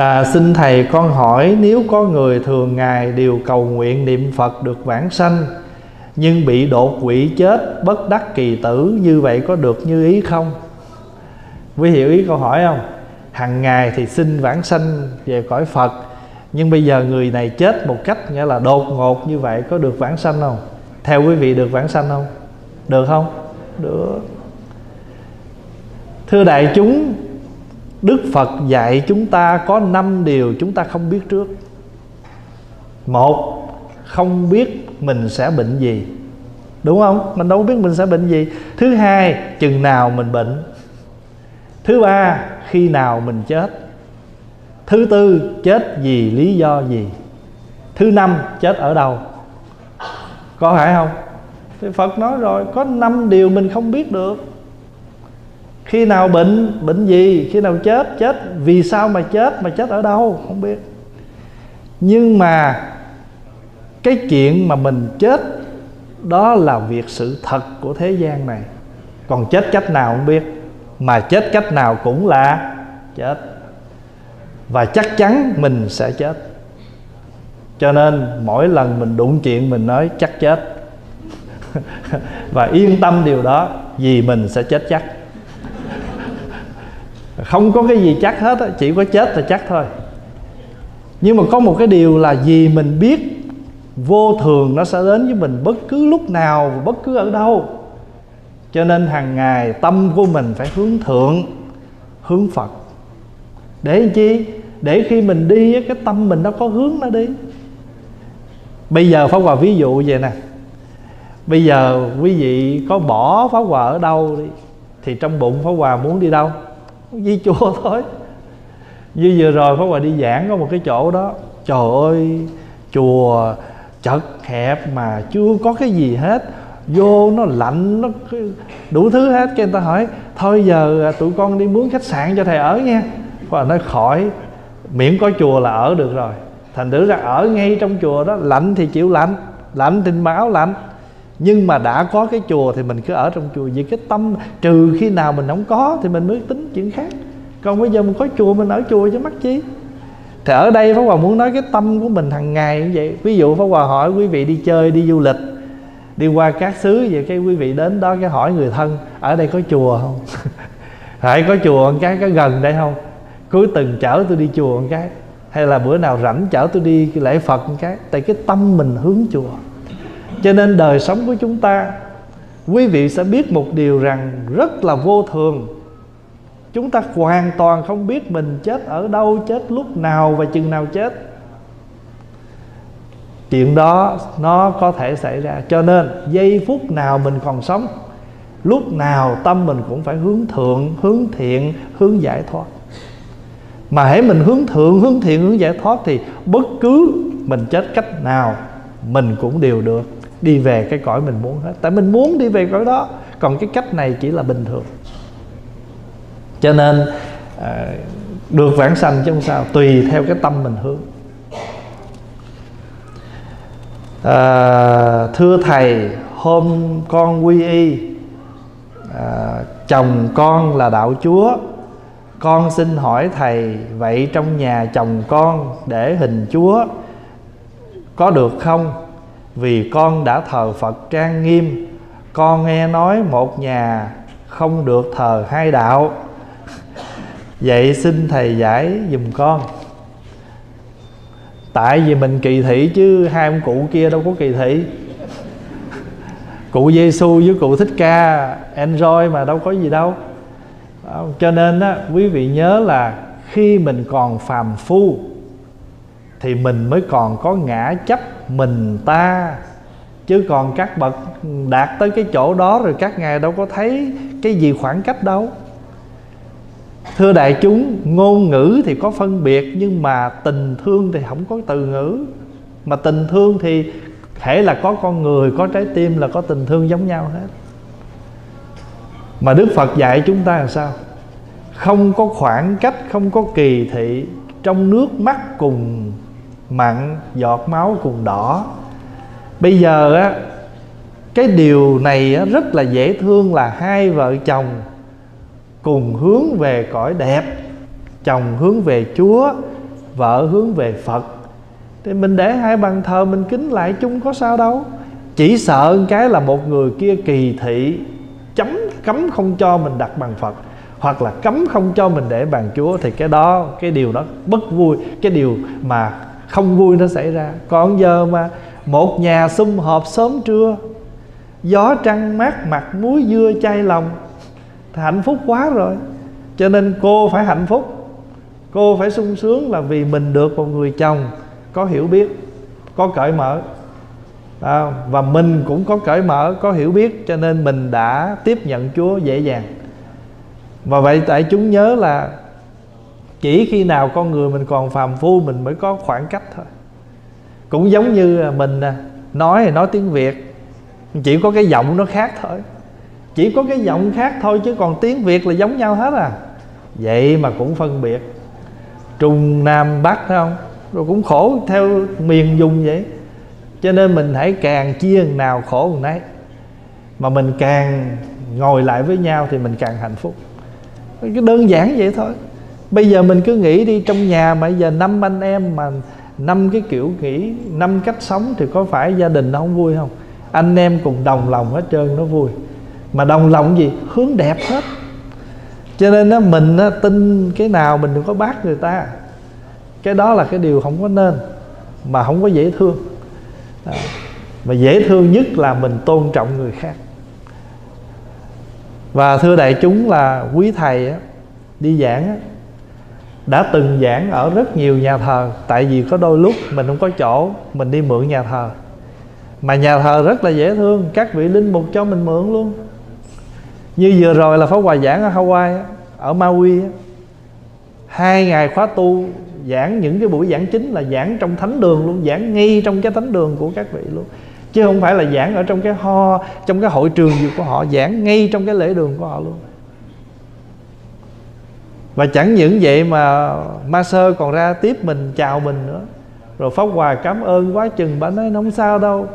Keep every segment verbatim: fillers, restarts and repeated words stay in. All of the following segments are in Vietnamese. à, xin Thầy con hỏi, nếu có người thường ngày đều cầu nguyện niệm Phật được vãng sanh, nhưng bị đột quỵ chết bất đắc kỳ tử, như vậy có được như ý không? Quý hiểu ý câu hỏi không? Hằng ngày thì xin vãng sanh về cõi Phật, nhưng bây giờ người này chết một cách nghĩa là đột ngột như vậy, có được vãng sanh không? Theo quý vị được vãng sanh không? Được không? Được. Thưa đại chúng, Đức Phật dạy chúng ta có năm điều chúng ta không biết trước. Một, không biết mình sẽ bệnh gì, đúng không? Mình đâu biết mình sẽ bệnh gì. Thứ hai, chừng nào mình bệnh. Thứ ba, khi nào mình chết. Thứ tư, chết vì lý do gì. Thứ năm, chết ở đâu. Có phải không? Thì Phật nói rồi, có năm điều mình không biết được. Khi nào bệnh, bệnh gì, khi nào chết, chết vì sao mà chết, mà chết ở đâu, không biết. Nhưng mà cái chuyện mà mình chết đó là việc sự thật của thế gian này. Còn chết cách nào không biết, mà chết cách nào cũng là chết, và chắc chắn mình sẽ chết. Cho nên mỗi lần mình đụng chuyện mình nói chắc chết và yên tâm điều đó, vì mình sẽ chết chắc. Không có cái gì chắc hết, chỉ có chết là chắc thôi. Nhưng mà có một cái điều là vì mình biết vô thường nó sẽ đến với mình bất cứ lúc nào và bất cứ ở đâu. Cho nên hàng ngày tâm của mình phải hướng thượng, hướng Phật. Để chi? Để khi mình đi cái tâm mình nó có hướng nó đi. Bây giờ Pháp Hòa ví dụ vậy nè, bây giờ quý vị có bỏ Pháp Hòa ở đâu đi, thì trong bụng Pháp Hòa muốn đi đâu? Di chùa thôi. Như vừa rồi Pháp Hòa đi giảng có một cái chỗ đó, trời ơi, chùa chật hẹp mà chưa có cái gì hết, vô nó lạnh, nó đủ thứ hết. Cái người ta hỏi, thôi giờ tụi con đi mướn khách sạn cho thầy ở nha. Pháp Hòa nói khỏi, miễn có chùa là ở được rồi. Thành thử ra ở ngay trong chùa đó, lạnh thì chịu lạnh, lạnh thì mặc áo lạnh, nhưng mà đã có cái chùa thì mình cứ ở trong chùa. Vì cái tâm, trừ khi nào mình không có thì mình mới tính chuyện khác. Còn bây giờ mình có chùa, mình ở chùa chứ mắc chi. Thì ở đây Pháp Hòa muốn nói cái tâm của mình hàng ngày như vậy. Ví dụ Pháp Hòa hỏi quý vị đi chơi, đi du lịch, đi qua các xứ vậy, cái quý vị đến đó cái hỏi người thân, ở đây có chùa không? Hãy có chùa cái cái gần đây không? Cuối tuần chở tôi đi chùa một cái, hay là bữa nào rảnh chở tôi đi lễ Phật một cái. Tại cái tâm mình hướng chùa. Cho nên đời sống của chúng ta, quý vị sẽ biết một điều rằng rất là vô thường. Chúng ta hoàn toàn không biết mình chết ở đâu, chết lúc nào và chừng nào chết. Chuyện đó nó có thể xảy ra. Cho nên giây phút nào mình còn sống, lúc nào tâm mình cũng phải hướng thượng, hướng thiện, hướng giải thoát. Mà hễ mình hướng thượng, hướng thiện, hướng giải thoát thì bất cứ mình chết cách nào mình cũng đều được đi về cái cõi mình muốn hết. Tại mình muốn đi về cõi đó. Còn cái cách này chỉ là bình thường. Cho nên à, được vãng sanh chứ không sao, tùy theo cái tâm mình hướng. à, Thưa Thầy, hôm con quy y, à, chồng con là đạo Chúa. Con xin hỏi Thầy, vậy trong nhà chồng con để hình Chúa có được không? Vì con đã thờ Phật trang nghiêm, con nghe nói một nhà không được thờ hai đạo. Vậy xin Thầy giải giùm con. Tại vì mình kỳ thị chứ hai ông cụ kia đâu có kỳ thị. Cụ Giê-xu với cụ Thích Ca enjoy mà đâu có gì đâu. Cho nên á, quý vị nhớ là khi mình còn phàm phu thì mình mới còn có ngã chấp mình ta. Chứ còn các bậc đạt tới cái chỗ đó rồi, các ngài đâu có thấy cái gì khoảng cách đâu. Thưa đại chúng, ngôn ngữ thì có phân biệt, nhưng mà tình thương thì không có từ ngữ. Mà tình thương thì hễ là có con người, có trái tim là có tình thương giống nhau hết. Mà Đức Phật dạy chúng ta là sao? Không có khoảng cách, không có kỳ thị. Trong nước mắt cùng mặn, giọt máu cùng đỏ. Bây giờ á, cái điều này á, rất là dễ thương là hai vợ chồng cùng hướng về cõi đẹp. Chồng hướng về Chúa, vợ hướng về Phật thì mình để hai bàn thờ mình kính lại chung, có sao đâu. Chỉ sợ một cái là một người kia kỳ thị, chấm cấm không cho mình đặt bàn Phật, hoặc là cấm không cho mình để bàn Chúa, thì cái đó, cái điều đó bất vui, cái điều mà không vui nó xảy ra. Còn giờ mà một nhà sum họp sớm trưa, gió trăng mát mặt, muối dưa chay lòng, thì hạnh phúc quá rồi. Cho nên cô phải hạnh phúc, cô phải sung sướng là vì mình được một người chồng có hiểu biết, có cởi mở, à, và mình cũng có cởi mở, có hiểu biết, cho nên mình đã tiếp nhận Chúa dễ dàng. Và vậy tại chúng nhớ là chỉ khi nào con người mình còn phàm phu mình mới có khoảng cách thôi. Cũng giống như mình nói thì nói tiếng Việt, chỉ có cái giọng nó khác thôi, chỉ có cái giọng khác thôi, chứ còn tiếng Việt là giống nhau hết à. Vậy mà cũng phân biệt Trung Nam Bắc phải không? Rồi cũng khổ theo miền dùng vậy. Cho nên mình hãy càng chia nào khổ một nấy, mà mình càng ngồi lại với nhau thì mình càng hạnh phúc. Cái đơn giản vậy thôi. Bây giờ mình cứ nghĩ đi, trong nhà mà giờ năm anh em mà năm cái kiểu nghĩ, năm cách sống, thì có phải gia đình nó không vui không? Anh em cùng đồng lòng hết trơn nó vui. Mà đồng lòng gì? Hướng đẹp hết. Cho nên đó, mình đó, tin cái nào mình đừng có bác người ta. Cái đó là cái điều không có nên, mà không có dễ thương. Đó. Mà dễ thương nhất là mình tôn trọng người khác. Và thưa đại chúng là quý thầy á, đi giảng á, đã từng giảng ở rất nhiều nhà thờ. Tại vì có đôi lúc mình không có chỗ, mình đi mượn nhà thờ. Mà nhà thờ rất là dễ thương, các vị linh mục cho mình mượn luôn. Như vừa rồi là Pháp Hòa giảng ở Hawaii, ở Maui, hai ngày khóa tu, giảng những cái buổi giảng chính là giảng trong thánh đường luôn, giảng ngay trong cái thánh đường của các vị luôn, chứ không phải là giảng ở trong cái ho, trong cái hội trường gì của họ, giảng ngay trong cái lễ đường của họ luôn. Và chẳng những vậy mà ma sơ còn ra tiếp mình, chào mình nữa. Rồi Pháp Hòa cảm ơn quá chừng, bà nói không sao đâu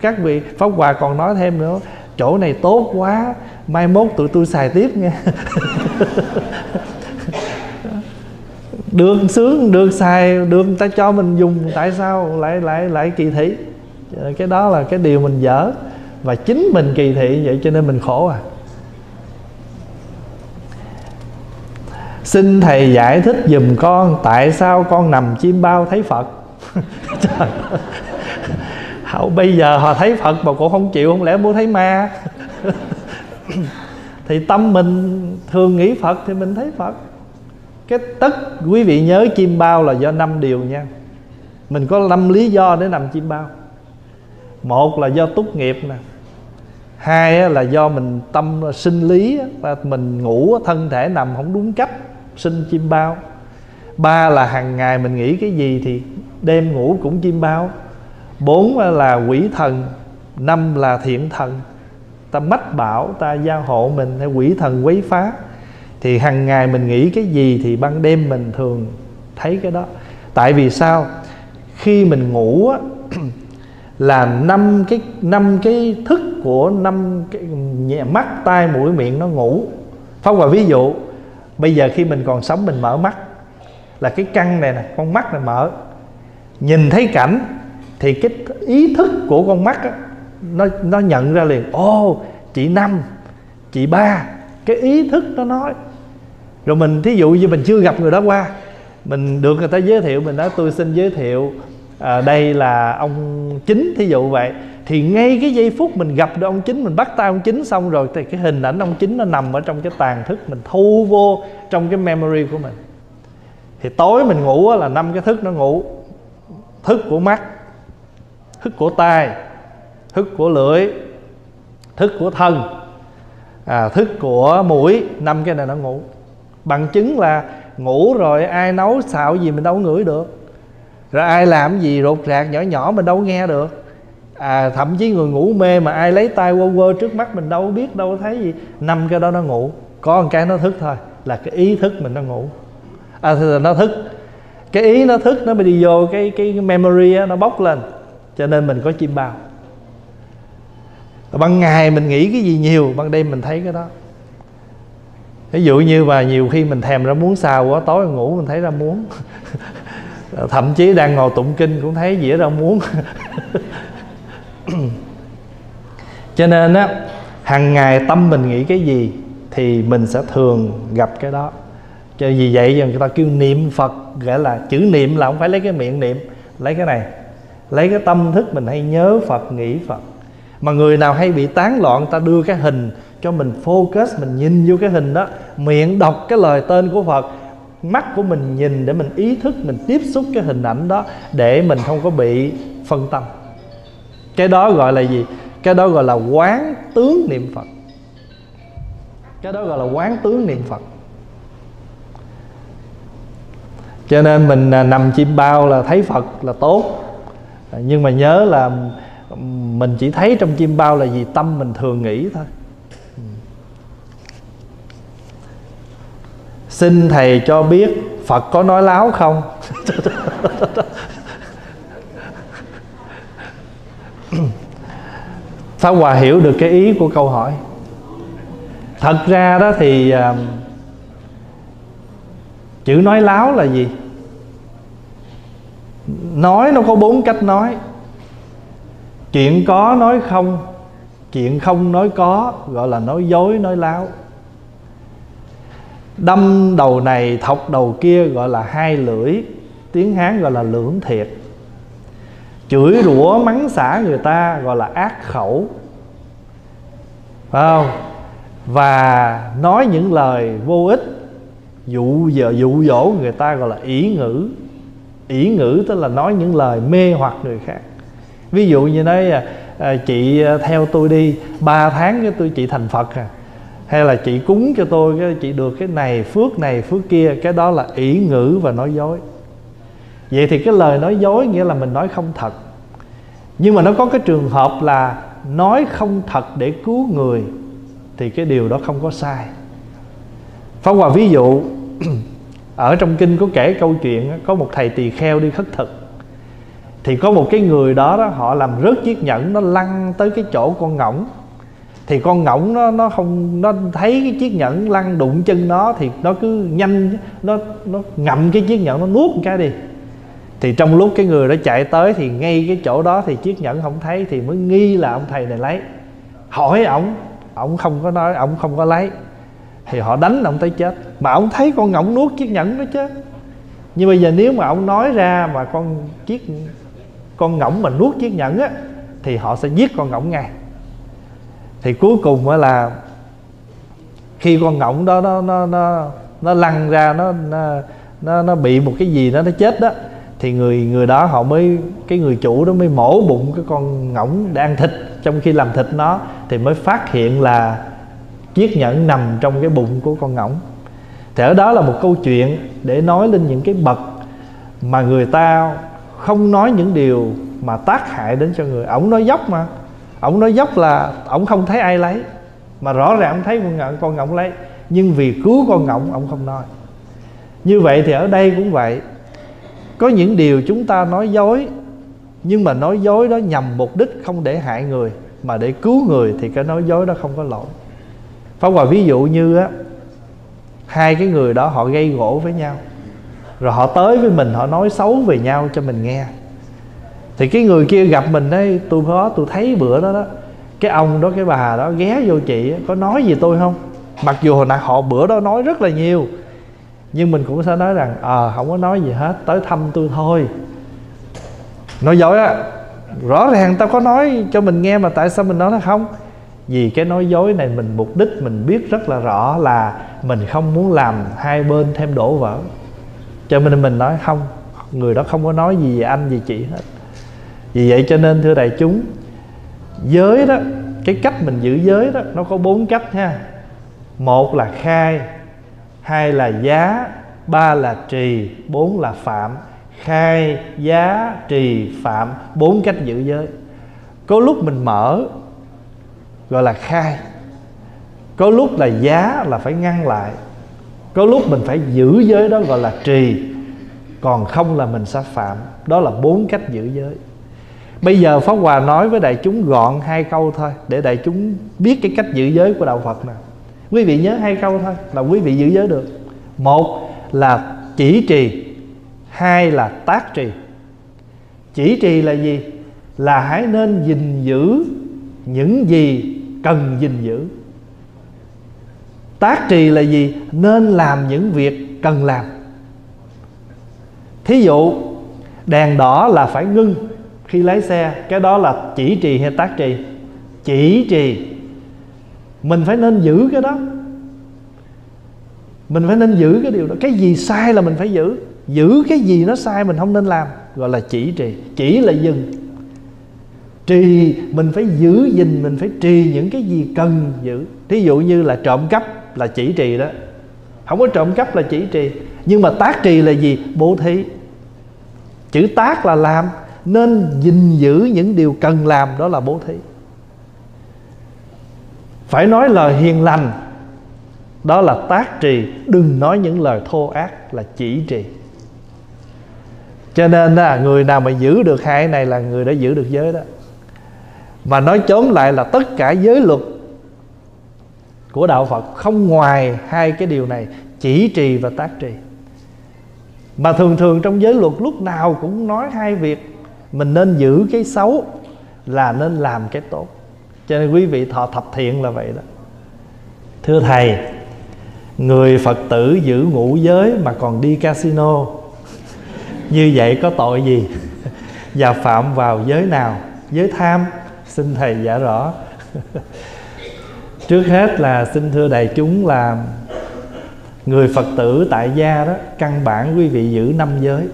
các vị. Pháp Hòa còn nói thêm nữa, chỗ này tốt quá, mai mốt tụi tôi xài tiếp nha. Được sướng, được xài, được người ta cho mình dùng, tại sao lại lại lại kỳ thị? Cái đó là cái điều mình dở, và chính mình kỳ thị vậy cho nên mình khổ à. Xin thầy giải thích giùm con, tại sao con nằm chiêm bao thấy Phật? Trời ơi, bây giờ họ thấy Phật mà cũng không chịu, không lẽ muốn thấy ma? Thì tâm mình thường nghĩ Phật thì mình thấy Phật. Cái tất, quý vị nhớ chiêm bao là do năm điều nha. Mình có năm lý do để nằm chiêm bao. Một là do túc nghiệp nè. Hai là do mình tâm sinh lý, mình ngủ thân thể nằm không đúng cách, sinh chiêm bao. Ba là hàng ngày mình nghĩ cái gì thì đêm ngủ cũng chiêm bao. Bốn là quỷ thần. Năm là thiện thần, ta mách bảo, ta gia hộ mình, hay quỷ thần quấy phá. Thì hàng ngày mình nghĩ cái gì thì ban đêm mình thường thấy cái đó. Tại vì sao? Khi mình ngủ á, là năm cái năm cái thức của năm cái mắt, tai, mũi, miệng nó ngủ. Pháp Hòa ví dụ, bây giờ khi mình còn sống mình mở mắt, là cái căn này nè, con mắt này mở, nhìn thấy cảnh, thì cái ý thức của con mắt á, nó nó nhận ra liền, ô oh, chị Năm, chị Ba, cái ý thức nó nói. Rồi mình thí dụ như mình chưa gặp người đó qua, mình được người ta giới thiệu, mình nói tôi xin giới thiệu, à, đây là ông Chính, thí dụ vậy. Thì ngay cái giây phút mình gặp được ông Chính, mình bắt tay ông Chính xong rồi, thì cái hình ảnh ông Chính nó nằm ở trong cái tàn thức, mình thu vô trong cái memory của mình. Thì tối mình ngủ là năm cái thức nó ngủ. Thức của mắt, thức của tai, thức của lưỡi, thức của thân, à, thức của mũi. Năm cái này nó ngủ. Bằng chứng là ngủ rồi ai nấu xạo gì mình đâu ngửi được, rồi ai làm gì rột rạc nhỏ nhỏ mình đâu nghe được, à, thậm chí người ngủ mê mà ai lấy tay quơ quơ trước mắt mình đâu biết, đâu thấy gì. Năm cái đó nó ngủ. Có một cái nó thức thôi, là cái ý thức mình nó ngủ. À, thì nó thức, cái ý nó thức, nó mới đi vô cái cái memory á, nó bốc lên. Cho nên mình có chiêm bao. Ban ngày mình nghĩ cái gì nhiều, ban đêm mình thấy cái đó. Ví dụ như mà nhiều khi mình thèm ra muống xào quá, tối ngủ mình thấy ra muống. Thậm chí đang ngồi tụng kinh cũng thấy dĩa rau muống. Cho nên á, hàng ngày tâm mình nghĩ cái gì thì mình sẽ thường gặp cái đó. Cho vì vậy người ta kêu niệm Phật, gọi là chữ niệm là không phải lấy cái miệng niệm, lấy cái này, lấy cái tâm thức mình hay nhớ Phật, nghĩ Phật. Mà người nào hay bị tán loạn, ta đưa cái hình cho mình focus, mình nhìn vô cái hình đó, miệng đọc cái lời tên của Phật, mắt của mình nhìn để mình ý thức, mình tiếp xúc cái hình ảnh đó để mình không có bị phân tâm. Cái đó gọi là gì? Cái đó gọi là quán tướng niệm Phật. Cái đó gọi là quán tướng niệm Phật. Cho nên mình nằm chim bao là thấy Phật là tốt, nhưng mà nhớ là mình chỉ thấy trong chim bao là vì tâm mình thường nghĩ thôi. Xin thầy cho biết Phật có nói láo không? Pháp Hòa hiểu được cái ý của câu hỏi. Thật ra đó thì à, chữ nói láo là gì? Nói nó có bốn cách nói. Chuyện có nói không, chuyện không nói có, gọi là nói dối, nói láo. Đâm đầu này thọc đầu kia gọi là hai lưỡi, tiếng Hán gọi là lưỡng thiệt. Chửi rủa mắng xả người ta gọi là ác khẩu, phải không? Và nói những lời vô ích, dụ dỗ, dụ dỗ người ta gọi là ỷ ngữ. Ỷ ngữ tức là nói những lời mê hoặc người khác. Ví dụ như nói à, chị theo tôi đi ba tháng cái tôi chị thành Phật à, hay là chị cúng cho tôi cái chị được cái này phước này phước kia. Cái đó là ỷ ngữ và nói dối. Vậy thì cái lời nói dối nghĩa là mình nói không thật. Nhưng mà nó có cái trường hợp là nói không thật để cứu người, thì cái điều đó không có sai. Pháp Hòa ví dụ, ở trong kinh có kể câu chuyện có một thầy tỳ kheo đi khất thực. Thì có một cái người đó, đó họ làm rớt chiếc nhẫn, nó lăn tới cái chỗ con ngỗng. Thì con ngỗng nó nó không nó thấy cái chiếc nhẫn lăn đụng chân nó, thì nó cứ nhanh nó nó ngậm cái chiếc nhẫn, nó nuốt một cái đi. Thì trong lúc cái người đó chạy tới thì ngay cái chỗ đó thì chiếc nhẫn không thấy, thì mới nghi là ông thầy này lấy. Hỏi ổng, ổng không có nói, ổng không có lấy. Thì họ đánh ổng tới chết. Mà ổng thấy con ngỗng nuốt chiếc nhẫn đó chứ. Nhưng bây giờ nếu mà ổng nói ra mà con chiếc con ngỗng mà nuốt chiếc nhẫn á, thì họ sẽ giết con ngỗng ngay. Thì cuối cùng là khi con ngỗng đó nó nó nó nó lăn ra, nó nó nó bị một cái gì đó nó chết đó, thì người người đó họ mới cái người chủ đó mới mổ bụng cái con ngỗng để ăn thịt. Trong khi làm thịt nó thì mới phát hiện là chiếc nhẫn nằm trong cái bụng của con ngỗng. Thì ở đó là một câu chuyện để nói lên những cái bậc mà người ta không nói những điều mà tác hại đến cho người. Ổng nói dốc mà, ổng nói dốc là ổng không thấy ai lấy, mà rõ ràng ổng thấy con ngỗng, con ngỗng lấy, nhưng vì cứu con ngỗng ổng không nói. Như vậy thì ở đây cũng vậy. Có những điều chúng ta nói dối, nhưng mà nói dối đó nhằm mục đích không để hại người mà để cứu người, thì cái nói dối đó không có lỗi. Pháp Hòa ví dụ như á, hai cái người đó họ gây gỗ với nhau, rồi họ tới với mình họ nói xấu về nhau cho mình nghe. Thì cái người kia gặp mình đấy, tôi có tôi thấy bữa đó đó cái ông đó cái bà đó ghé vô chị ấy, có nói gì tôi không? Mặc dù hồi nãy họ bữa đó nói rất là nhiều, nhưng mình cũng sẽ nói rằng ờ à, không có nói gì hết, tới thăm tôi thôi. Nói dối á, rõ ràng tao có nói cho mình nghe mà tại sao mình nói nó không? Vì cái nói dối này mình mục đích mình biết rất là rõ là mình không muốn làm hai bên thêm đổ vỡ, cho nên mình nói không, người đó không có nói gì về anh, về chị hết. Vì vậy cho nên thưa đại chúng, giới đó, cái cách mình giữ giới đó nó có bốn cách ha. Một là khai, hai là giá, ba là trì, bốn là phạm. Khai, giá, trì, phạm, bốn cách giữ giới. Có lúc mình mở gọi là khai, có lúc là giá là phải ngăn lại, có lúc mình phải giữ giới đó gọi là trì, còn không là mình sẽ phạm. Đó là bốn cách giữ giới. Bây giờ Pháp Hòa nói với đại chúng gọn hai câu thôi để đại chúng biết cái cách giữ giới của đạo Phật nè. Quý vị nhớ hai câu thôi là quý vị giữ giới được. Một là chỉ trì, Hai là tác trì. Chỉ trì là gì? Là hãy nên gìn giữ những gì cần gìn giữ. Tác trì là gì? Nên làm những việc cần làm. Thí dụ đèn đỏ là phải ngưng khi lái xe, cái đó là chỉ trì hay tác trì? Chỉ trì. Mình phải nên giữ cái đó, mình phải nên giữ cái điều đó. Cái gì sai là mình phải giữ. Giữ cái gì nó sai mình không nên làm, gọi là chỉ trì. Chỉ là dừng. Trì, mình phải giữ gìn, mình phải trì những cái gì cần giữ. Thí dụ như là trộm cắp là chỉ trì đó. Không có trộm cắp là chỉ trì. Nhưng mà tác trì là gì? Bố thí. Chữ tác là làm, nên gìn giữ những điều cần làm, đó là bố thí. Phải nói lời hiền lành, đó là tác trì. Đừng nói những lời thô ác là chỉ trì. Cho nên là người nào mà giữ được hai cái này là người đã giữ được giới đó. Mà nói chốn lại là tất cả giới luật của đạo Phật không ngoài hai cái điều này, chỉ trì và tác trì. Mà thường thường trong giới luật lúc nào cũng nói hai việc. Mình nên giữ cái xấu là nên làm cái tốt. Cho nên quý vị thọ thập thiện là vậy đó. Thưa Thầy, người Phật tử giữ ngũ giới mà còn đi casino, như vậy có tội gì? Và phạm vào giới nào? Giới tham, xin Thầy giải rõ. Trước hết là xin thưa đại chúng là người Phật tử tại gia đó, căn bản quý vị giữ năm giới.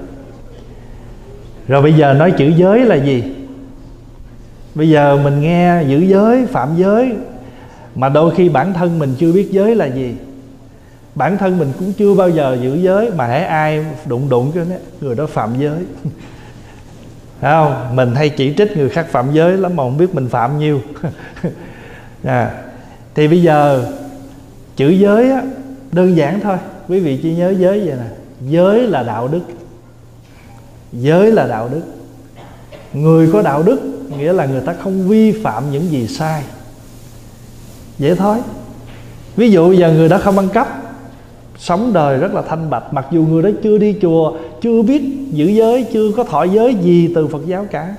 Rồi bây giờ nói chữ giới là gì? Bây giờ mình nghe giữ giới, phạm giới, mà đôi khi bản thân mình chưa biết giới là gì. Bản thân mình cũng chưa bao giờ giữ giới, mà hễ ai đụng đụng cái đó, người đó phạm giới. Thấy không? Mình hay chỉ trích người khác phạm giới lắm mà không biết mình phạm nhiều. À, thì bây giờ chữ giới á, đơn giản thôi. Quý vị chỉ nhớ giới vậy nè. Giới là đạo đức. Giới là đạo đức. Người có đạo đức nghĩa là người ta không vi phạm những gì sai. Dễ thôi. Ví dụ giờ người đã không ăn cắp, sống đời rất là thanh bạch, mặc dù người đó chưa đi chùa, chưa biết giữ giới, chưa có thọ giới gì từ Phật giáo cả.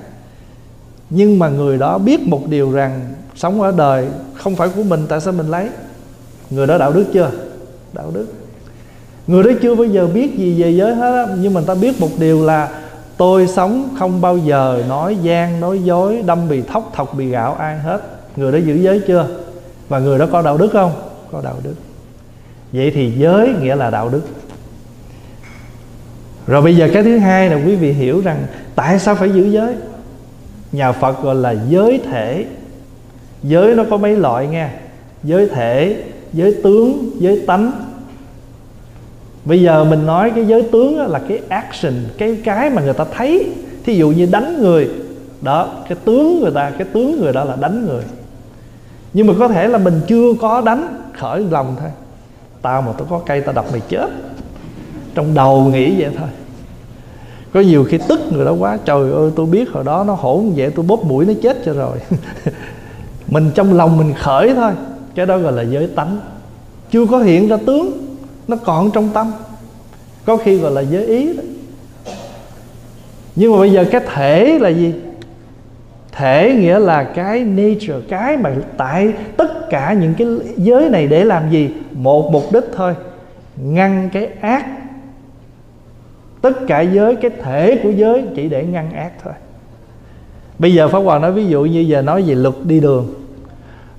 Nhưng mà người đó biết một điều rằng sống ở đời không phải của mình, tại sao mình lấy? Người đó đạo đức chưa? Đạo đức. Người đó chưa bao giờ biết gì về giới hết á, nhưng mà người ta biết một điều là tôi sống không bao giờ nói gian, nói dối, đâm bì thóc, thọc bì gạo ai hết. Người đó giữ giới chưa? Và người đó có đạo đức không? Có đạo đức. Vậy thì giới nghĩa là đạo đức. Rồi bây giờ cái thứ hai là quý vị hiểu rằng tại sao phải giữ giới. Nhà Phật gọi là giới thể. Giới nó có mấy loại nghe. Giới thể, giới tướng, giới tánh. Bây giờ mình nói cái giới tướng là cái action, cái cái mà người ta thấy. Thí dụ như đánh người đó, cái tướng người ta, cái tướng người đó là đánh người. Nhưng mà có thể là mình chưa có đánh, khởi lòng thôi. Tao mà tao có cây tao đập mày chết. Trong đầu nghĩ vậy thôi. Có nhiều khi tức người đó quá, trời ơi tôi biết hồi đó nó hỗn vậy, tôi bóp mũi nó chết cho rồi. Mình trong lòng mình khởi thôi. Cái đó gọi là giới tánh. Chưa có hiện ra tướng, nó còn trong tâm. Có khi gọi là giới ý đó. Nhưng mà bây giờ cái thể là gì? Thể nghĩa là cái nature, cái mà tại tất cả những cái giới này để làm gì? Một mục đích thôi, ngăn cái ác. Tất cả giới, cái thể của giới chỉ để ngăn ác thôi. Bây giờ Pháp Hòa nói ví dụ như giờ nói về luật đi đường.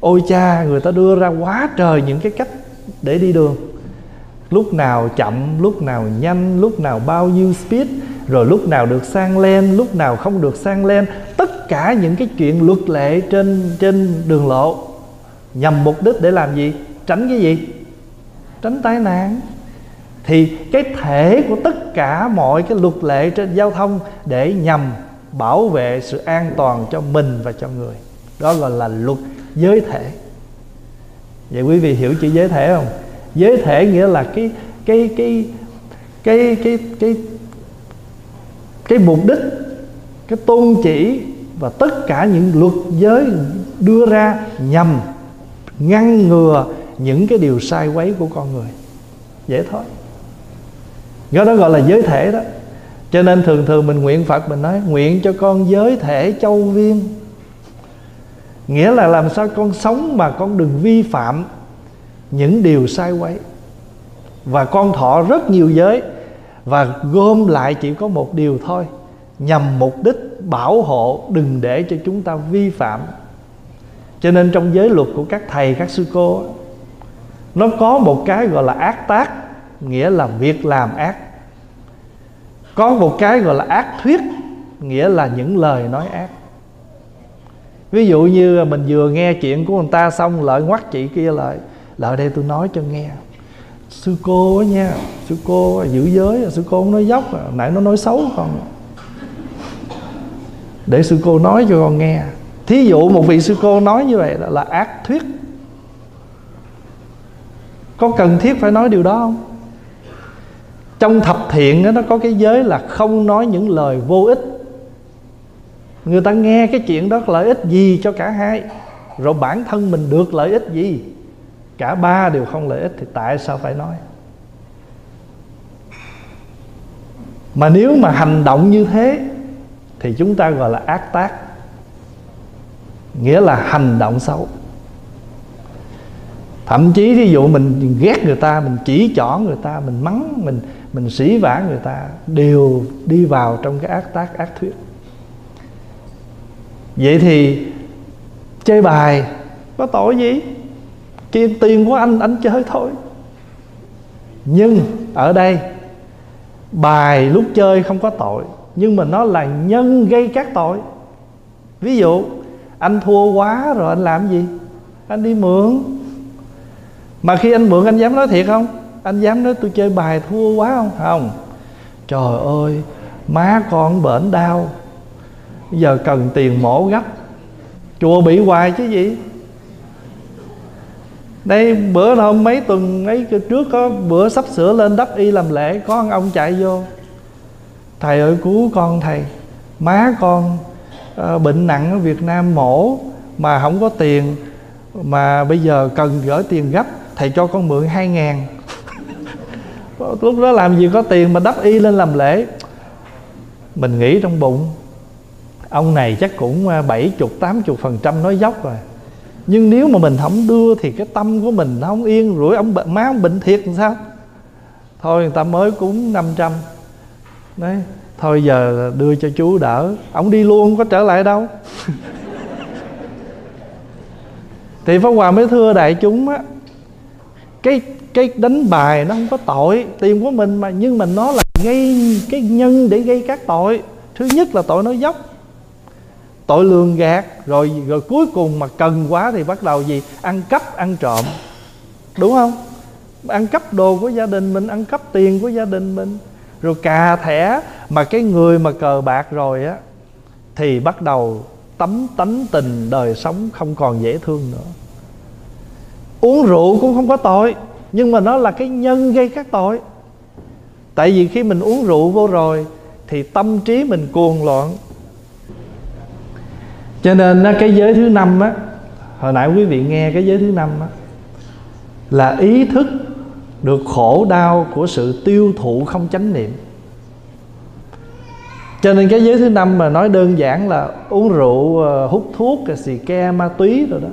Ôi cha, người ta đưa ra quá trời những cái cách để đi đường. Lúc nào chậm, lúc nào nhanh, lúc nào bao nhiêu speed, rồi lúc nào được sang len, lúc nào không được sang len. Tất cả những cái chuyện luật lệ trên trên đường lộ nhằm mục đích để làm gì? Tránh cái gì? Tránh tai nạn. Thì cái thể của tất cả mọi cái luật lệ trên giao thông để nhằm bảo vệ sự an toàn cho mình và cho người. Đó gọi là luật giới thể. Vậy quý vị hiểu chữ giới thể không? Giới thể nghĩa là cái cái cái cái cái cái cái mục đích, cái tôn chỉ và tất cả những luật giới đưa ra nhằm ngăn ngừa những cái điều sai quấy của con người. Dễ thôi. Do đó gọi là giới thể đó. Cho nên thường thường mình nguyện Phật, mình nói nguyện cho con giới thể châu viên, nghĩa là làm sao con sống mà con đừng vi phạm những điều sai quấy, và con thọ rất nhiều giới. Và gom lại chỉ có một điều thôi, nhằm mục đích bảo hộ đừng để cho chúng ta vi phạm. Cho nên trong giới luật của các thầy, các sư cô, nó có một cái gọi là ác tác, nghĩa là việc làm ác. Có một cái gọi là ác thuyết, nghĩa là những lời nói ác. Ví dụ như mình vừa nghe chuyện của người ta xong, lợi ngoắt chị kia lại, lại đây tôi nói cho nghe, sư cô nha, sư cô giữ giới, sư cô không nói dốc, nãy nó nói xấu con, để sư cô nói cho con nghe. Thí dụ một vị sư cô nói như vậy là ác thuyết. Có cần thiết phải nói điều đó không? Trong thập thiện đó, nó có cái giới là không nói những lời vô ích. Người ta nghe cái chuyện đó lợi ích gì cho cả hai, rồi bản thân mình được lợi ích gì? Cả ba đều không lợi ích thì tại sao phải nói? Mà nếu mà hành động như thế thì chúng ta gọi là ác tác, nghĩa là hành động xấu. Thậm chí ví dụ mình ghét người ta, mình chỉ trỏ người ta, mình mắng, mình mình sỉ vả người ta, đều đi vào trong cái ác tác, ác thuyết. Vậy thì chơi bài có tội gì? Kia tiền của anh, anh chơi thôi. Nhưng ở đây bài lúc chơi không có tội, nhưng mà nó là nhân gây các tội. Ví dụ anh thua quá rồi anh làm gì? Anh đi mượn. Mà khi anh mượn anh dám nói thiệt không? Anh dám nói tôi chơi bài thua quá không? Không. Trời ơi, má con bệnh đau, bây giờ cần tiền mổ gấp, chùa bị hoài chứ gì. Đây bữa hôm mấy tuần ấy trước có bữa sắp sửa lên đắp y làm lễ, có ông, ông chạy vô, thầy ơi cứu con thầy, má con à, bệnh nặng ở Việt Nam mổ mà không có tiền, mà bây giờ cần gửi tiền gấp, thầy cho con mượn hai ngàn. Lúc đó làm gì có tiền mà đắp y lên làm lễ. Mình nghĩ trong bụng, ông này chắc cũng bảy mươi tám mươi phần trăm nói dốc rồi. Nhưng nếu mà mình không đưa thì cái tâm của mình nó không yên, rủi ông má ông bệnh thiệt làm sao. Thôi người ta mới cúng năm trăm đấy, thôi giờ đưa cho chú đỡ. Ông đi luôn không có trở lại đâu. Thì Pháp Hòa mới thưa đại chúng á, cái, cái đánh bài nó không có tội, tiền của mình mà, nhưng mà nó là gây cái nhân để gây các tội. Thứ nhất là tội nói dốc, tội lường gạt, rồi rồi cuối cùng mà cần quá thì bắt đầu gì? Ăn cắp, ăn trộm, đúng không? Ăn cắp đồ của gia đình mình, ăn cắp tiền của gia đình mình, rồi cà thẻ. Mà cái người mà cờ bạc rồi á thì bắt đầu tấm tánh tình đời sống không còn dễ thương nữa. Uống rượu cũng không có tội, nhưng mà nó là cái nhân gây các tội. Tại vì khi mình uống rượu vô rồi thì tâm trí mình cuồng loạn. Cho nên cái giới thứ năm á, hồi nãy quý vị nghe cái giới thứ năm á, là ý thức được khổ đau của sự tiêu thụ không chánh niệm. Cho nên cái giới thứ năm mà nói đơn giản là uống rượu, hút thuốc, xì ke, ma túy rồi đó,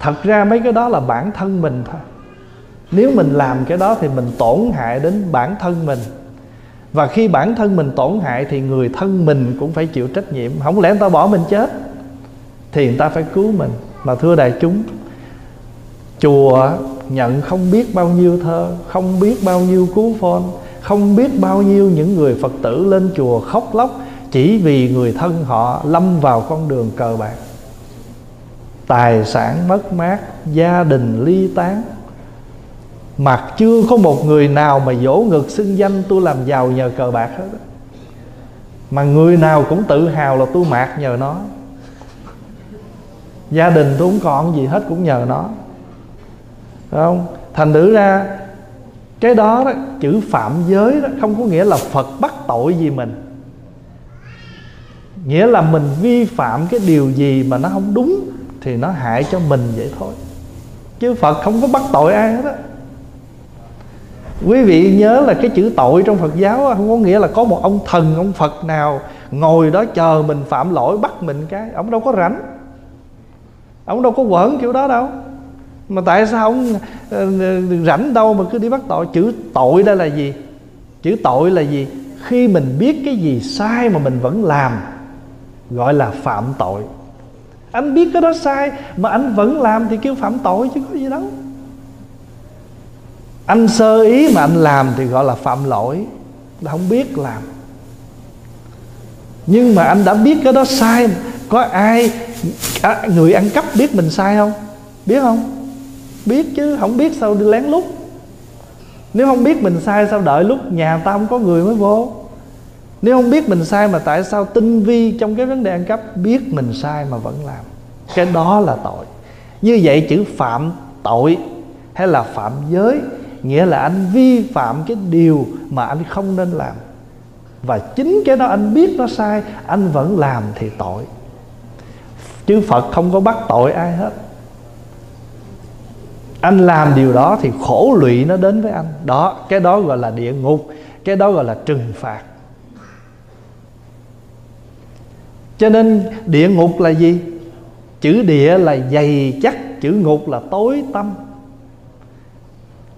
thật ra mấy cái đó là bản thân mình thôi. Nếu mình làm cái đó thì mình tổn hại đến bản thân mình, và khi bản thân mình tổn hại thì người thân mình cũng phải chịu trách nhiệm. Không lẽ người ta bỏ mình chết thì người ta phải cứu mình. Mà thưa đại chúng, chùa nhận không biết bao nhiêu thơ, không biết bao nhiêu cú phone, không biết bao nhiêu những người Phật tử lên chùa khóc lóc chỉ vì người thân họ lâm vào con đường cờ bạc, tài sản mất mát, gia đình ly tán, mà chưa có một người nào mà vỗ ngực xưng danh tôi làm giàu nhờ cờ bạc hết. Mà người nào cũng tự hào là tôi mạt nhờ nó, gia đình tôi không còn gì hết cũng nhờ nó, phải không? Thành thử ra cái đó, đó chữ phạm giới đó không có nghĩa là Phật bắt tội gì mình, nghĩa là mình vi phạm cái điều gì mà nó không đúng thì nó hại cho mình vậy thôi, chứ Phật không có bắt tội ai hết á. Quý vị nhớ là cái chữ tội trong Phật giáo không có nghĩa là có một ông thần, ông Phật nào ngồi đó chờ mình phạm lỗi bắt mình cái. Ông đâu có rảnh, ông đâu có quẩn kiểu đó đâu. Mà tại sao ông rảnh đâu mà cứ đi bắt tội? Chữ tội đây là gì? Chữ tội là gì? Khi mình biết cái gì sai mà mình vẫn làm, gọi là phạm tội. Anh biết cái đó sai mà anh vẫn làm thì kêu phạm tội chứ có gì đâu. Anh sơ ý mà anh làm thì gọi là phạm lỗi, là không biết làm. Nhưng mà anh đã biết cái đó sai. Có ai à, người ăn cắp biết mình sai không? Biết không? Biết chứ, không biết sao đi lén lút. Nếu không biết mình sai sao đợi lúc nhà ta không có người mới vô? Nếu không biết mình sai mà tại sao tinh vi trong cái vấn đề ăn cắp? Biết mình sai mà vẫn làm, cái đó là tội. Như vậy chữ phạm tội hay là phạm giới nghĩa là anh vi phạm cái điều mà anh không nên làm, và chính cái đó anh biết nó sai, anh vẫn làm thì tội. Chứ Phật không có bắt tội ai hết. Anh làm điều đó thì khổ lụy nó đến với anh. Đó, cái đó gọi là địa ngục, cái đó gọi là trừng phạt. Cho nên địa ngục là gì? Chữ địa là dày chắc, chữ ngục là tối tăm.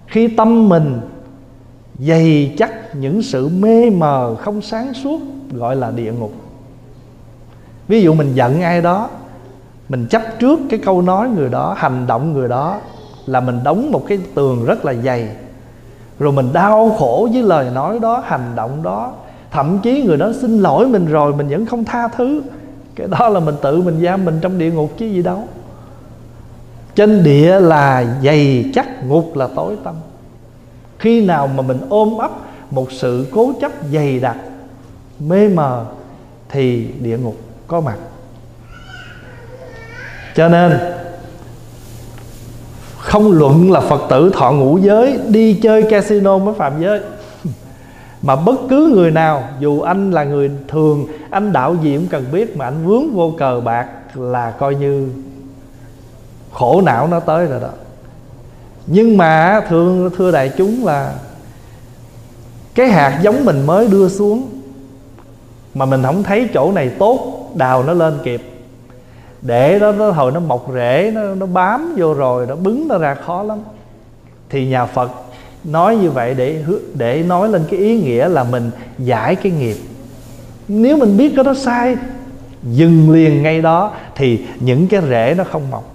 Khi tâm mình dày chắc những sự mê mờ không sáng suốt gọi là địa ngục. Ví dụ mình giận ai đó, mình chấp trước cái câu nói người đó, hành động người đó, là mình đóng một cái tường rất là dày. Rồi mình đau khổ với lời nói đó, hành động đó. Thậm chí người đó xin lỗi mình rồi mình vẫn không tha thứ. Cái đó là mình tự mình giam mình trong địa ngục chứ gì đâu. Trên địa là dày chắc, ngục là tối tăm. Khi nào mà mình ôm ấp một sự cố chấp dày đặc, mê mờ thì địa ngục có mặt. Cho nên không luận là Phật tử thọ ngũ giới, đi chơi casino mới phạm giới, mà bất cứ người nào, dù anh là người thường, anh đạo gì cũng cần biết, mà anh vướng vô cờ bạc là coi như khổ não nó tới rồi đó. Nhưng mà thưa, thưa đại chúng là cái hạt giống mình mới đưa xuống mà mình không thấy chỗ này tốt, đào nó lên kịp, để đó nó hồi nó mọc rễ, nó, nó bám vô rồi, nó bứng nó ra khó lắm. Thì nhà Phật nói như vậy để để nói lên cái ý nghĩa là mình giải cái nghiệp. Nếu mình biết cái đó sai, dừng liền ngay đó thì những cái rễ nó không mọc.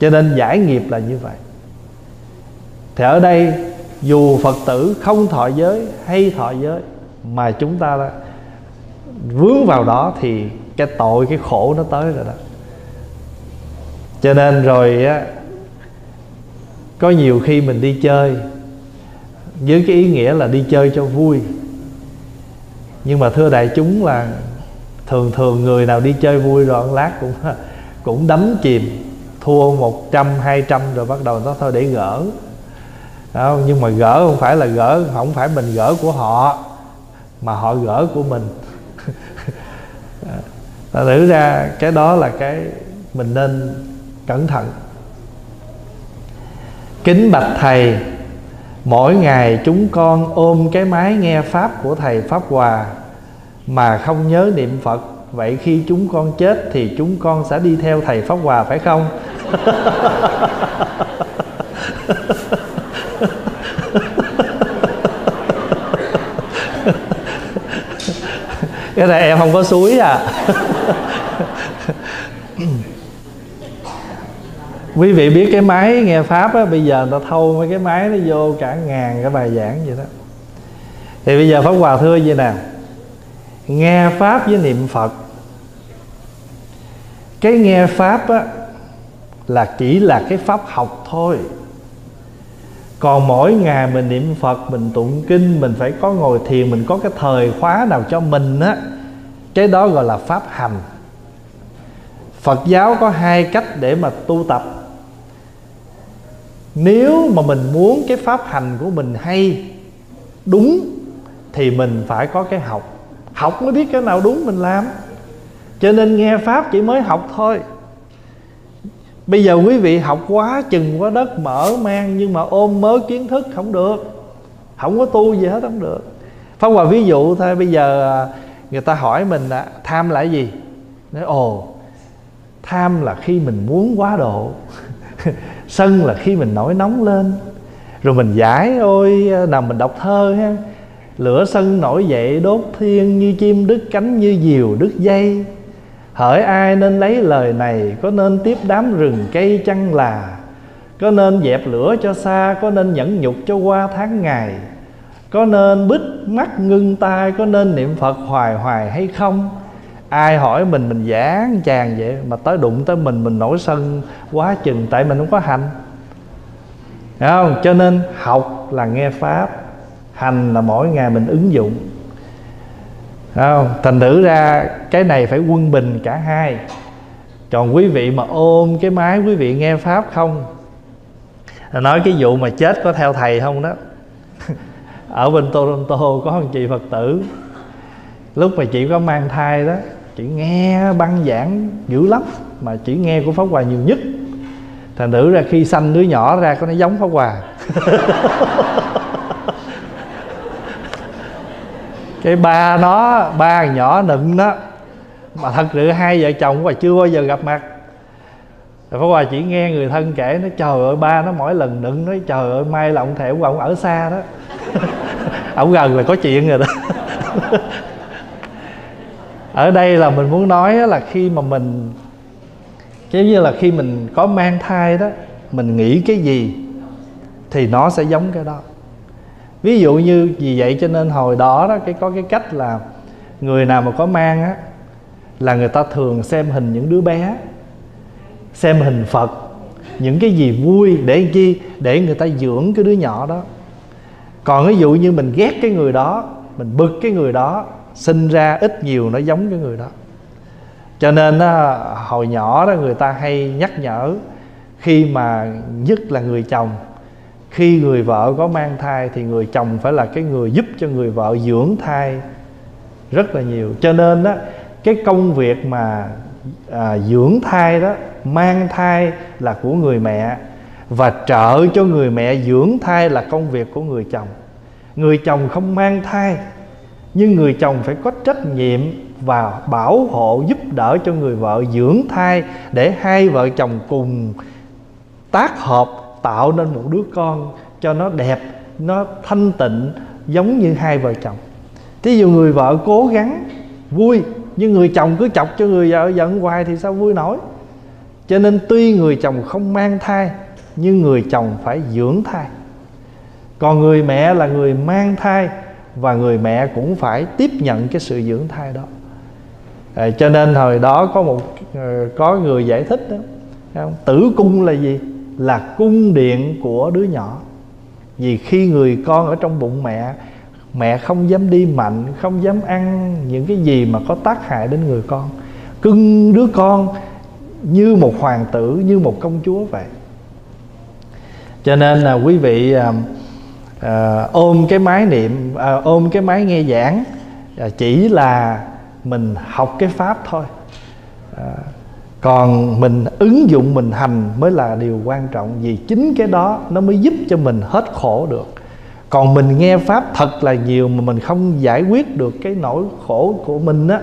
Cho nên giải nghiệp là như vậy. Thì ở đây dù Phật tử không thọ giới hay thọ giới mà chúng ta đã vướng vào đó thì cái tội, cái khổ nó tới rồi đó. Cho nên rồi á, có nhiều khi mình đi chơi với cái ý nghĩa là đi chơi cho vui. Nhưng mà thưa đại chúng là thường thường người nào đi chơi vui rồi lát cũng cũng đắm chìm, thua một trăm, hai trăm rồi bắt đầu nó thôi để gỡ. Đó, nhưng mà gỡ không phải là gỡ, không phải mình gỡ của họ mà họ gỡ của mình. Thử ra cái đó là cái mình nên cẩn thận. Kính bạch Thầy, mỗi ngày chúng con ôm cái máy nghe Pháp của Thầy Pháp Hòa mà không nhớ niệm Phật. Vậy khi chúng con chết thì chúng con sẽ đi theo Thầy Pháp Hòa phải không? Cái này em không có suối à. Quý vị biết cái máy nghe Pháp á, bây giờ người ta thâu mấy cái máy nó vô cả ngàn cái bài giảng vậy đó. Thì bây giờ Pháp Hòa thưa vậy nè, nghe Pháp với niệm Phật. Cái nghe Pháp á, là chỉ là cái Pháp học thôi. Còn mỗi ngày mình niệm Phật, mình tụng kinh, mình phải có ngồi thiền, mình có cái thời khóa nào cho mình á, cái đó gọi là Pháp hành. Phật giáo có hai cách để mà tu tập. Nếu mà mình muốn cái Pháp hành của mình hay, đúng, thì mình phải có cái học. Học mới biết cái nào đúng mình làm. Cho nên nghe Pháp chỉ mới học thôi. Bây giờ quý vị học quá chừng quá đất, mở mang nhưng mà ôm mớ kiến thức không được, không có tu gì hết không được. Phong Hòa ví dụ thôi, bây giờ người ta hỏi mình là tham là gì, nói ồ tham là khi mình muốn quá độ, sân là khi mình nổi nóng lên, rồi mình giải ôi nào mình đọc thơ ha, lửa sân nổi dậy đốt thiên, như chim đứt cánh như diều đứt dây. Hỡi ai nên lấy lời này, có nên tiếp đám rừng cây chăng là, có nên dẹp lửa cho xa, có nên nhẫn nhục cho qua tháng ngày, có nên bít mắt ngưng tai, có nên niệm Phật hoài hoài hay không. Ai hỏi mình mình giảng chàng vậy, mà tới đụng tới mình mình nổi sân quá chừng, tại mình không có hành. Đấy không? Cho nên học là nghe pháp, hành là mỗi ngày mình ứng dụng. Không? Thành thử ra cái này phải quân bình cả hai. Còn quý vị mà ôm cái máy quý vị nghe pháp không, nói cái vụ mà chết có theo thầy không đó. Ở bên Toronto có một chị Phật tử, lúc mà chị có mang thai đó, chị nghe băng giảng dữ lắm, mà chị nghe của Pháp Hòa nhiều nhất. Thành thử ra khi sanh đứa nhỏ ra có nó giống Pháp Hòa. Cái ba nó, ba nhỏ nựng đó, mà thật sự hai vợ chồng Hòa chưa bao giờ gặp mặt. Rồi Pháp Hòa chỉ nghe người thân kể, nó trời ơi ba nó mỗi lần nựng, nói trời ơi may là ông thầy của ông ở xa đó. Ông gần là có chuyện rồi đó. Ở đây là mình muốn nói là khi mà mình, giống như là khi mình có mang thai đó, mình nghĩ cái gì thì nó sẽ giống cái đó. Ví dụ như vì vậy cho nên hồi đó đó cái có cái cách là người nào mà có mang á là người ta thường xem hình những đứa bé, xem hình Phật, những cái gì vui để chi, để người ta dưỡng cái đứa nhỏ đó. Còn ví dụ như mình ghét cái người đó, mình bực cái người đó, sinh ra ít nhiều nó giống cái người đó. Cho nên đó, hồi nhỏ đó người ta hay nhắc nhở, khi mà nhất là người chồng, khi người vợ có mang thai thì người chồng phải là cái người giúp cho người vợ dưỡng thai rất là nhiều. Cho nên đó, cái công việc mà à, dưỡng thai đó, mang thai là của người mẹ, và trợ cho người mẹ dưỡng thai là công việc của người chồng. Người chồng không mang thai, nhưng người chồng phải có trách nhiệm và bảo hộ giúp đỡ cho người vợ dưỡng thai, để hai vợ chồng cùng tác hợp tạo nên một đứa con cho nó đẹp, nó thanh tịnh giống như hai vợ chồng. Thí dụ người vợ cố gắng vui, nhưng người chồng cứ chọc cho người vợ giận hoài thì sao vui nổi. Cho nên tuy người chồng không mang thai, nhưng người chồng phải dưỡng thai. Còn người mẹ là người mang thai, và người mẹ cũng phải tiếp nhận cái sự dưỡng thai đó. À, cho nên hồi đó có một có người giải thích đó, không? Tử cung là gì? Là cung điện của đứa nhỏ. Vì khi người con ở trong bụng mẹ, mẹ không dám đi mạnh, không dám ăn những cái gì mà có tác hại đến người con, cưng đứa con như một hoàng tử, như một công chúa vậy. Cho nên là quý vị à, à, ôm cái máy niệm, à, ôm cái máy nghe giảng à, chỉ là mình học cái pháp thôi, à, còn mình ứng dụng, mình hành mới là điều quan trọng. Vì chính cái đó nó mới giúp cho mình hết khổ được. Còn mình nghe pháp thật là nhiều mà mình không giải quyết được cái nỗi khổ của mình á,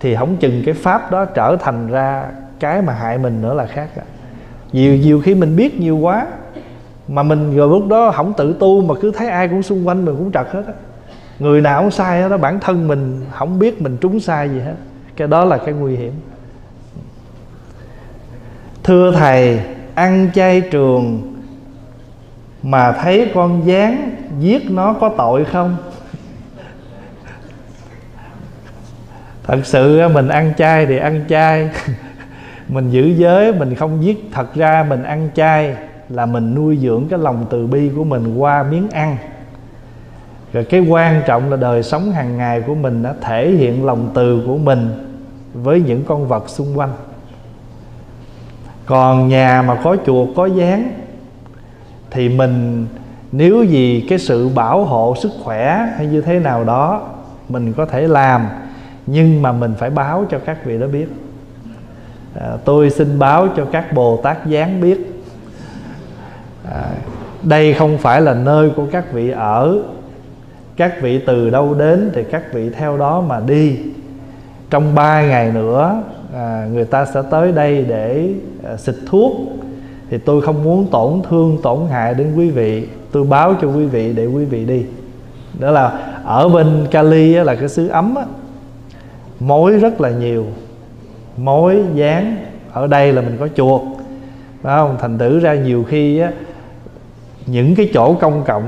thì không chừng cái pháp đó trở thành ra cái mà hại mình nữa là khác. Nhiều, nhiều khi mình biết nhiều quá mà mình rồi lúc đó không tự tu, mà cứ thấy ai cũng xung quanh mình cũng trật hết á, người nào cũng sai hết đó, bản thân mình không biết mình trúng sai gì hết. Cái đó là cái nguy hiểm. Thưa thầy, ăn chay trường mà thấy con gián giết nó có tội không? Thật sự mình ăn chay thì ăn chay, mình giữ giới mình không giết. Thật ra mình ăn chay là mình nuôi dưỡng cái lòng từ bi của mình qua miếng ăn. Rồi cái quan trọng là đời sống hàng ngày của mình đã thể hiện lòng từ của mình với những con vật xung quanh. Còn nhà mà có chuột có gián thì mình, nếu vì cái sự bảo hộ sức khỏe hay như thế nào đó mình có thể làm, nhưng mà mình phải báo cho các vị đó biết. à, tôi xin báo cho các Bồ Tát Giáng biết, à, đây không phải là nơi của các vị ở. Các vị từ đâu đến thì các vị theo đó mà đi. Trong ba ngày nữa à, người ta sẽ tới đây để à, xịt thuốc. Thì tôi không muốn tổn thương, tổn hại đến quý vị. Tôi báo cho quý vị để quý vị đi. Đó là ở bên Cali á, là cái xứ ấm á, mối rất là nhiều, mối dán. Ở đây là mình có chuột, phải không? Thành thử ra nhiều khi á, những cái chỗ công cộng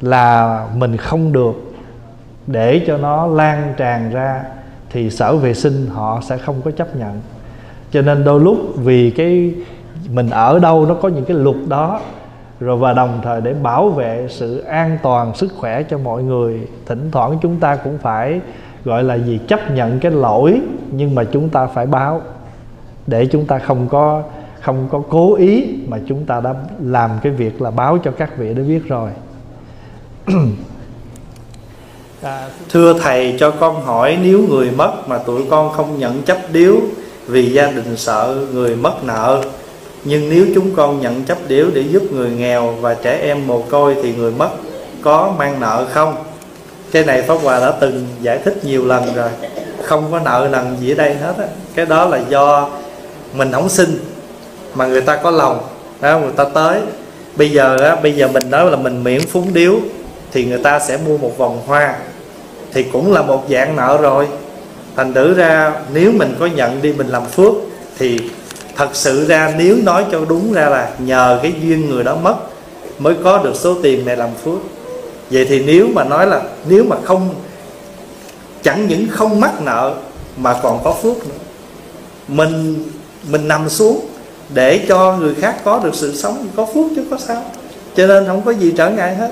là mình không được để cho nó lan tràn ra, thì sở vệ sinh họ sẽ không có chấp nhận. Cho nên đôi lúc vì cái mình ở đâu nó có những cái luật đó rồi, và đồng thời để bảo vệ sự an toàn sức khỏe cho mọi người, thỉnh thoảng chúng ta cũng phải gọi là gì, chấp nhận cái lỗi, nhưng mà chúng ta phải báo để chúng ta không có không có cố ý, mà chúng ta đã làm cái việc là báo cho các vị đã biết rồi. Thưa thầy, cho con hỏi, nếu người mất mà tụi con không nhận chấp điếu vì gia đình sợ người mất nợ, nhưng nếu chúng con nhận chấp điếu để giúp người nghèo và trẻ em mồ côi thì người mất có mang nợ không? Cái này Pháp Hòa đã từng giải thích nhiều lần rồi, không có nợ nần gì ở đây hết á. Cái đó là do mình không xin mà người ta có lòng đó, người ta tới. Bây giờ á, bây giờ mình nói là mình miễn phúng điếu thì người ta sẽ mua một vòng hoa, thì cũng là một dạng nợ rồi. Thành thử ra nếu mình có nhận đi, mình làm phước, thì thật sự ra nếu nói cho đúng ra là nhờ cái duyên người đó mất mới có được số tiền này làm phước. Vậy thì nếu mà nói là nếu mà không, chẳng những không mắc nợ mà còn có phước nữa. Mình mình nằm xuống để cho người khác có được sự sống, có phước chứ có sao. Cho nên không có gì trở ngại hết.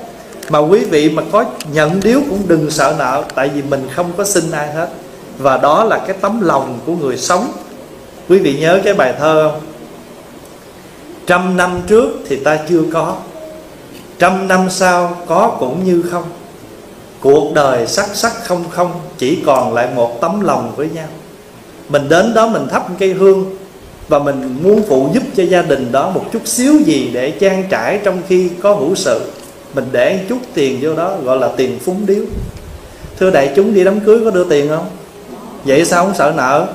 Mà quý vị mà có nhận điếu cũng đừng sợ nợ, tại vì mình không có xin ai hết. Và đó là cái tấm lòng của người sống. Quý vị nhớ cái bài thơ không? Trăm năm trước thì ta chưa có, trăm năm sau có cũng như không. Cuộc đời sắc sắc không không, chỉ còn lại một tấm lòng với nhau. Mình đến đó mình thắp cây hương và mình muốn phụ giúp cho gia đình đó một chút xíu gì để trang trải trong khi có hữu sự. Mình để chút tiền vô đó gọi là tiền phúng điếu. Thưa đại chúng, đi đám cưới có đưa tiền không? Vậy sao không sợ nợ?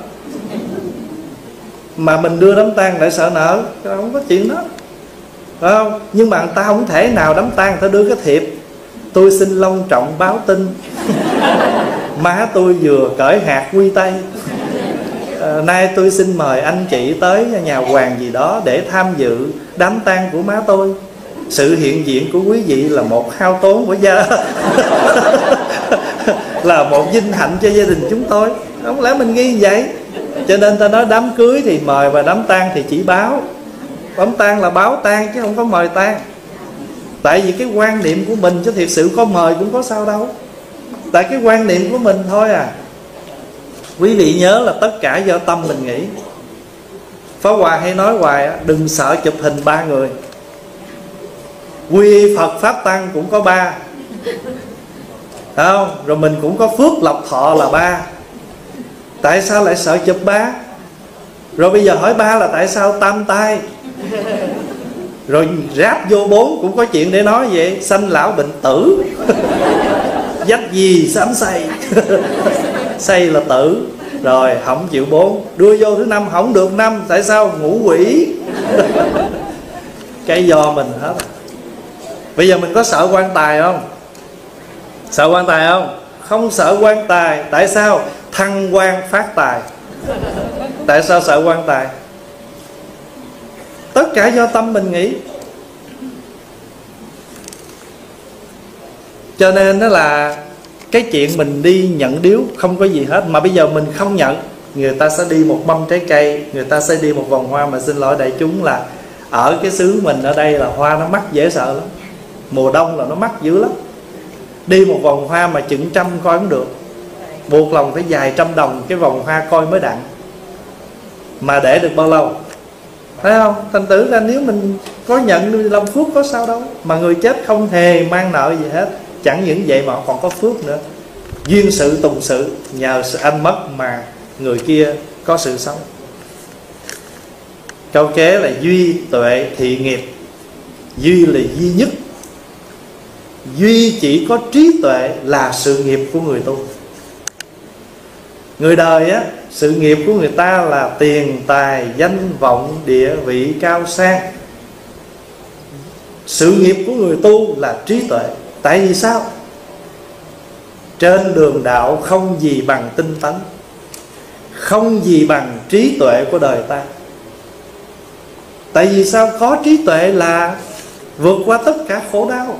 Mà mình đưa đám tang lại sợ nợ, không có chuyện đó, phải không? Nhưng mà người ta không thể nào đám tang người ta đưa cái thiệp tôi xin long trọng báo tin má tôi vừa cởi hạt quy tây, à, nay tôi xin mời anh chị tới nhà hoàng gì đó để tham dự đám tang của má tôi. Sự hiện diện của quý vị là một hao tốn của gia là một vinh hạnh cho gia đình chúng tôi. Không lẽ mình nghi vậy? Cho nên ta nói đám cưới thì mời và đám tang thì chỉ báo. Đám tang là báo tang chứ không có mời tang. Tại vì cái quan niệm của mình, chứ thiệt sự có mời cũng có sao đâu. Tại cái quan niệm của mình thôi à. Quý vị nhớ là tất cả do tâm mình nghĩ. Pháp Hòa hay nói hoài, đừng sợ chụp hình ba người. Quy Phật Pháp Tăng cũng có ba, phải không? Rồi mình cũng có phước lộc thọ là ba. Tại sao lại sợ chụp ba? Rồi bây giờ hỏi ba là tại sao tam tai? Rồi ráp vô bốn cũng có chuyện để nói vậy. Sanh lão bệnh tử dách gì sám say say là tử. Rồi không chịu bốn, đưa vô thứ năm không được năm. Tại sao? Ngũ quỷ cái do mình hết. Bây giờ mình có sợ quan tài không? Sợ quan tài không? Không sợ quan tài. Tại sao? Thăng quan phát tài. Tại sao sợ quan tài? Tất cả do tâm mình nghĩ. Cho nên đó là cái chuyện mình đi nhận điếu không có gì hết. Mà bây giờ mình không nhận, người ta sẽ đi một mâm trái cây, người ta sẽ đi một vòng hoa. Mà xin lỗi đại chúng là ở cái xứ mình ở đây là hoa nó mắc dễ sợ lắm. Mùa đông là nó mắc dữ lắm. Đi một vòng hoa mà chừng trăm coi cũng được, buộc lòng phải vài trăm đồng cái vòng hoa coi mới đặng. Mà để được bao lâu, thấy không? Thành tử ra nếu mình có nhận làm phước có sao đâu. Mà người chết không hề mang nợ gì hết. Chẳng những vậy mà còn có phước nữa. Duyên sự tùng sự, nhờ anh mất mà người kia có sự sống. Câu kế là duy tuệ thị nghiệp. Duy là duy nhất, duy chỉ có trí tuệ là sự nghiệp của người tu. Người đời á, sự nghiệp của người ta là tiền tài, danh vọng, địa vị cao sang. Sự nghiệp của người tu là trí tuệ. Tại vì sao? Trên đường đạo không gì bằng tinh tấn, không gì bằng trí tuệ của đời ta. Tại vì sao? Có trí tuệ là vượt qua tất cả khổ đau.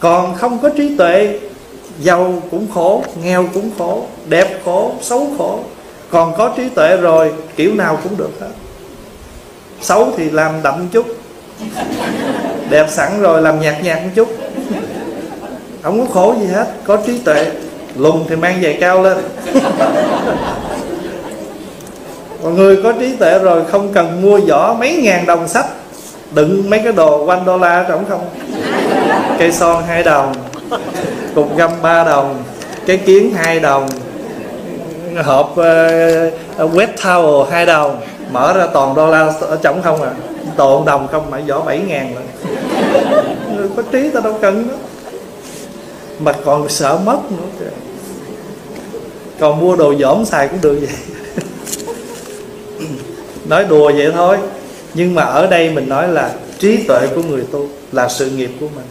Còn không có trí tuệ, giàu cũng khổ, nghèo cũng khổ, đẹp khổ, xấu khổ. Còn có trí tuệ rồi, kiểu nào cũng được hết. Xấu thì làm đậm chút, đẹp sẵn rồi làm nhạt nhạt một chút, không có khổ gì hết. Có trí tuệ, lùn thì mang giày cao lên. Mọi người có trí tuệ rồi không cần mua giỏ mấy ngàn đồng sách đựng mấy cái đồ quanh đô la trống không. Cây son hai đồng, cục găm ba đồng, cái kiến hai đồng, hộp uh, wet towel hai đồng, mở ra toàn đô la ở trống không à, toàn đồng không, mà giỏ bảy ngàn rồi. Người có trí ta đâu cần đó, mà còn sợ mất nữa, còn mua đồ dỏm xài cũng được vậy. Nói đùa vậy thôi, nhưng mà ở đây mình nói là trí tuệ của người tu là sự nghiệp của mình.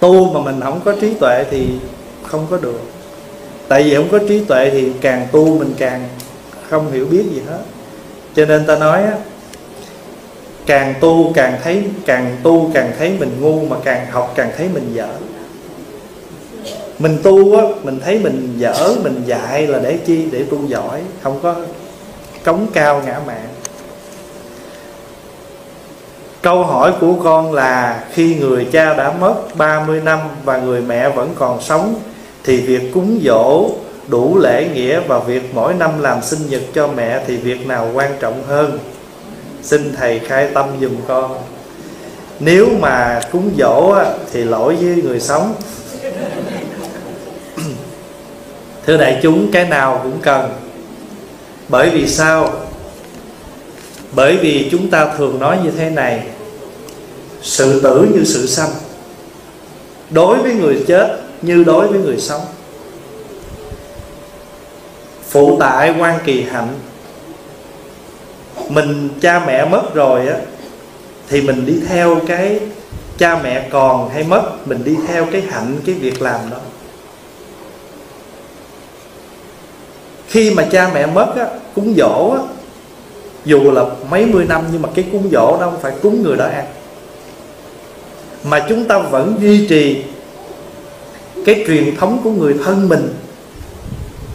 Tu mà mình không có trí tuệ thì không có được. Tại vì không có trí tuệ thì càng tu mình càng không hiểu biết gì hết. Cho nên ta nói càng tu càng thấy, càng tu càng thấy mình ngu, mà càng học càng thấy mình dở. Mình tu á, mình thấy mình dở, mình dạy là để chi? Để tu giỏi, không có cống cao ngã mạn. Câu hỏi của con là khi người cha đã mất ba mươi năm và người mẹ vẫn còn sống thì việc cúng dỗ đủ lễ nghĩa và việc mỗi năm làm sinh nhật cho mẹ thì việc nào quan trọng hơn? Xin thầy khai tâm giùm con. Nếu mà cúng dỗ thì lỗi với người sống. Thưa đại chúng, cái nào cũng cần. Bởi vì sao? Bởi vì chúng ta thường nói như thế này: sự tử như sự sanh, đối với người chết như đối với người sống. Phụ tại quan kỳ hạnh. Mình cha mẹ mất rồi á, thì mình đi theo cái cha mẹ còn hay mất, mình đi theo cái hạnh, cái việc làm đó. Khi mà cha mẹ mất á, cúng dỗ á, dù là mấy mươi năm, nhưng mà cái cúng dỗ đó không phải cúng người đó ăn, mà chúng ta vẫn duy trì cái truyền thống của người thân mình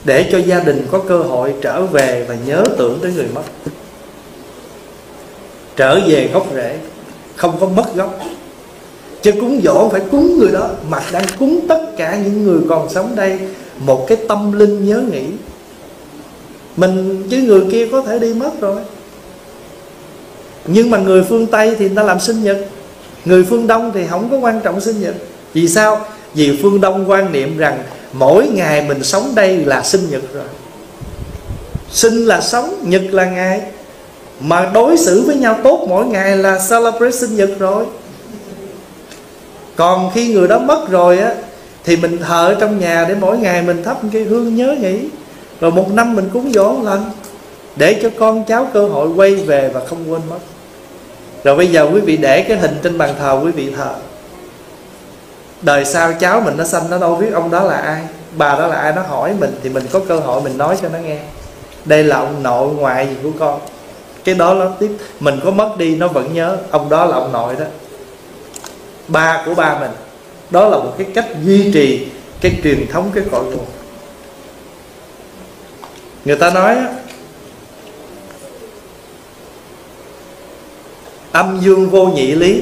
để cho gia đình có cơ hội trở về và nhớ tưởng tới người mất, trở về gốc rễ, không có mất gốc. Chứ cúng dỗ không phải cúng người đó, mà đang cúng tất cả những người còn sống đây một cái tâm linh nhớ nghĩ mình, chứ người kia có thể đi mất rồi. Nhưng mà người phương Tây thì người ta làm sinh nhật, người phương Đông thì không có quan trọng sinh nhật. Vì sao? Vì phương Đông quan niệm rằng mỗi ngày mình sống đây là sinh nhật rồi. Sinh là sống, nhật là ngày, mà đối xử với nhau tốt mỗi ngày là celebrate sinh nhật rồi. Còn khi người đó mất rồi á, thì mình thờ trong nhà để mỗi ngày mình thắp cái hương nhớ nghĩ, rồi một năm mình cúng dỗ một lần để cho con cháu cơ hội quay về và không quên mất. Rồi bây giờ quý vị để cái hình trên bàn thờ, quý vị thờ, đời sau cháu mình nó sanh, nó đâu biết ông đó là ai, bà đó là ai, nó hỏi mình thì mình có cơ hội mình nói cho nó nghe đây là ông nội ngoại gì của con. Cái đó nó tiếp, mình có mất đi nó vẫn nhớ ông đó là ông nội đó, ba của ba mình. Đó là một cái cách duy trì cái truyền thống, cái cội nguồn. Người ta nói âm dương vô nhị lý,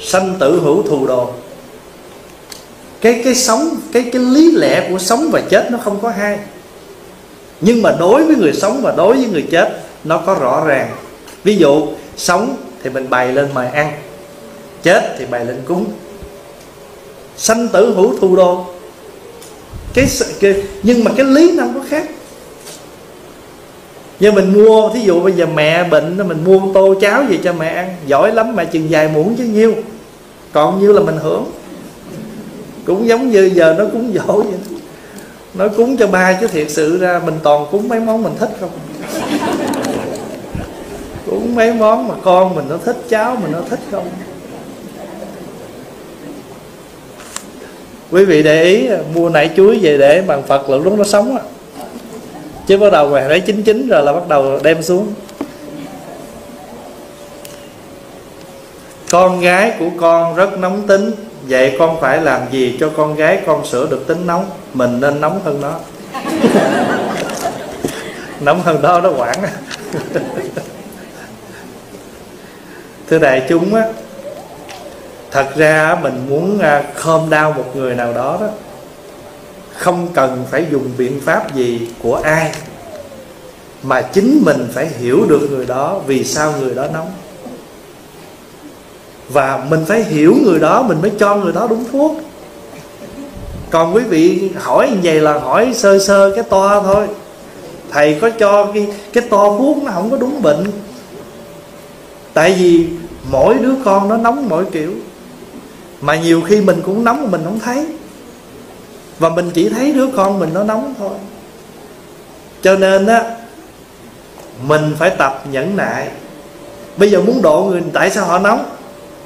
sanh tử hữu thù đồ. Cái cái sống, cái cái lý lẽ của sống và chết nó không có hai. Nhưng mà đối với người sống và đối với người chết nó có rõ ràng. Ví dụ sống thì mình bày lên mời ăn, chết thì bày lên cúng. Sanh tử hữu thù đồ. Cái, cái nhưng mà cái lý nó không có khác. Nhưng mình mua, thí dụ bây giờ mẹ bệnh, mình mua tô cháo gì cho mẹ ăn, giỏi lắm mẹ chừng vài muỗng chứ nhiêu, còn nhiêu là mình hưởng. Cũng giống như giờ nó cúng dỗ vậy đó. Nó cúng cho ba chứ thiệt sự ra mình toàn cúng mấy món mình thích không. Cúng mấy món mà con mình nó thích, cháu mình nó thích không. Quý vị để ý, mua nải chuối về để bàn Phật là lúc nó sống á, chứ bắt đầu mà lấy chín chín rồi là bắt đầu đem xuống. Con gái của con rất nóng tính, vậy con phải làm gì cho con gái con sửa được tính nóng? Mình nên nóng hơn nó. Nóng hơn đó nó quản. Thưa đại chúng á, thật ra mình muốn calm down một người nào đó đó, không cần phải dùng biện pháp gì của ai, mà chính mình phải hiểu được người đó, vì sao người đó nóng. Và mình phải hiểu người đó mình mới cho người đó đúng thuốc. Còn quý vị hỏi như vậy là hỏi sơ sơ cái toa thôi. Thầy có cho cái, cái toa thuốc nó không có đúng bệnh. Tại vì mỗi đứa con nó nóng mỗi kiểu, mà nhiều khi mình cũng nóng mà mình không thấy, và mình chỉ thấy đứa con mình nó nóng thôi. Cho nên á, mình phải tập nhẫn nại. Bây giờ muốn độ người tại sao họ nóng,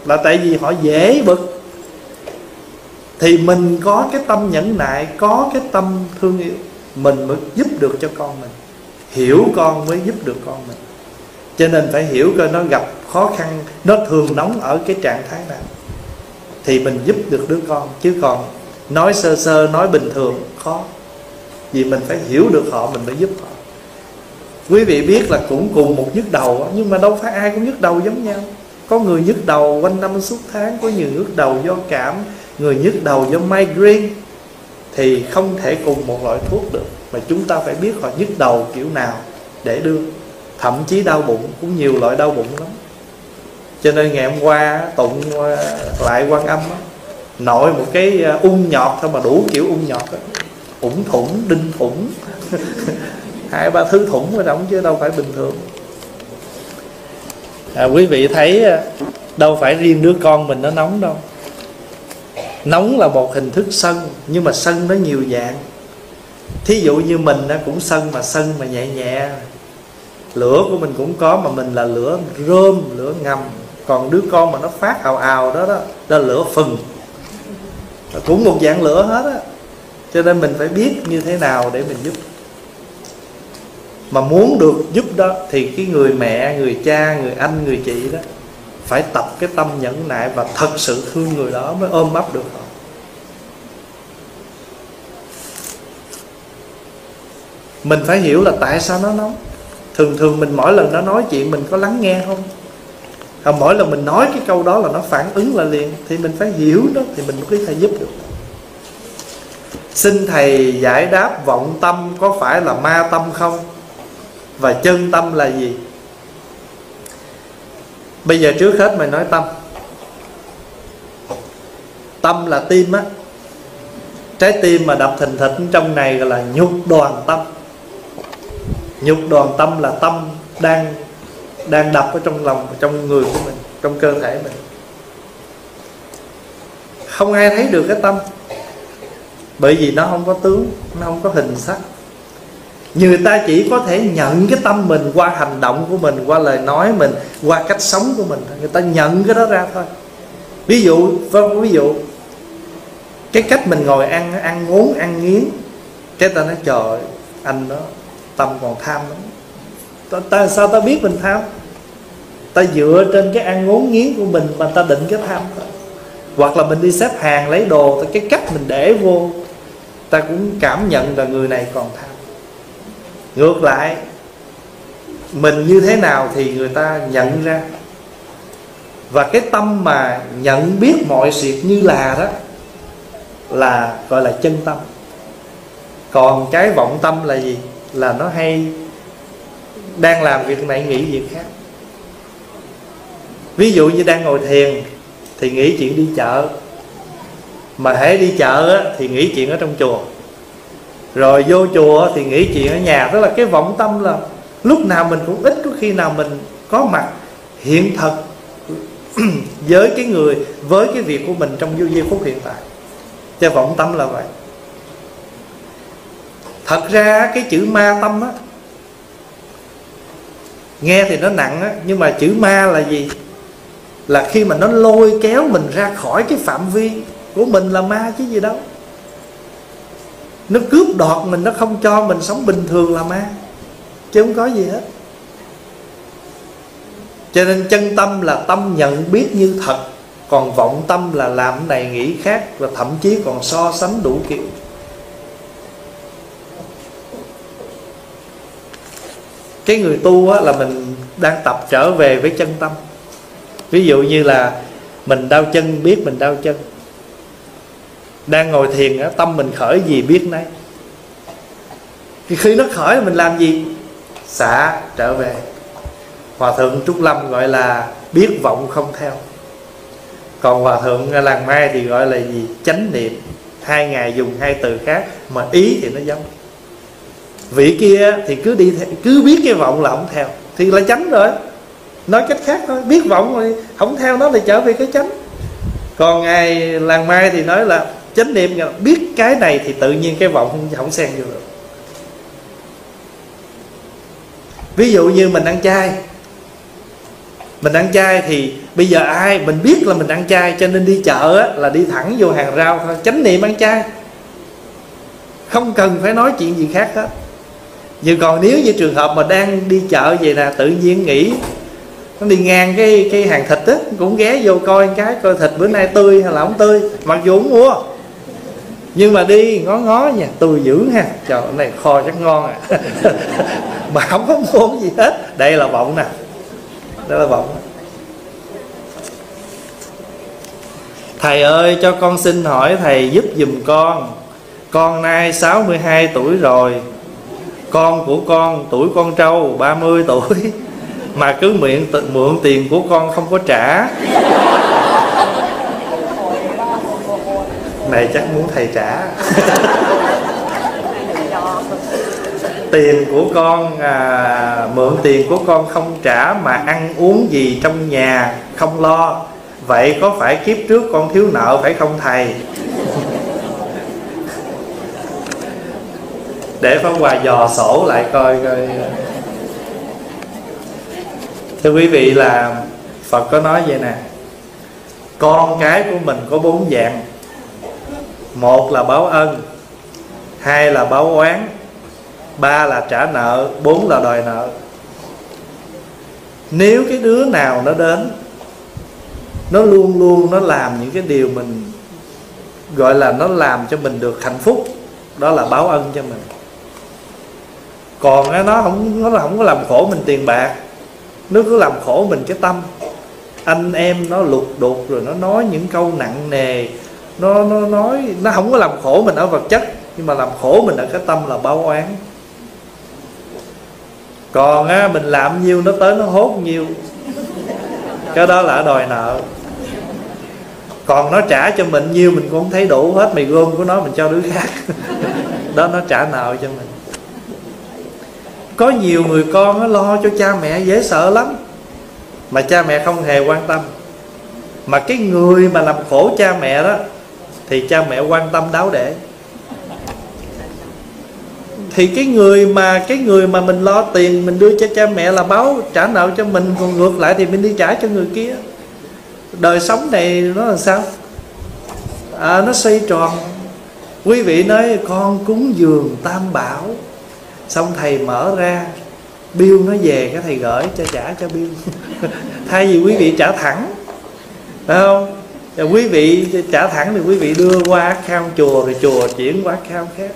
là tại vì họ dễ bực. Thì mình có cái tâm nhẫn nại, có cái tâm thương yêu, mình mới giúp được cho con mình. Hiểu con mới giúp được con mình. Cho nên phải hiểu coi nó gặp khó khăn, nó thường nóng ở cái trạng thái nào, thì mình giúp được đứa con. Chứ còn nói sơ sơ, nói bình thường khó. Vì mình phải hiểu được họ mình mới giúp họ. Quý vị biết là cũng cùng một nhức đầu, nhưng mà đâu phải ai cũng nhức đầu giống nhau. Có người nhức đầu quanh năm suốt tháng, có người nhức đầu do cảm, người nhức đầu do migraine. Thì không thể cùng một loại thuốc được, mà chúng ta phải biết họ nhức đầu kiểu nào để đưa. Thậm chí đau bụng cũng nhiều loại đau bụng lắm. Cho nên ngày hôm qua tụng lại Quan Âm đó, nội một cái ung nhọt thôi mà đủ kiểu ung nhọt đó. Ủng thủng, đinh thủng, hai ba thứ thủng rồi đóng chứ đâu phải bình thường. À, quý vị thấy đâu phải riêng đứa con mình nó nóng đâu. Nóng là một hình thức sân, nhưng mà sân nó nhiều dạng. Thí dụ như mình cũng sân, mà sân mà nhẹ nhẹ. Lửa của mình cũng có, mà mình là lửa rơm, lửa ngầm. Còn đứa con mà nó phát ào ào đó đó, đó là lửa phừng, cũng một dạng lửa hết á. Cho nên mình phải biết như thế nào để mình giúp. Mà muốn được giúp đó thì cái người mẹ, người cha, người anh, người chị đó phải tập cái tâm nhẫn nại và thật sự thương người đó mới ôm ấp được họ. Mình phải hiểu là tại sao nó nóng. Thường thường mình mỗi lần nó nói chuyện mình có lắng nghe không? Không, mỗi lần mình nói cái câu đó là nó phản ứng lại liền. Thì mình phải hiểu đó thì mình mới có thể giúp được. Xin Thầy giải đáp vọng tâm có phải là ma tâm không? Và chân tâm là gì? Bây giờ trước hết mình nói tâm. Tâm là tim á. Trái tim mà đập thình thịch trong này gọi là nhục đoàn tâm. Nhục đoàn tâm là tâm đang đang đập ở trong lòng, trong người của mình, trong cơ thể mình. Không ai thấy được cái tâm, bởi vì nó không có tướng, nó không có hình sắc. Người ta chỉ có thể nhận cái tâm mình qua hành động của mình, qua lời nói mình, qua cách sống của mình. Người ta nhận cái đó ra thôi. Ví dụ, ví dụ cái cách mình ngồi ăn, ăn ngốn, ăn nghiến, cái ta nói trời ơi, anh đó tâm còn tham lắm. Ta, ta, sao ta biết mình tham? Ta dựa trên cái ăn ngốn nghiến của mình mà ta định cái tham thôi. Hoặc là mình đi xếp hàng lấy đồ, cái cách mình để vô, ta cũng cảm nhận là người này còn tham. Ngược lại, mình như thế nào thì người ta nhận ra. Và cái tâm mà nhận biết mọi sự như là đó là gọi là chân tâm. Còn cái vọng tâm là gì? Là nó hay đang làm việc này nghĩ việc khác. Ví dụ như đang ngồi thiền thì nghĩ chuyện đi chợ, mà hễ đi chợ á, thì nghĩ chuyện ở trong chùa, rồi vô chùa thì nghĩ chuyện ở nhà. Tức là cái vọng tâm là lúc nào mình cũng ít có khi nào mình có mặt hiện thực với cái người, với cái việc của mình trong giây phút hiện tại. Cho vọng tâm là vậy. Thật ra cái chữ ma tâm á, nghe thì nó nặng á, nhưng mà chữ ma là gì? Là khi mà nó lôi kéo mình ra khỏi cái phạm vi của mình là ma chứ gì đâu. Nó cướp đoạt mình, nó không cho mình sống bình thường là ma, chứ không có gì hết. Cho nên chân tâm là tâm nhận biết như thật, còn vọng tâm là làm này nghĩ khác, và thậm chí còn so sánh đủ kiểu. Cái người tu á, là mình đang tập trở về với chân tâm. Ví dụ như là mình đau chân, biết mình đau chân. Đang ngồi thiền á, tâm mình khởi gì biết nấy. Thì khi nó khởi mình làm gì? Xả trở về. Hòa thượng Trúc Lâm gọi là biết vọng không theo. Còn hòa thượng Làng Mai thì gọi là gì? Chánh niệm. Hai ngài dùng hai từ khác mà ý thì nó giống. Vị kia thì cứ đi theo, cứ biết cái vọng là không theo thì là chánh rồi. Nói cách khác thôi, biết vọng rồi không theo nó thì trở về cái chánh. Còn ngài Làng Mai thì nói là chánh niệm, biết cái này thì tự nhiên cái vọng không, không xen vô được. Ví dụ như mình ăn chay, mình ăn chay thì bây giờ ai mình biết là mình ăn chay, cho nên đi chợ á, là đi thẳng vô hàng rau thôi, chánh niệm ăn chay, không cần phải nói chuyện gì khác hết. Nhưng còn nếu như trường hợp mà đang đi chợ vậy nè, tự nhiên nghĩ nó đi ngang cái cái hàng thịt á, cũng ghé vô coi cái coi thịt bữa nay tươi hay là không tươi, mặc dù không mua nhưng mà đi ngó ngó nha, tươi dữ ha, trời này kho chắc ngon à. Mà không có muốn gì hết. Đây là vọng nè, đây là vọng. Thầy ơi cho con xin hỏi thầy giúp giùm con. Con nay sáu mươi hai tuổi rồi. Con của con, tuổi con trâu ba mươi tuổi, mà cứ miệng tự, mượn tiền của con không có trả. Này chắc muốn thầy trả. Tiền của con à, mượn tiền của con không trả, mà ăn uống gì trong nhà không lo. Vậy có phải kiếp trước con thiếu nợ phải không thầy? Để Pháp Hòa dò sổ lại coi coi. Thưa quý vị, là Phật có nói vậy nè, con cái của mình có bốn dạng. Một là báo ân, hai là báo oán, ba là trả nợ, bốn là đòi nợ. Nếu cái đứa nào nó đến, nó luôn luôn nó làm những cái điều mình gọi là nó làm cho mình được hạnh phúc, đó là báo ân cho mình. Còn nó không, nó không có làm khổ mình tiền bạc, nó cứ làm khổ mình cái tâm. Anh em nó lục đục rồi nó nói những câu nặng nề, nó, nó nói nó không có làm khổ mình ở vật chất, nhưng mà làm khổ mình ở cái tâm là báo oán. Còn á, mình làm nhiêu nó tới nó hốt nhiêu, cái đó là đòi nợ. Còn nó trả cho mình nhiêu mình cũng thấy đủ hết, mì gom của nó mình cho đứa khác. Đó, nó trả nợ cho mình. Có nhiều người con nó lo cho cha mẹ dễ sợ lắm, mà cha mẹ không hề quan tâm. Mà cái người mà làm khổ cha mẹ đó thì cha mẹ quan tâm đáo để. Thì cái người mà cái người mà mình lo tiền mình đưa cho cha mẹ là báo trả nợ cho mình, còn ngược lại thì mình đi trả cho người kia. Đời sống này nó làm sao? À, nó xoay tròn. Quý vị nói con cúng dường tam bảo, xong thầy mở ra bill nó về, cái thầy gửi cho trả cho bill. Thay vì quý vị trả thẳng, phải không? Rồi quý vị trả thẳng thì quý vị đưa qua account chùa, rồi chùa chuyển qua account khác.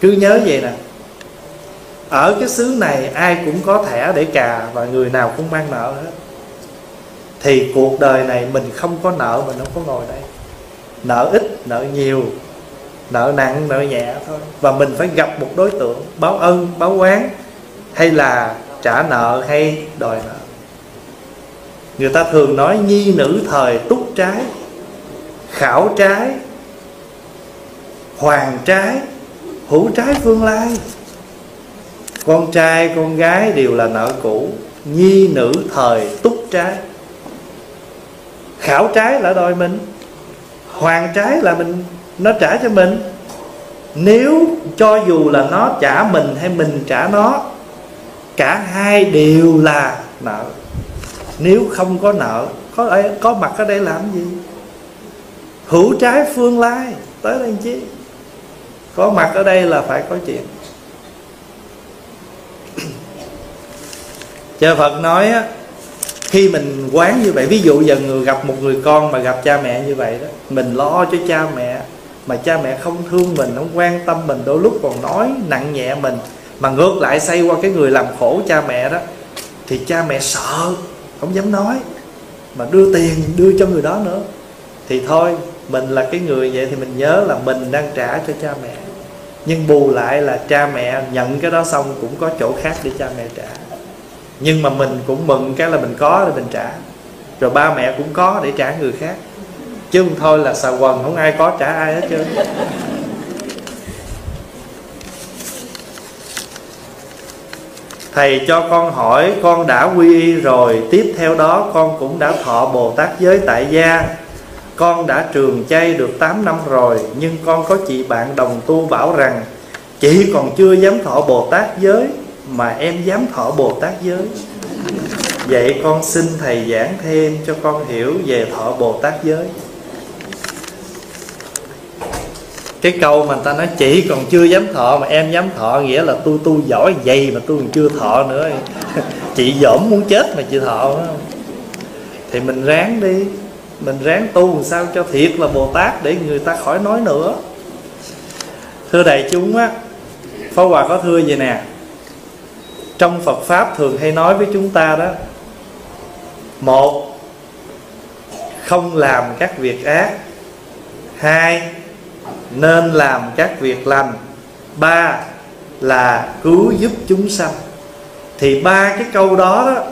Cứ nhớ vậy nè, ở cái xứ này ai cũng có thẻ để cà và người nào cũng mang nợ hết. Thì cuộc đời này mình không có nợ mình không có ngồi đây. Nợ ít, nợ nhiều, nợ nặng, nợ nhẹ thôi. Và mình phải gặp một đối tượng báo ân, báo oán, hay là trả nợ hay đòi nợ. Người ta thường nói nhi nữ thời túc trái, khảo trái, hoàng trái, hữu trái phương lai. Con trai con gái đều là nợ cũ, nhi nữ thời túc trái. Khảo trái là đòi mình, hoàn trái là mình, nó trả cho mình. Nếu cho dù là nó trả mình hay mình trả nó, cả hai đều là nợ. Nếu không có nợ, có, có mặt ở đây làm gì? Hữu trái phương lai, tới đây chứ. Có mặt ở đây là phải có chuyện. Chư Phật nói á, khi mình quán như vậy, ví dụ giờ người gặp một người con mà gặp cha mẹ như vậy đó, mình lo cho cha mẹ mà cha mẹ không thương mình, không quan tâm mình, đôi lúc còn nói nặng nhẹ mình, mà ngược lại xây qua cái người làm khổ cha mẹ đó, thì cha mẹ sợ, không dám nói, mà đưa tiền đưa cho người đó nữa. Thì thôi, mình là cái người vậy thì mình nhớ là mình đang trả cho cha mẹ, nhưng bù lại là cha mẹ nhận cái đó xong cũng có chỗ khác để cha mẹ trả. Nhưng mà mình cũng mừng cái là mình có để mình trả, rồi ba mẹ cũng có để trả người khác, chứ không thôi là xà quần không ai có trả ai hết trơn. Thầy cho con hỏi, con đã quy y rồi, tiếp theo đó con cũng đã thọ Bồ Tát giới tại gia. Con đã trường chay được tám năm rồi, nhưng con có chị bạn đồng tu bảo rằng chị còn chưa dám thọ Bồ Tát giới mà em dám thọ Bồ Tát giới. Vậy con xin thầy giảng thêm cho con hiểu về thọ Bồ Tát giới. Cái câu mà người ta nói chị còn chưa dám thọ mà em dám thọ, nghĩa là tôi tu giỏi vậy mà tôi còn chưa thọ nữa. Chị dỗm muốn chết mà chị thọ nữa. Thì mình ráng đi, mình ráng tu làm sao cho thiệt là Bồ Tát để người ta khỏi nói nữa. Thưa đại chúng á, Pháp Hòa có thưa vậy nè, trong Phật Pháp thường hay nói với chúng ta đó: một, không làm các việc ác; hai, nên làm các việc lành; ba, là cứu giúp chúng sanh. Thì ba cái câu đó, đó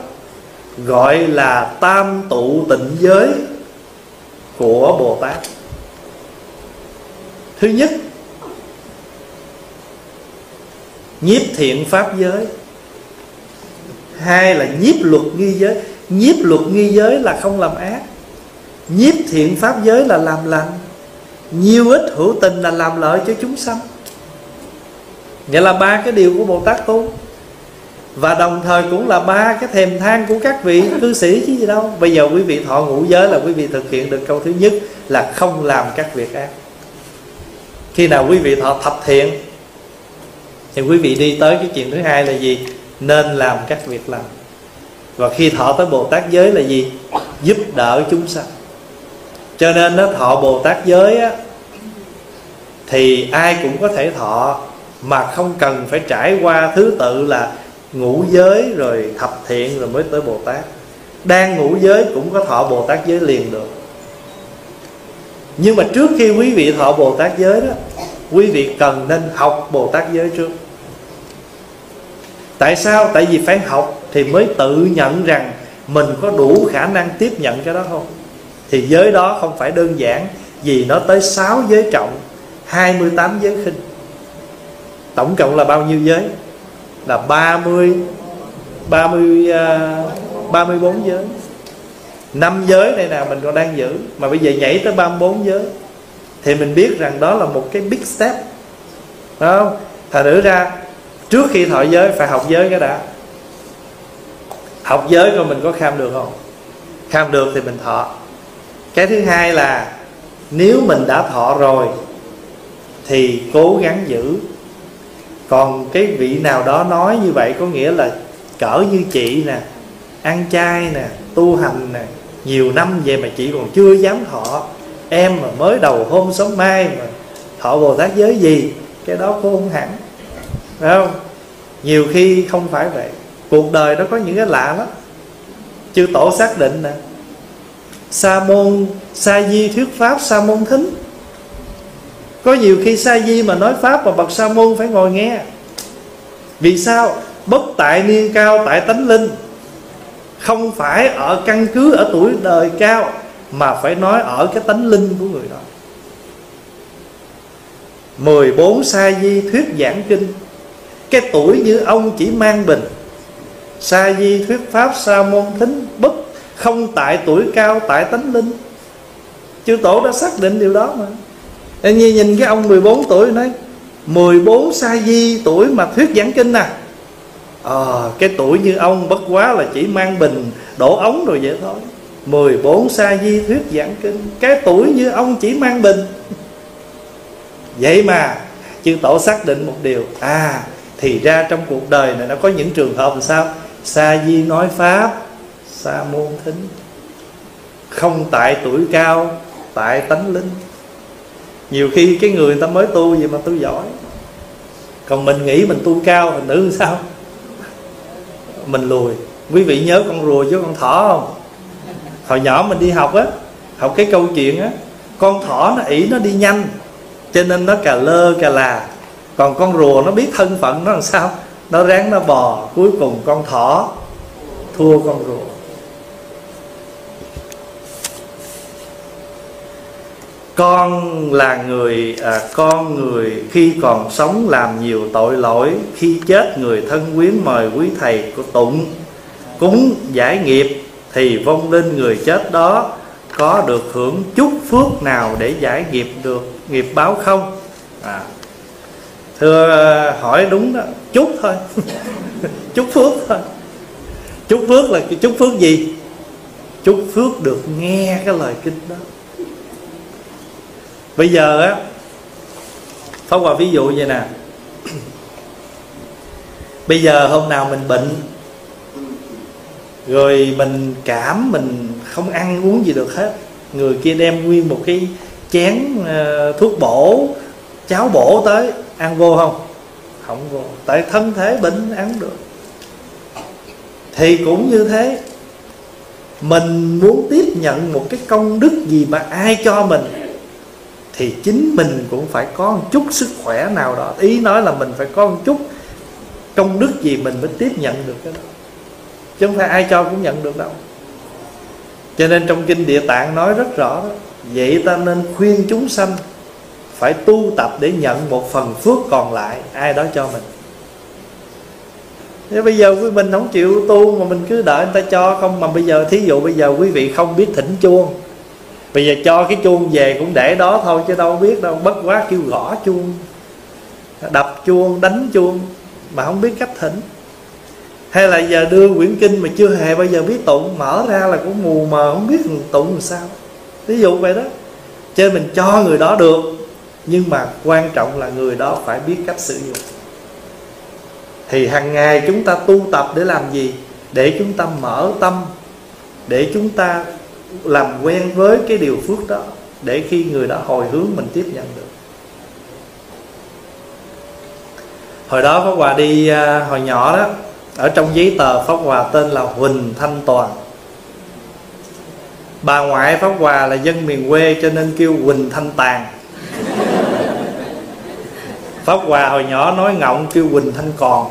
gọi là tam tụ tịnh giới của Bồ Tát. Thứ nhất, nhiếp thiện pháp giới; hai là nhiếp luật nghi giới. Nhiếp luật nghi giới là không làm ác, nhiếp thiện pháp giới là làm lành, nhiêu ích hữu tình là làm lợi cho chúng sanh. Nghĩa là ba cái điều của Bồ Tát tu, và đồng thời cũng là ba cái thèm than của các vị cư sĩ chứ gì đâu. Bây giờ quý vị thọ ngũ giới là quý vị thực hiện được câu thứ nhất là không làm các việc ác. Khi nào quý vị thọ thập thiện thì quý vị đi tới cái chuyện thứ hai là gì? Nên làm các việc lành. Và khi thọ tới Bồ Tát giới là gì? Giúp đỡ chúng sanh. Cho nên nó thọ Bồ Tát giới á, thì ai cũng có thể thọ mà không cần phải trải qua thứ tự là ngũ giới rồi thập thiện rồi mới tới Bồ Tát. Đang ngũ giới cũng có thọ Bồ Tát giới liền được. Nhưng mà trước khi quý vị thọ Bồ Tát giới đó, quý vị cần nên học Bồ Tát giới trước. Tại sao? Tại vì phải học thì mới tự nhận rằng mình có đủ khả năng tiếp nhận cái đó không. Thì giới đó không phải đơn giản, vì nó tới sáu giới trọng, hai mươi tám giới khinh. Tổng cộng là bao nhiêu giới? Là ba mươi, ba mươi, ba mươi bốn giới. Năm giới này là mình còn đang giữ, mà bây giờ nhảy tới ba mươi bốn giới thì mình biết rằng đó là một cái big step, đúng không? Thật nữ ra trước khi thọ giới phải học giới cái đã. Học giới coi mình có kham được không. Kham được thì mình thọ. Cái thứ hai là nếu mình đã thọ rồi thì cố gắng giữ. Còn cái vị nào đó nói như vậy có nghĩa là cỡ như chị nè, ăn chay nè, tu hành nè, nhiều năm về mà chị còn chưa dám thọ, em mà mới đầu hôm sớm mai mà thọ Bồ Tát giới gì, cái đó cô không hẳn. Phải không? Nhiều khi không phải vậy. Cuộc đời nó có những cái lạ lắm. Chư Tổ xác định nè, Sa môn Sa Di thuyết pháp, Sa môn thính. Có nhiều khi Sa Di mà nói pháp mà bậc Sa môn phải ngồi nghe. Vì sao? Bất tại niên cao tại tánh linh. Không phải ở căn cứ ở tuổi đời cao, mà phải nói ở cái tánh linh của người đó. mười bốn Sa Di thuyết giảng kinh, Cái tuổi như ông chỉ mang bình, sa di thuyết pháp sa môn thính bất, không tại tuổi cao tại tánh linh. Chư tổ đã xác định điều đó mà. Nên như nhìn cái ông mười bốn tuổi nói mười bốn sa di tuổi mà thuyết giảng kinh à, à cái tuổi như ông bất quá là chỉ mang bình đổ ống rồi vậy thôi. Mười bốn sa di thuyết giảng kinh, cái tuổi như ông chỉ mang bình. Vậy mà chư tổ xác định một điều, à thì ra trong cuộc đời này nó có những trường hợp làm sao sa di nói pháp sa môn thính, không tại tuổi cao tại tánh linh. Nhiều khi cái người, người ta mới tu vậy mà tu giỏi, còn mình nghĩ mình tu cao, mình nữ sao mình lùi. Quý vị nhớ con rùa chứ con thỏ không? Hồi nhỏ mình đi học á, học cái câu chuyện á, con thỏ nó ỷ nó đi nhanh cho nên nó cà lơ cà là, còn con rùa nó biết thân phận nó làm sao, nó ráng nó bò. Cuối cùng con thỏ thua con rùa. Con là người à, con người khi còn sống làm nhiều tội lỗi, khi chết người thân quyến mời quý thầy của tụng cúng giải nghiệp, thì vong linh người chết đó có được hưởng chút phước nào để giải nghiệp được nghiệp báo không? À, thưa hỏi đúng đó, chút thôi. Chút phước thôi. Chút phước là chút phước gì? Chút phước được nghe cái lời kinh đó. Bây giờ á, Pháp Hòa ví dụ vậy nè, bây giờ hôm nào mình bệnh rồi mình cảm, mình không ăn uống gì được hết, người kia đem nguyên một cái chén uh, thuốc bổ, cháo bổ tới, ăn vô không? Không vô, tại thân thể bệnh ăn được. Thì cũng như thế, mình muốn tiếp nhận một cái công đức gì mà ai cho mình thì chính mình cũng phải có một chút sức khỏe nào đó. Ý nói là mình phải có một chút công đức gì mình mới tiếp nhận được cái đó, chứ không phải ai cho cũng nhận được đâu. Cho nên trong kinh Địa Tạng nói rất rõ đó, vậy ta nên khuyên chúng sanh phải tu tập để nhận một phần phước còn lại ai đó cho mình. Thế bây giờ quý mình không chịu tu mà mình cứ đợi người ta cho không. Mà bây giờ thí dụ bây giờ quý vị không biết thỉnh chuông, bây giờ cho cái chuông về cũng để đó thôi chứ đâu biết đâu, bất quá kêu gõ chuông, đập chuông, đánh chuông mà không biết cách thỉnh. Hay là giờ đưa quyển kinh mà chưa hề bao giờ biết tụng, mở ra là cũng mù mờ không biết tụng làm sao, ví dụ vậy đó. Cho nên mình cho người đó được, nhưng mà quan trọng là người đó phải biết cách sử dụng. Thì hàng ngày chúng ta tu tập để làm gì? Để chúng ta mở tâm, để chúng ta làm quen với cái điều phước đó, để khi người đã hồi hướng mình tiếp nhận được. Hồi đó Pháp Hòa đi, hồi nhỏ đó, ở trong giấy tờ Pháp Hòa tên là Huỳnh Thanh Toàn. Bà ngoại Pháp Hòa là dân miền quê cho nên kêu Huỳnh Thanh Tàn. Pháp Hòa hồi nhỏ nói ngọng kêu Huỳnh Thanh Còn.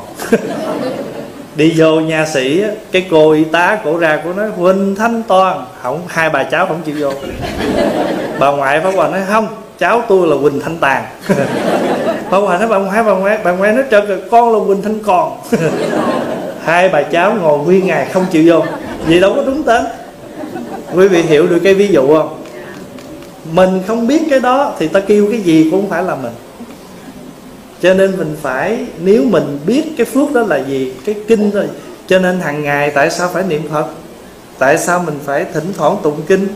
Đi vô nha sĩ, cái cô y tá cổ ra cổ nói Huỳnh Thanh Toàn, không, hai bà cháu không chịu vô. Bà ngoại Pháp Hòa nói không, cháu tôi là Huỳnh Thanh Tàn. Pháp Hòa nói bà ngoại, bà ngoại, bà ngoại nói trật rồi, con là Huỳnh Thanh Còn. Hai bà cháu ngồi nguyên ngày không chịu vô, vậy đâu có đúng tên. Quý vị hiểu được cái ví dụ không? Mình không biết cái đó thì ta kêu cái gì cũng không phải là mình. Cho nên mình phải, nếu mình biết cái phước đó là gì, cái kinh rồi, cho nên hàng ngày tại sao phải niệm Phật, tại sao mình phải thỉnh thoảng tụng kinh,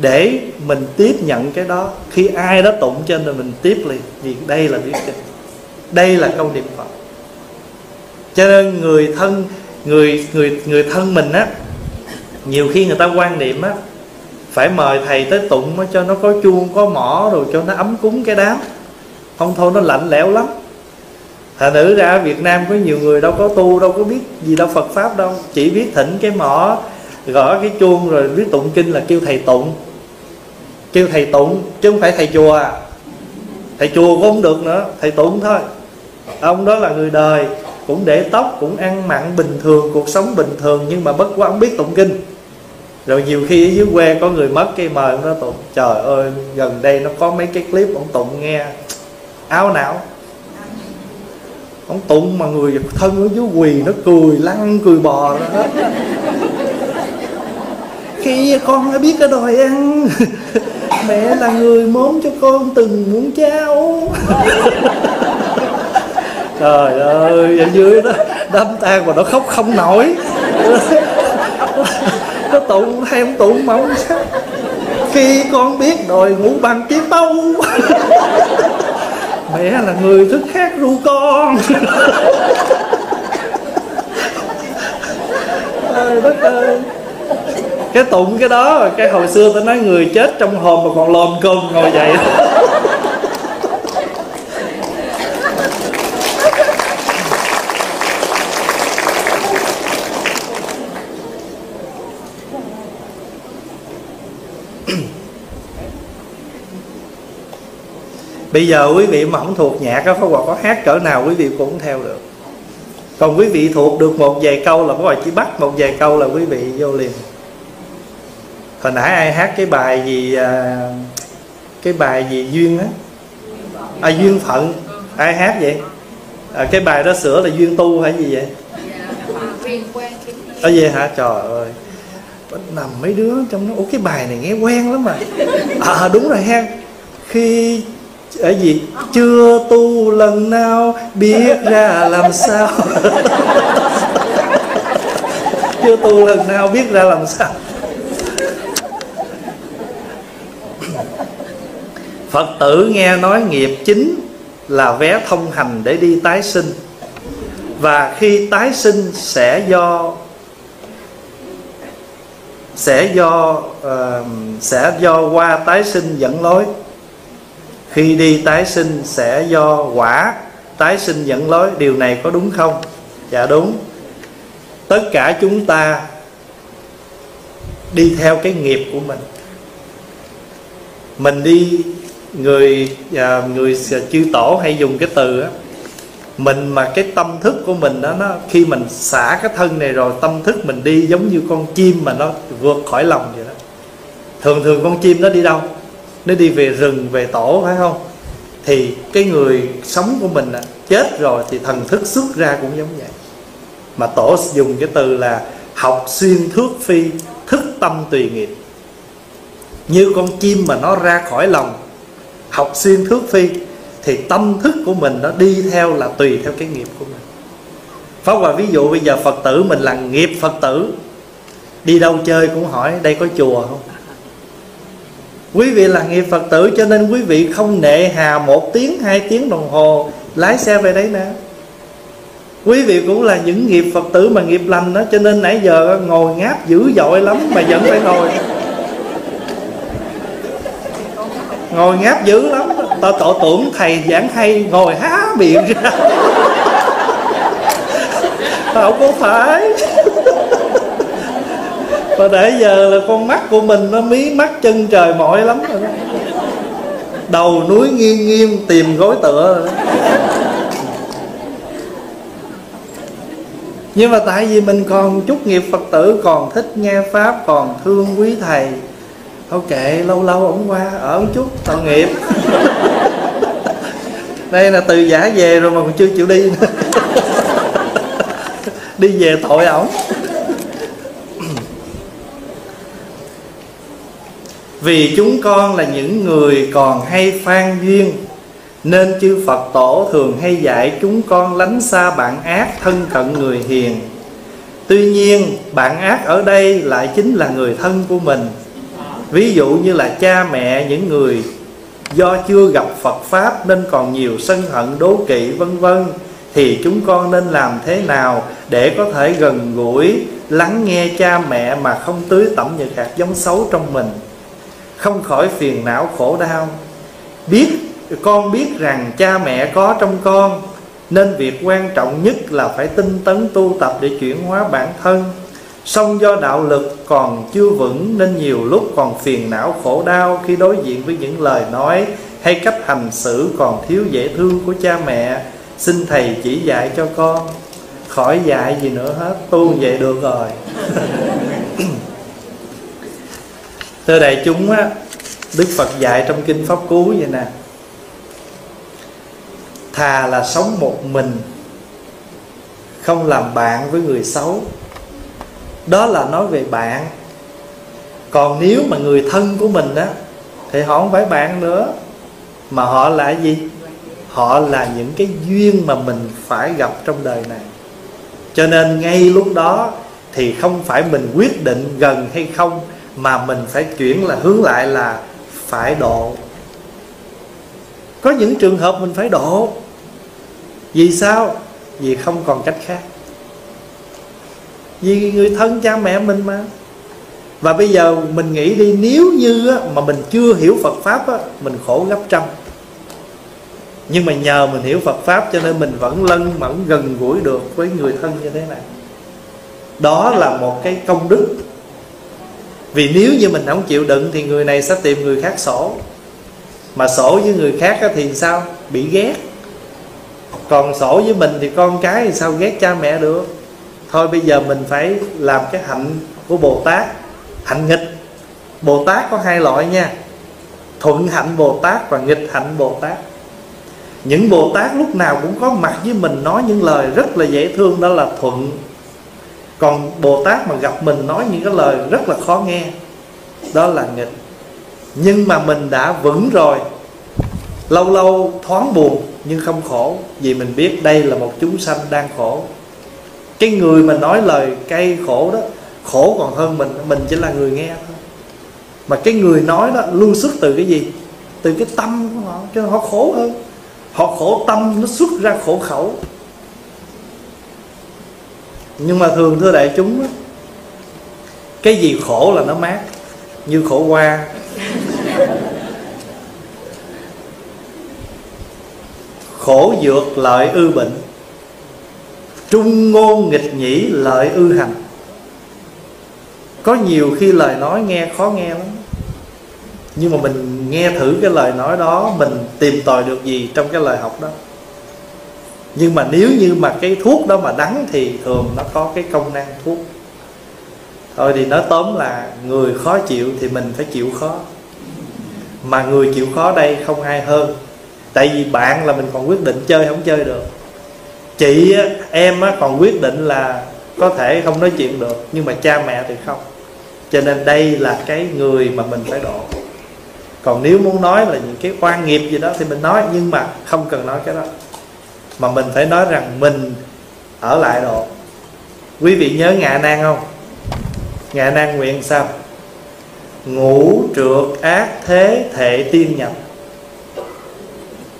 để mình tiếp nhận cái đó. Khi ai đó tụng cho nên mình tiếp liền, vì đây là biết kinh, đây là câu niệm Phật. Cho nên người thân Người người người thân mình á, nhiều khi người ta quan niệm á, phải mời thầy tới tụng á, cho nó có chuông, có mỏ rồi cho nó ấm cúng cái đám, không thôi nó lạnh lẽo lắm. Thành thử ra Việt Nam có nhiều người đâu có tu, đâu có biết gì đâu Phật Pháp đâu, chỉ biết thỉnh cái mỏ, gõ cái chuông rồi biết tụng kinh là kêu thầy tụng, kêu thầy tụng chứ không phải thầy chùa. Thầy chùa cũng không được nữa, thầy tụng thôi. Ông đó là người đời, cũng để tóc, cũng ăn mặn bình thường, cuộc sống bình thường, nhưng mà bất quá ông biết tụng kinh. Rồi nhiều khi ở dưới quê có người mất cái mời ông đó tụng. Trời ơi, gần đây nó có mấy cái clip ông tụng nghe áo não. Ông tụng mà người thân ở dưới quỳ nó cười lăn cười bò đó. Khi con đã biết cái đòi ăn, mẹ là người mớm cho con từng muốn cháo. Trời ơi, ở dưới đó đâm tan mà nó khóc không nổi. Nó tụng hay không tụng mà không sao. Khi con biết đòi ngủ bằng tiếng bâu, mẹ là người thức khác ru con. Trời đất ơi. Cái tụng cái đó, cái hồi xưa tôi nói người chết trong hồn mà còn lồm cồm ngồi dậy. Bây giờ quý vị mà không thuộc nhạc á, Pháp Hòa có hát cỡ nào quý vị cũng không theo được. Còn quý vị thuộc được một vài câu là Pháp Hòa chỉ bắt một vài câu là quý vị vô liền. Hồi nãy ai hát cái bài gì, cái bài gì duyên á, à, duyên phận, ai hát vậy? À, cái bài đó sửa là duyên tu hay gì vậy? Ở vậy hả? Trời ơi, nằm mấy đứa trong nó, ủa cái bài này nghe quen lắm mà. À đúng rồi ha, khi ở gì chưa tu lần nào biết ra làm sao. Chưa tu lần nào biết ra làm sao. Phật tử nghe nói nghiệp chính là vé thông hành để đi tái sinh, và khi tái sinh sẽ do sẽ do uh, sẽ do qua tái sinh dẫn lối. Khi đi tái sinh sẽ do quả tái sinh dẫn lối. Điều này có đúng không? Dạ đúng. Tất cả chúng ta đi theo cái nghiệp của mình. Mình đi, người à, người chư tổ hay dùng cái từ á, mình mà cái tâm thức của mình đó, nó khi mình xả cái thân này rồi, tâm thức mình đi giống như con chim mà nó vượt khỏi lòng vậy đó. Thường thường con chim nó đi đâu? Nó đi về rừng, về tổ, phải không? Thì cái người sống của mình à, chết rồi thì thần thức xuất ra cũng giống vậy. Mà tổ dùng cái từ là học xuyên thước phi, thức tâm tùy nghiệp. Như con chim mà nó ra khỏi lòng, học xuyên thước phi, thì tâm thức của mình nó đi theo là tùy theo cái nghiệp của mình. Pháp Hòa ví dụ bây giờ Phật tử mình là nghiệp Phật tử, đi đâu chơi cũng hỏi đây có chùa không. Quý vị là nghiệp Phật tử cho nên quý vị không nệ hà một tiếng hai tiếng đồng hồ lái xe về đấy nè. Quý vị cũng là những nghiệp Phật tử mà nghiệp lành đó, cho nên nãy giờ ngồi ngáp dữ dội lắm mà vẫn phải ngồi. Ngồi ngáp dữ lắm. Tao tổ tưởng thầy giảng hay, ngồi há miệng ra. Không có phải. Và để giờ là con mắt của mình nó mí mắt chân trời mỏi lắm rồi đó. Đầu núi nghiêng nghiêng tìm gối tựa rồi đó. Nhưng mà tại vì mình còn chút nghiệp Phật tử, còn thích nghe Pháp, còn thương quý thầy, thôi kệ, lâu lâu ổng qua ở một chút tội nghiệp. Đây là từ giả về rồi mà còn chưa chịu đi nữa. Đi về tội ổng. Vì chúng con là những người còn hay phan duyên, nên chư Phật tổ thường hay dạy chúng con lánh xa bạn ác, thân cận người hiền. Tuy nhiên bạn ác ở đây lại chính là người thân của mình. Ví dụ như là cha mẹ, những người do chưa gặp Phật Pháp nên còn nhiều sân hận, đố kỵ vân vân, thì chúng con nên làm thế nào để có thể gần gũi, lắng nghe cha mẹ mà không tưới tẩm những hạt giống xấu trong mình, không khỏi phiền não khổ đau. Biết con biết rằng cha mẹ có trong con, nên việc quan trọng nhất là phải tinh tấn tu tập để chuyển hóa bản thân. Song do đạo lực còn chưa vững nên nhiều lúc còn phiền não khổ đau khi đối diện với những lời nói hay cách hành xử còn thiếu dễ thương của cha mẹ. Xin thầy chỉ dạy cho con. Khỏi dạy gì nữa hết, tu vậy được rồi. Thưa đại chúng á, Đức Phật dạy trong Kinh Pháp Cú vậy nè: thà là sống một mình không làm bạn với người xấu. Đó là nói về bạn. Còn nếu mà người thân của mình á, thì họ không phải bạn nữa, mà họ là gì? Họ là những cái duyên mà mình phải gặp trong đời này. Cho nên ngay lúc đó thì không phải mình quyết định gần hay không, mà mình phải chuyển là hướng lại là phải độ. Có những trường hợp mình phải độ. Vì sao? Vì không còn cách khác. Vì người thân cha mẹ mình mà. Và bây giờ mình nghĩ đi, nếu như mà mình chưa hiểu Phật Pháp, mình khổ gấp trăm. Nhưng mà nhờ mình hiểu Phật Pháp cho nên mình vẫn lân mẫn gần gũi được với người thân như thế này. Đó là một cái công đức. Vì nếu như mình không chịu đựng thì người này sẽ tìm người khác sổ. Mà sổ với người khác thì sao? Bị ghét. Còn sổ với mình thì con cái thì sao ghét cha mẹ được. Thôi bây giờ mình phải làm cái hạnh của Bồ Tát. Hạnh nghịch Bồ Tát có hai loại nha: thuận hạnh Bồ Tát và nghịch hạnh Bồ Tát. Những Bồ Tát lúc nào cũng có mặt với mình, nói những lời rất là dễ thương, đó là thuận. Còn Bồ Tát mà gặp mình nói những cái lời rất là khó nghe, đó là nghịch. Nhưng mà mình đã vững rồi, lâu lâu thoáng buồn nhưng không khổ, vì mình biết đây là một chúng sanh đang khổ. Cái người mà nói lời cay khổ đó, khổ còn hơn mình. Mình chỉ là người nghe thôi. Mà cái người nói đó luôn xuất từ cái gì? Từ cái tâm của họ, cho họ khổ hơn. Họ khổ tâm, nó xuất ra khổ khẩu. Nhưng mà thường thưa đại chúng đó, cái gì khổ là nó mát, như khổ qua. Khổ dược lợi ư bệnh, trung ngôn nghịch nhĩ lợi ư hành. Có nhiều khi lời nói nghe khó nghe lắm, nhưng mà mình nghe thử cái lời nói đó, mình tìm tòi được gì trong cái lời học đó. Nhưng mà nếu như mà cái thuốc đó mà đắng thì thường nó có cái công năng thuốc. Thôi thì nói tóm là người khó chịu thì mình phải chịu khó. Mà người chịu khó đây không ai hơn. Tại vì bạn là mình còn quyết định chơi không chơi được. Chị em còn quyết định là có thể không nói chuyện được, nhưng mà cha mẹ thì không. Cho nên đây là cái người mà mình phải độ. Còn nếu muốn nói là những cái oan nghiệp gì đó thì mình nói, nhưng mà không cần nói cái đó, mà mình phải nói rằng mình ở lại độ. Quý vị nhớ Ngạ Nan không? Ngạ Nan nguyện sao? Ngũ trượt ác thế thệ tiên nhập,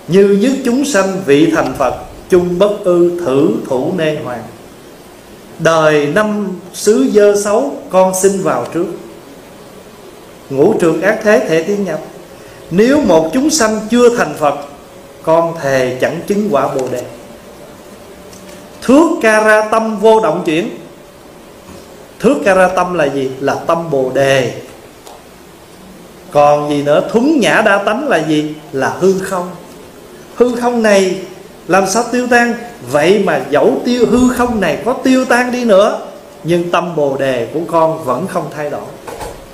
như nhất chúng sanh vị thành Phật, chung bất ư thử thủ nê hoàng. Đời năm xứ dơ xấu, con xin vào trước. Ngũ trượt ác thế thệ tiên nhập. Nếu một chúng sanh chưa thành Phật, con thề chẳng chứng quả Bồ Đề. Thước ca ra tâm vô động chuyển. Thước ca ra tâm là gì? Là tâm Bồ Đề. Còn gì nữa? Thúng nhã đa tánh là gì? Là hư không. Hư không này làm sao tiêu tan? Vậy mà dẫu tiêu hư không này có tiêu tan đi nữa, nhưng tâm Bồ Đề của con vẫn không thay đổi.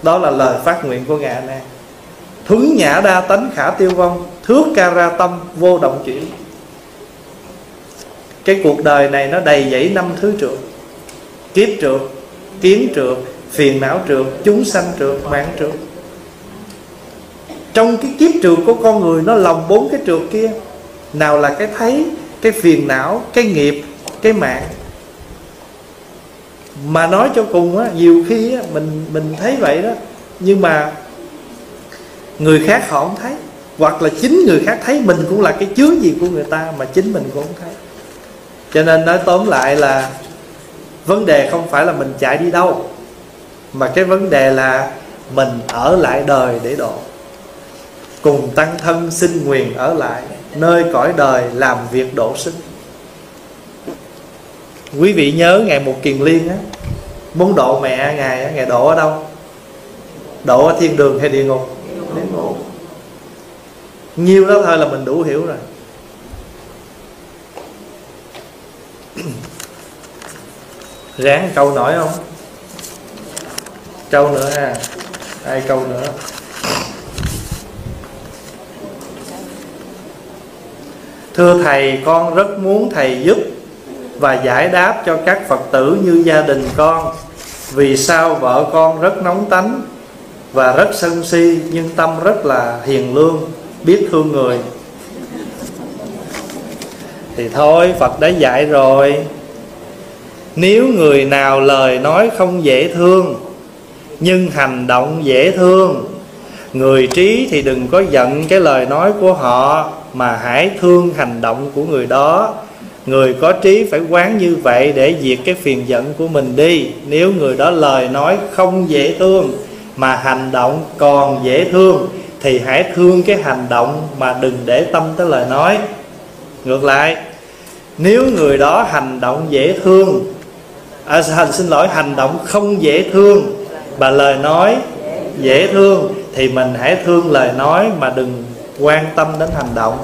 Đó là lời phát nguyện của Ngạ Nan. Thúng nhã đa tánh khả tiêu vong, thước ca ra tâm vô động chuyển. Cái cuộc đời này nó đầy dẫy năm thứ trượt: kiếp trượt, kiến trượt, phiền não trượt, chúng sanh trượt, mạng trượt. Trong cái kiếp trượt của con người nó lòng bốn cái trượt kia. Nào là cái thấy, cái phiền não, cái nghiệp, cái mạng. Mà nói cho cùng á, nhiều khi á, mình mình thấy vậy đó, nhưng mà người khác họ không thấy, hoặc là chính người khác thấy mình cũng là cái chướng gì của người ta mà chính mình cũng không thấy. Cho nên nói tóm lại là vấn đề không phải là mình chạy đi đâu, mà cái vấn đề là mình ở lại đời để độ. Cùng tăng thân xin nguyện ở lại nơi cõi đời làm việc độ sinh. Quý vị nhớ Ngài Mục Kiền Liên á, muốn độ mẹ Ngài, Ngài độ ở đâu? Độ ở thiên đường hay địa ngục? Địa ngục. Nhiều đó thôi là mình đủ hiểu rồi. Ráng câu nổi không? Câu nữa ha. Hai câu nữa. Thưa Thầy, con rất muốn Thầy giúp và giải đáp cho các Phật tử như gia đình con. Vì sao vợ con rất nóng tánh và rất sân si, nhưng tâm rất là hiền lương, biết thương người. Thì thôi, Phật đã dạy rồi. Nếu người nào lời nói không dễ thương nhưng hành động dễ thương, người trí thì đừng có giận cái lời nói của họ, mà hãy thương hành động của người đó. Người có trí phải quán như vậy để diệt cái phiền giận của mình đi. Nếu người đó lời nói không dễ thương mà hành động còn dễ thương, thì hãy thương cái hành động mà đừng để tâm tới lời nói. Ngược lại, nếu người đó hành động dễ thương à, hành, Xin lỗi hành động không dễ thương và lời nói dễ thương, thì mình hãy thương lời nói mà đừng quan tâm đến hành động.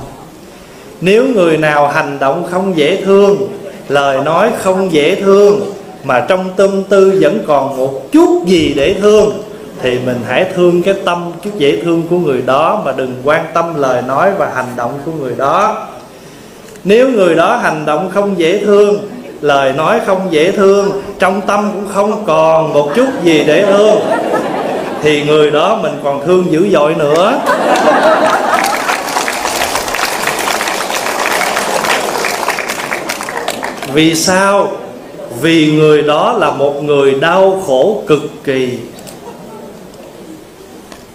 Nếu người nào hành động không dễ thương, lời nói không dễ thương, mà trong tâm tư vẫn còn một chút gì để thương, thì mình hãy thương cái tâm chút dễ thương của người đó mà đừng quan tâm lời nói và hành động của người đó. Nếu người đó hành động không dễ thương, lời nói không dễ thương, trong tâm cũng không còn một chút gì để thương, thì người đó mình còn thương dữ dội nữa. Vì sao? Vì người đó là một người đau khổ cực kỳ.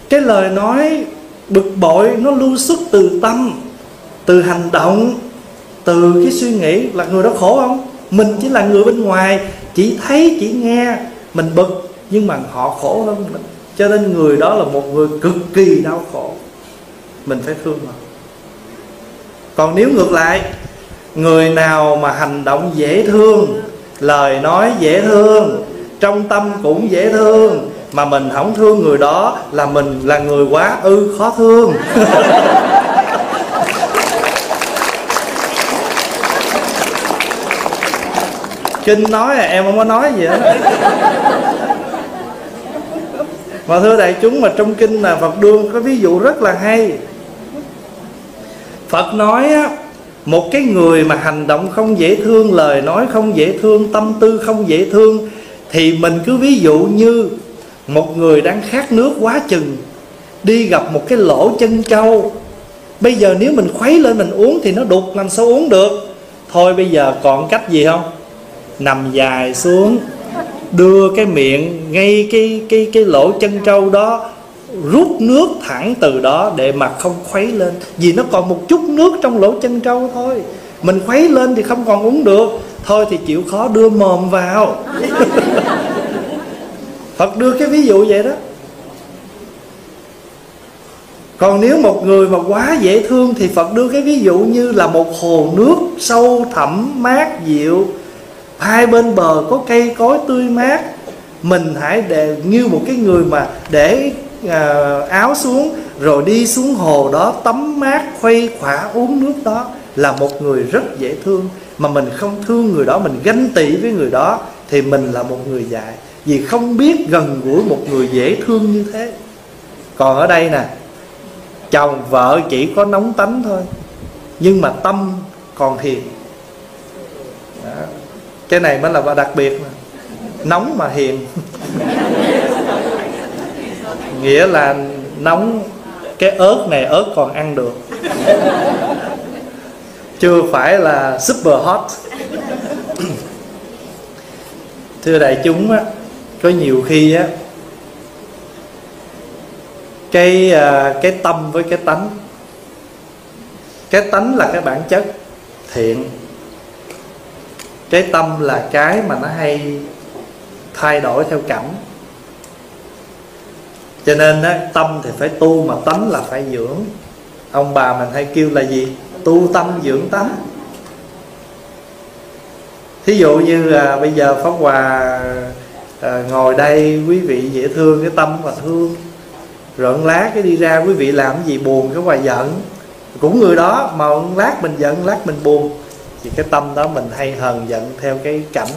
Cái lời nói bực bội nó lưu xuất từ tâm, từ hành động, từ cái suy nghĩ. Là người đó khổ không? Mình chỉ là người bên ngoài, chỉ thấy, chỉ nghe, mình bực, nhưng mà họ khổ hơn mình. Cho nên người đó là một người cực kỳ đau khổ, mình phải thương họ. Còn nếu ngược lại, người nào mà hành động dễ thương, lời nói dễ thương, trong tâm cũng dễ thương, mà mình không thương người đó là mình là người quá ư khó thương. Kinh nói à, em không có nói gì hết. Mà thưa đại chúng, mà trong kinh là Phật Đương có ví dụ rất là hay. Phật nói á, một cái người mà hành động không dễ thương, lời nói không dễ thương, tâm tư không dễ thương, thì mình cứ ví dụ như một người đang khát nước quá chừng, đi gặp một cái lỗ chân trâu. Bây giờ nếu mình khuấy lên mình uống thì nó đục, làm sao uống được. Thôi bây giờ còn cách gì không? Nằm dài xuống, đưa cái miệng ngay cái, cái, cái lỗ chân trâu đó, rút nước thẳng từ đó để mà không khuấy lên. Vì nó còn một chút nước trong lỗ chân trâu thôi, mình khuấy lên thì không còn uống được. Thôi thì chịu khó đưa mồm vào. Phật đưa cái ví dụ vậy đó. Còn nếu một người mà quá dễ thương thì Phật đưa cái ví dụ như là một hồ nước sâu thẳm mát dịu, hai bên bờ có cây cối tươi mát. Mình hãy để như một cái người mà để à, áo xuống rồi đi xuống hồ đó tắm mát, khuây khỏa uống nước đó, là một người rất dễ thương. Mà mình không thương người đó, mình ganh tị với người đó, thì mình là một người dại, vì không biết gần gũi một người dễ thương như thế. Còn ở đây nè, chồng vợ chỉ có nóng tánh thôi, nhưng mà tâm còn hiền đó. Cái này mới là đặc biệt mà. Nóng mà hiền. Nghĩa là nóng, cái ớt này ớt còn ăn được, chưa phải là super hot. Thưa đại chúng á, có nhiều khi á, cái cái tâm với cái tánh, cái tánh là cái bản chất thiện, cái tâm là cái mà nó hay thay đổi theo cảnh. Cho nên á, tâm thì phải tu mà tánh là phải dưỡng. Ông bà mình hay kêu là gì? Tu tâm dưỡng tánh. Thí dụ như à, bây giờ Pháp Hòa à, ngồi đây, quý vị dễ thương, cái tâm mà thương. Rồi lát cái đi ra quý vị làm cái gì buồn, cái Hòa giận cũng người đó. Mà lát mình giận, lát mình buồn, thì cái tâm đó mình hay hờn giận theo cái cảnh.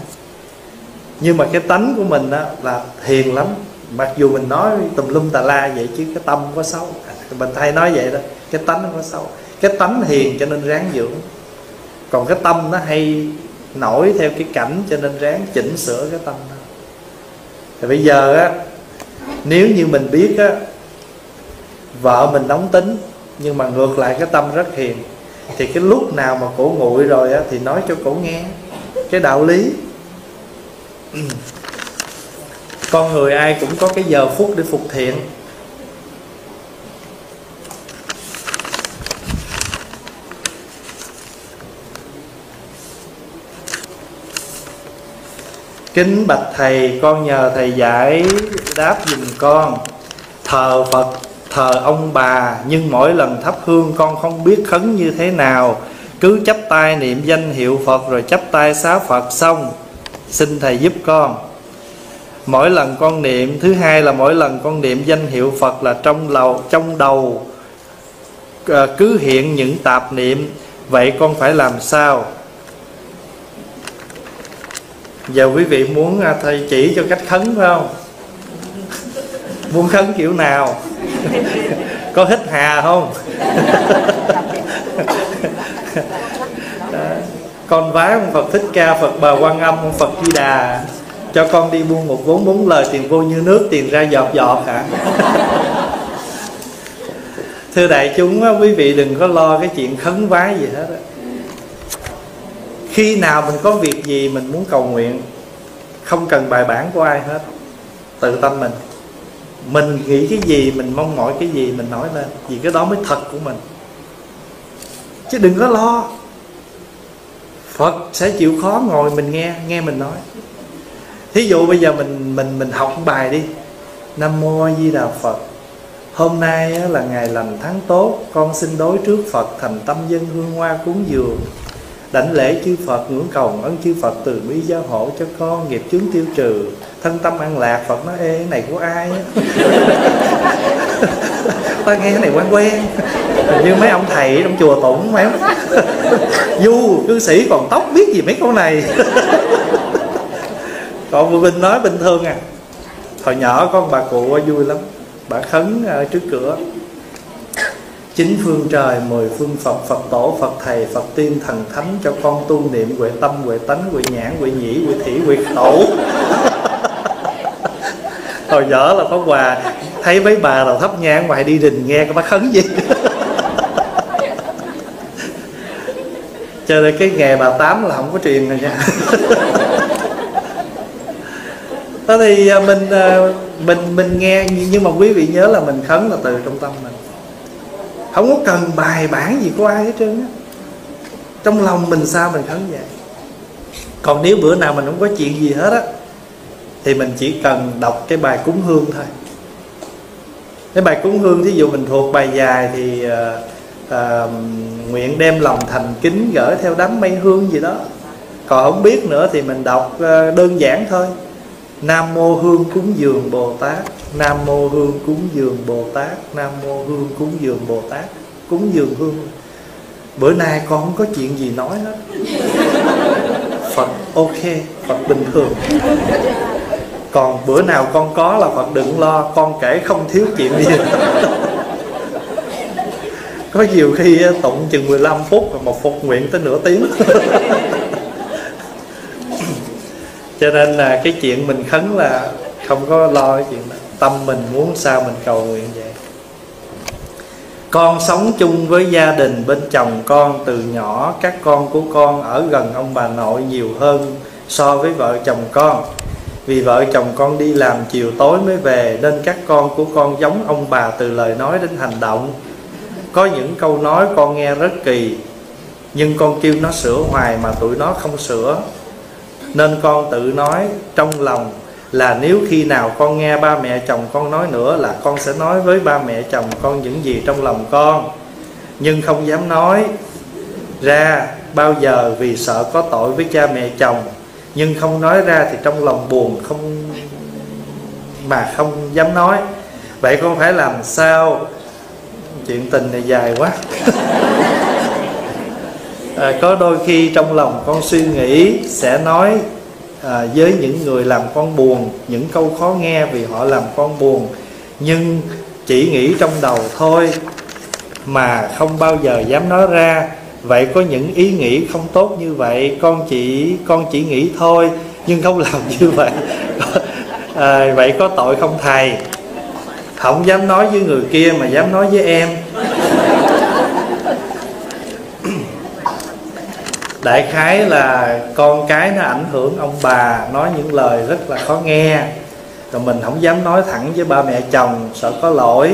Nhưng mà cái tánh của mình á, là hiền lắm. Mặc dù mình nói tùm lum tà la vậy chứ cái tâm không có xấu. Mình hay nói vậy đó, cái tánh không có xấu. Cái tánh hiền cho nên ráng dưỡng. Còn cái tâm nó hay nổi theo cái cảnh, cho nên ráng chỉnh sửa cái tâm đó. Thì bây giờ á, nếu như mình biết á, vợ mình nóng tính nhưng mà ngược lại cái tâm rất hiền, thì cái lúc nào mà cổ nguội rồi á, thì nói cho cổ nghe cái đạo lý. Con người ai cũng có cái giờ phút để phục thiện. Kính bạch thầy, con nhờ thầy giải đáp giùm con. Thờ Phật, thờ ông bà, nhưng mỗi lần thắp hương con không biết khấn như thế nào, cứ chắp tay niệm danh hiệu Phật rồi chắp tay xá Phật xong. Xin thầy giúp con. Mỗi lần con niệm, thứ hai là mỗi lần con niệm danh hiệu Phật là trong lầu, trong đầu cứ hiện những tạp niệm, vậy con phải làm sao? Giờ quý vị muốn thầy chỉ cho cách khấn phải không? Muốn khấn kiểu nào? Có hít hà không? Con vái ông Phật Thích Ca, Phật Bà Quan Âm, ông Phật Di Đà, cho con đi buôn một vốn bốn lời, tiền vô như nước, tiền ra giọt giọt hả? Thưa đại chúng, quý vị đừng có lo cái chuyện khấn vái gì hết. Khi nào mình có việc gì mình muốn cầu nguyện, không cần bài bản của ai hết, tự tâm mình. Mình nghĩ cái gì, mình mong mỏi cái gì, mình nói lên, vì cái đó mới thật của mình. Chứ đừng có lo, Phật sẽ chịu khó ngồi mình nghe, nghe mình nói. Thí dụ bây giờ mình mình mình học bài đi. Nam Mô Di Đà Phật, hôm nay là ngày lành tháng tốt, con xin đối trước Phật thành tâm dân hương hoa cúng dường, đảnh lễ chư Phật, ngưỡng cầu ơn chư Phật từ bi gia hộ cho con, nghiệp chướng tiêu trừ, thân tâm an lạc. Phật nói, ê, cái này của ai á? Ta nghe cái này quen quen, như mấy ông thầy trong chùa tụng mấy ông du cư sĩ còn tóc biết gì mấy câu này. Còn vừa Bình nói bình thường à, hồi nhỏ con bà cụ vui lắm, bà khấn trước cửa: chín phương trời, mười phương Phật, Phật tổ, Phật thầy, Phật tiên, thần thánh cho con tu niệm huệ tâm, huệ tánh, huệ nhãn, huệ nhĩ, huệ thủy, huệ tổ. Hồi nhỏ là Pháp Hòa thấy mấy bà nào thắp nhang ngoài đi đình nghe cái bác khấn gì. Cho nên cái nghề bà Tám là không có truyền rồi nha. Đó thì mình mình mình nghe, nhưng mà quý vị nhớ là mình khấn là từ trong tâm mình, không có cần bài bản gì của ai hết trơn á. Trong lòng mình sao mình khấn vậy. Còn nếu bữa nào mình không có chuyện gì hết á, thì mình chỉ cần đọc cái bài cúng hương thôi. Cái bài cúng hương, thí dụ mình thuộc bài dài thì uh, uh, nguyện đem lòng thành kính gửi theo đám mây hương gì đó. Còn không biết nữa thì mình đọc uh, đơn giản thôi: Nam Mô Hương Cúng Dường Bồ Tát, Nam Mô Hương Cúng Dường Bồ Tát, Nam Mô Hương Cúng Dường Bồ Tát, cúng dường hương. Bữa nay con không có chuyện gì nói hết, Phật ok, Phật bình thường. Còn bữa nào con có là Phật đừng lo, con kể không thiếu chuyện gì. Có nhiều khi tụng chừng mười lăm phút và một phục nguyện tới nửa tiếng. Cho nên là cái chuyện mình khấn là không có lo cái chuyện đó. Tâm mình muốn sao mình cầu nguyện vậy. Con sống chung với gia đình bên chồng con từ nhỏ, các con của con ở gần ông bà nội nhiều hơn so với vợ chồng con. Vì vợ chồng con đi làm chiều tối mới về, nên các con của con giống ông bà từ lời nói đến hành động. Có những câu nói con nghe rất kỳ, nhưng con kêu nó sửa hoài mà tụi nó không sửa. Nên con tự nói trong lòng là nếu khi nào con nghe ba mẹ chồng con nói nữa là con sẽ nói với ba mẹ chồng con những gì trong lòng con, nhưng không dám nói ra bao giờ vì sợ có tội với cha mẹ chồng. Nhưng không nói ra thì trong lòng buồn không mà không dám nói. Vậy con phải làm sao? Chuyện tình này dài quá. À, có đôi khi trong lòng con suy nghĩ sẽ nói à, với những người làm con buồn những câu khó nghe vì họ làm con buồn, nhưng chỉ nghĩ trong đầu thôi mà không bao giờ dám nói ra. Vậy có những ý nghĩ không tốt như vậy, con chỉ con chỉ nghĩ thôi nhưng không làm như vậy. À, vậy có tội không thầy? Không dám nói với người kia mà dám nói với em. Đại khái là con cái nó ảnh hưởng ông bà, nói những lời rất là khó nghe, rồi mình không dám nói thẳng với ba mẹ chồng sợ có lỗi.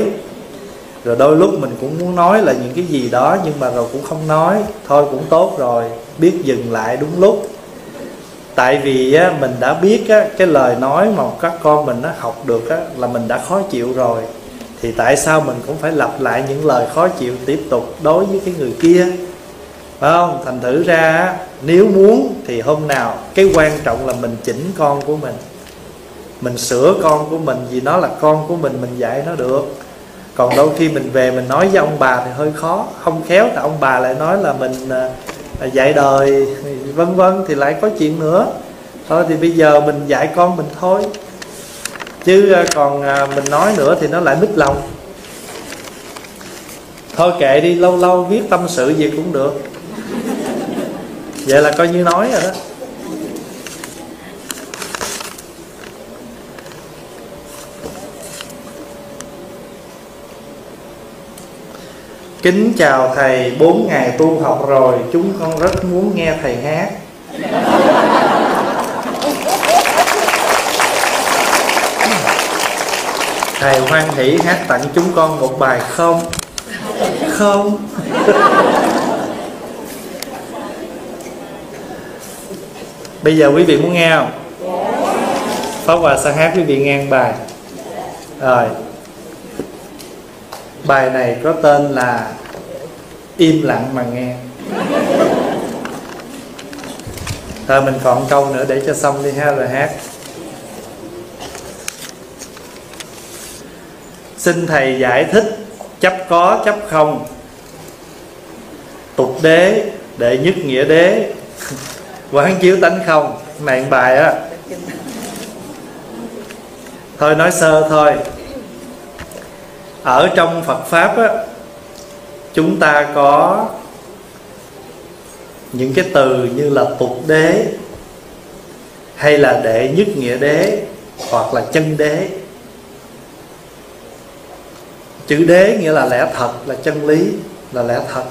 Rồi đôi lúc mình cũng muốn nói là những cái gì đó nhưng mà rồi cũng không nói. Thôi cũng tốt rồi, biết dừng lại đúng lúc. Tại vì á, mình đã biết á, cái lời nói mà các con mình nó học được á, là mình đã khó chịu rồi, thì tại sao mình cũng phải lặp lại những lời khó chịu tiếp tục đối với cái người kia, phải không? Thành thử ra á, nếu muốn thì hôm nào cái quan trọng là mình chỉnh con của mình, mình sửa con của mình, vì nó là con của mình, mình dạy nó được. Còn đôi khi mình về mình nói với ông bà thì hơi khó, không khéo là ông bà lại nói là mình dạy đời vân vân, thì lại có chuyện nữa. Thôi thì bây giờ mình dạy con mình thôi, chứ còn mình nói nữa thì nó lại mít lòng. Thôi kệ đi, lâu lâu viết tâm sự gì cũng được, vậy là coi như nói rồi đó. Kính chào thầy, bốn ngày tu học rồi, chúng con rất muốn nghe thầy hát. Thầy hoan hỷ hát tặng chúng con một bài không? Không. Bây giờ quý vị muốn nghe không? Pháp Hòa sẽ hát quý vị nghe bài. Rồi, bài này có tên là Im lặng mà nghe. Thôi mình còn câu nữa để cho xong đi ha, rồi hát. Xin thầy giải thích chấp có chấp không, tục đế, đệ nhất nghĩa đế, quán chiếu tánh không. Này bài á, thôi nói sơ thôi. Ở trong Phật Pháp á, chúng ta có những cái từ như là tục đế, hay là đệ nhất nghĩa đế, hoặc là chân đế. Chữ đế nghĩa là lẽ thật, là chân lý, là lẽ thật.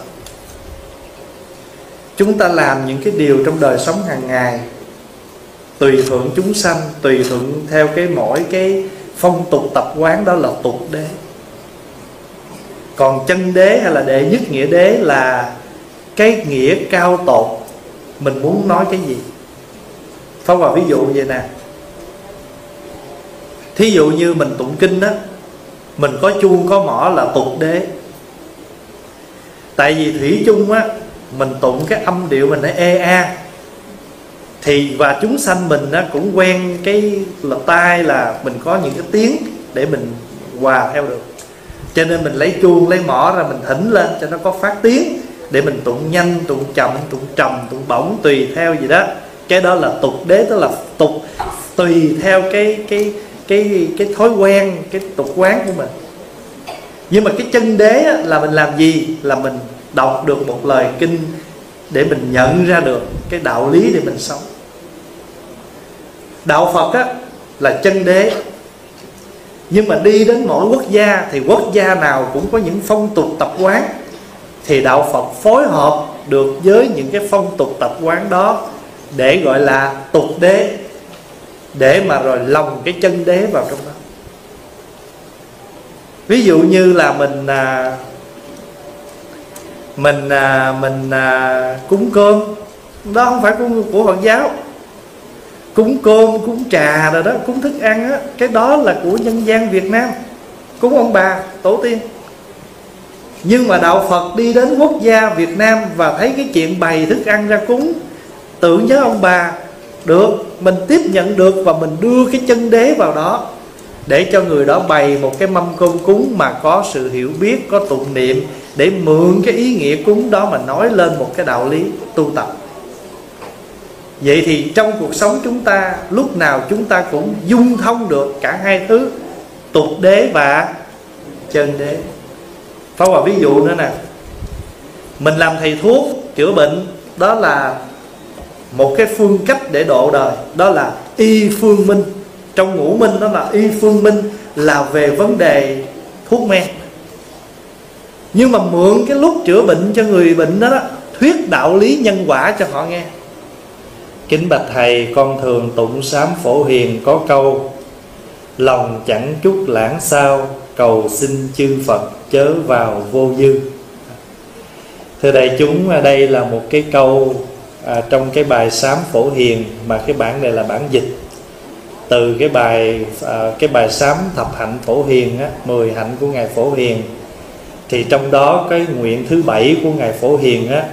Chúng ta làm những cái điều trong đời sống hàng ngày tùy thuận chúng sanh, tùy thuận theo cái mỗi cái phong tục tập quán, đó là tục đế. Còn chân đế hay là đệ nhất nghĩa đế là cái nghĩa cao tột, mình muốn nói cái gì. Pháp Hòa ví dụ vậy nè, thí dụ như mình tụng kinh đó, mình có chuông có mỏ là tục đế. Tại vì thủy chung á, mình tụng cái âm điệu mình nó ê a, thì và chúng sanh mình á, cũng quen cái là tai là mình có những cái tiếng để mình hòa theo được. Cho nên mình lấy chuông, lấy mỏ ra mình thỉnh lên cho nó có phát tiếng, để mình tụng nhanh, tụng chậm, tụng trầm, tụng bổng, tùy theo gì đó. Cái đó là tục đế, tức là tục tùy theo cái cái cái cái thói quen, cái tục quán của mình. Nhưng mà cái chân đế á, là mình làm gì? Là mình đọc được một lời kinh để mình nhận ra được cái đạo lý để mình sống. Đạo Phật á, là chân đế. Nhưng mà đi đến mỗi quốc gia thì quốc gia nào cũng có những phong tục tập quán, thì đạo Phật phối hợp được với những cái phong tục tập quán đó để gọi là tục đế, để mà rồi lồng cái chân đế vào trong đó. Ví dụ như là mình mình mình cúng cơm, đó không phải của, của Phật giáo. Cúng cơm, cúng trà rồi đó, cúng thức ăn đó, cái đó là của nhân gian Việt Nam, cúng ông bà, tổ tiên. Nhưng mà đạo Phật đi đến quốc gia Việt Nam và thấy cái chuyện bày thức ăn ra cúng, tưởng nhớ ông bà, được, mình tiếp nhận được và mình đưa cái chân đế vào đó, để cho người đó bày một cái mâm cơm cúng mà có sự hiểu biết, có tụng niệm, để mượn cái ý nghĩa cúng đó mà nói lên một cái đạo lý tu tập. Vậy thì trong cuộc sống chúng ta, lúc nào chúng ta cũng dung thông được cả hai thứ, tục đế và chân đế. Pháp Hòa ví dụ nữa nè, mình làm thầy thuốc, chữa bệnh đó là một cái phương cách để độ đời, đó là y phương minh. Trong ngũ minh đó là y phương minh, là về vấn đề thuốc men. Nhưng mà mượn cái lúc chữa bệnh cho người bệnh đó, đó thuyết đạo lý nhân quả cho họ nghe. Kính bạch thầy, con thường tụng sám Phổ Hiền có câu: lòng chẳng chút lãng sao, cầu xin chư Phật chớ vào vô dư. Thưa đại chúng, đây là một cái câu à, trong cái bài sám Phổ Hiền, mà cái bản này là bản dịch từ cái bài à, cái bài sám Thập Hạnh Phổ Hiền á, mười hạnh của ngài Phổ Hiền. Thì trong đó cái nguyện thứ bảy của ngài Phổ Hiền á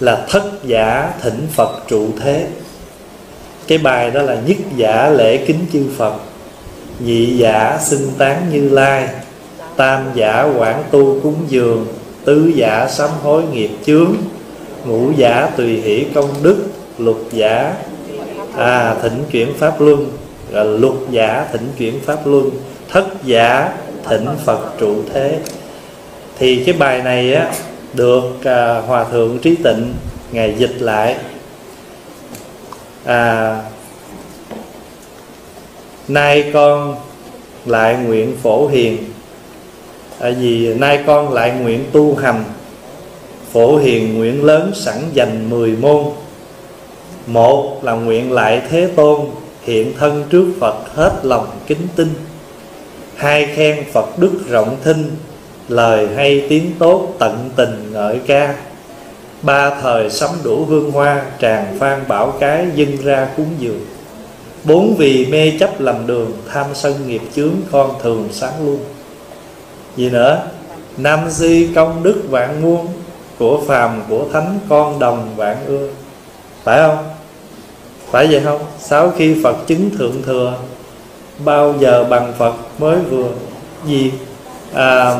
là thất giả thỉnh Phật trụ thế. Cái bài đó là nhất giả lễ kính chư Phật, nhị giả xưng tán Như Lai, tam giả quảng tu cúng dường, tứ giả sám hối nghiệp chướng, ngũ giả tùy hỷ công đức, lục giả à, thỉnh chuyển pháp luân, rồi lục giả thỉnh chuyển pháp luân, thất giả thỉnh Phật trụ thế. Thì cái bài này á, được à, Hòa Thượng Trí Tịnh ngài dịch lại à, nay con lại nguyện Phổ Hiền à, vì nay con lại nguyện tu hành. Phổ Hiền nguyện lớn sẵn dành mười môn. Một là nguyện lại Thế Tôn, hiện thân trước Phật hết lòng kính tin. Hai khen Phật đức rộng thinh, lời hay tiếng tốt tận tình ngợi ca. Ba thời sắm đủ hương hoa, tràng phan bảo cái dâng ra cúng dường. Bốn vì mê chấp lầm đường, tham sân nghiệp chướng con thường sáng luôn. Gì nữa? Nam di công đức vạn muôn, của phàm của thánh con đồng vạn ưa. Phải không? Phải vậy không? Sau khi Phật chứng thượng thừa, bao giờ bằng Phật mới vừa. Gì? À,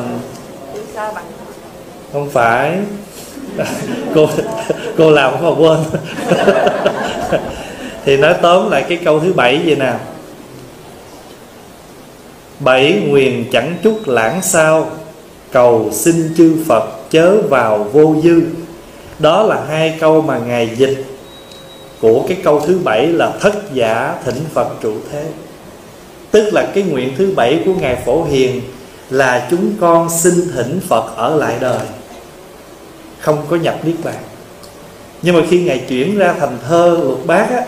không phải cô cô làm không mà quên. Thì nói tóm lại cái câu thứ bảy vậy nè: bảy nguyền chẳng chút lãng sao, cầu xin chư Phật chớ vào vô dư. Đó là hai câu mà ngài dịch của cái câu thứ bảy là thất giả thỉnh Phật trụ thế. Tức là cái nguyện thứ bảy của ngài Phổ Hiền là chúng con xin thỉnh Phật ở lại đời, không có nhập niết bàn. Nhưng mà khi ngài chuyển ra thành thơ Luật Bát á,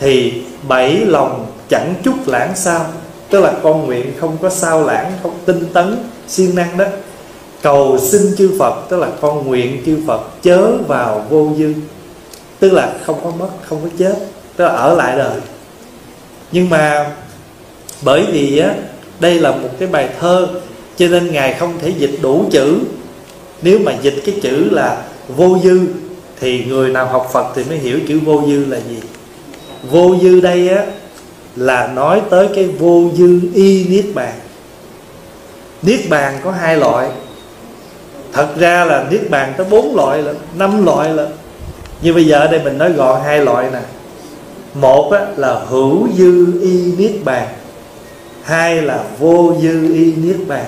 thì bảy lòng chẳng chút lãng sao, tức là con nguyện không có sao lãng, không tinh tấn siêng năng đó. Cầu xin chư Phật, tức là con nguyện chư Phật chớ vào vô dư, tức là không có mất, không có chết, tức là ở lại đời. Nhưng mà bởi vì á, đây là một cái bài thơ, cho nên ngài không thể dịch đủ chữ. Nếu mà dịch cái chữ là vô dư thì người nào học Phật thì mới hiểu chữ vô dư là gì. Vô dư đây á, là nói tới cái vô dư y niết bàn. Niết bàn có hai loại, thật ra là niết bàn có bốn loại lận, năm loại lận, nhưng bây giờ ở đây mình nói gọn hai loại nè. Một á, là hữu dư y niết bàn, hai là vô dư y niết bàn.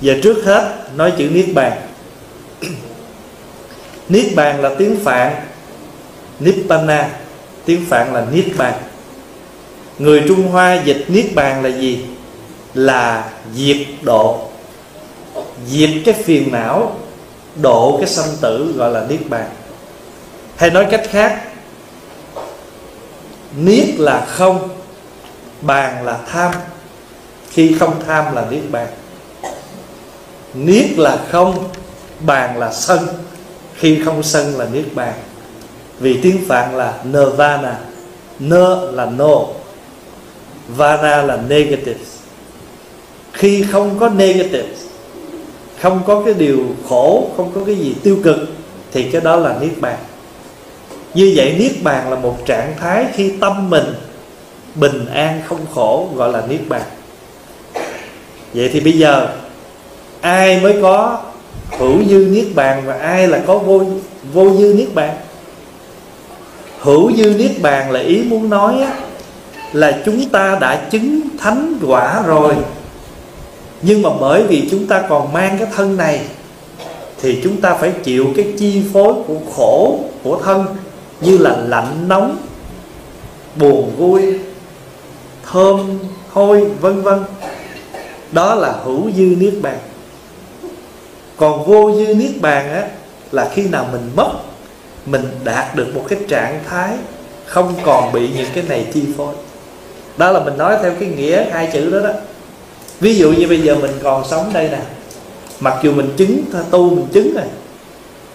Giờ trước hết nói chữ niết bàn. Niết bàn là tiếng Phạn, Nibbana, tiếng Phạn là niết bàn. Người Trung Hoa dịch niết bàn là gì? Là diệt độ, diệt cái phiền não, độ cái sanh tử, gọi là niết bàn. Hay nói cách khác, niết là không, bàn là tham. Khi không tham là niết bàn. Niết là không, bàn là sân. Khi không sân là niết bàn. Vì tiếng Phạn là nirvana, nơ là no, vana là negative. Khi không có negative, không có cái điều khổ, không có cái gì tiêu cực, thì cái đó là niết bàn. Như vậy niết bàn là một trạng thái khi tâm mình bình an không khổ, gọi là niết bàn. Vậy thì bây giờ ai mới có hữu dư niết bàn và ai là có vô, vô dư niết bàn? Hữu dư niết bàn là ý muốn nói á, là chúng ta đã chứng thánh quả rồi, nhưng mà bởi vì chúng ta còn mang cái thân này thì chúng ta phải chịu cái chi phối của khổ, của thân, như là lạnh nóng, buồn vui, thơm hôi, vân vân. Đó là hữu dư niết bàn. Còn vô dư niết bàn á, là khi nào mình mất, mình đạt được một cái trạng thái không còn bị những cái này chi phối. Đó là mình nói theo cái nghĩa hai chữ đó đó. Ví dụ như bây giờ mình còn sống đây nè, mặc dù mình chứng tu, mình chứng này,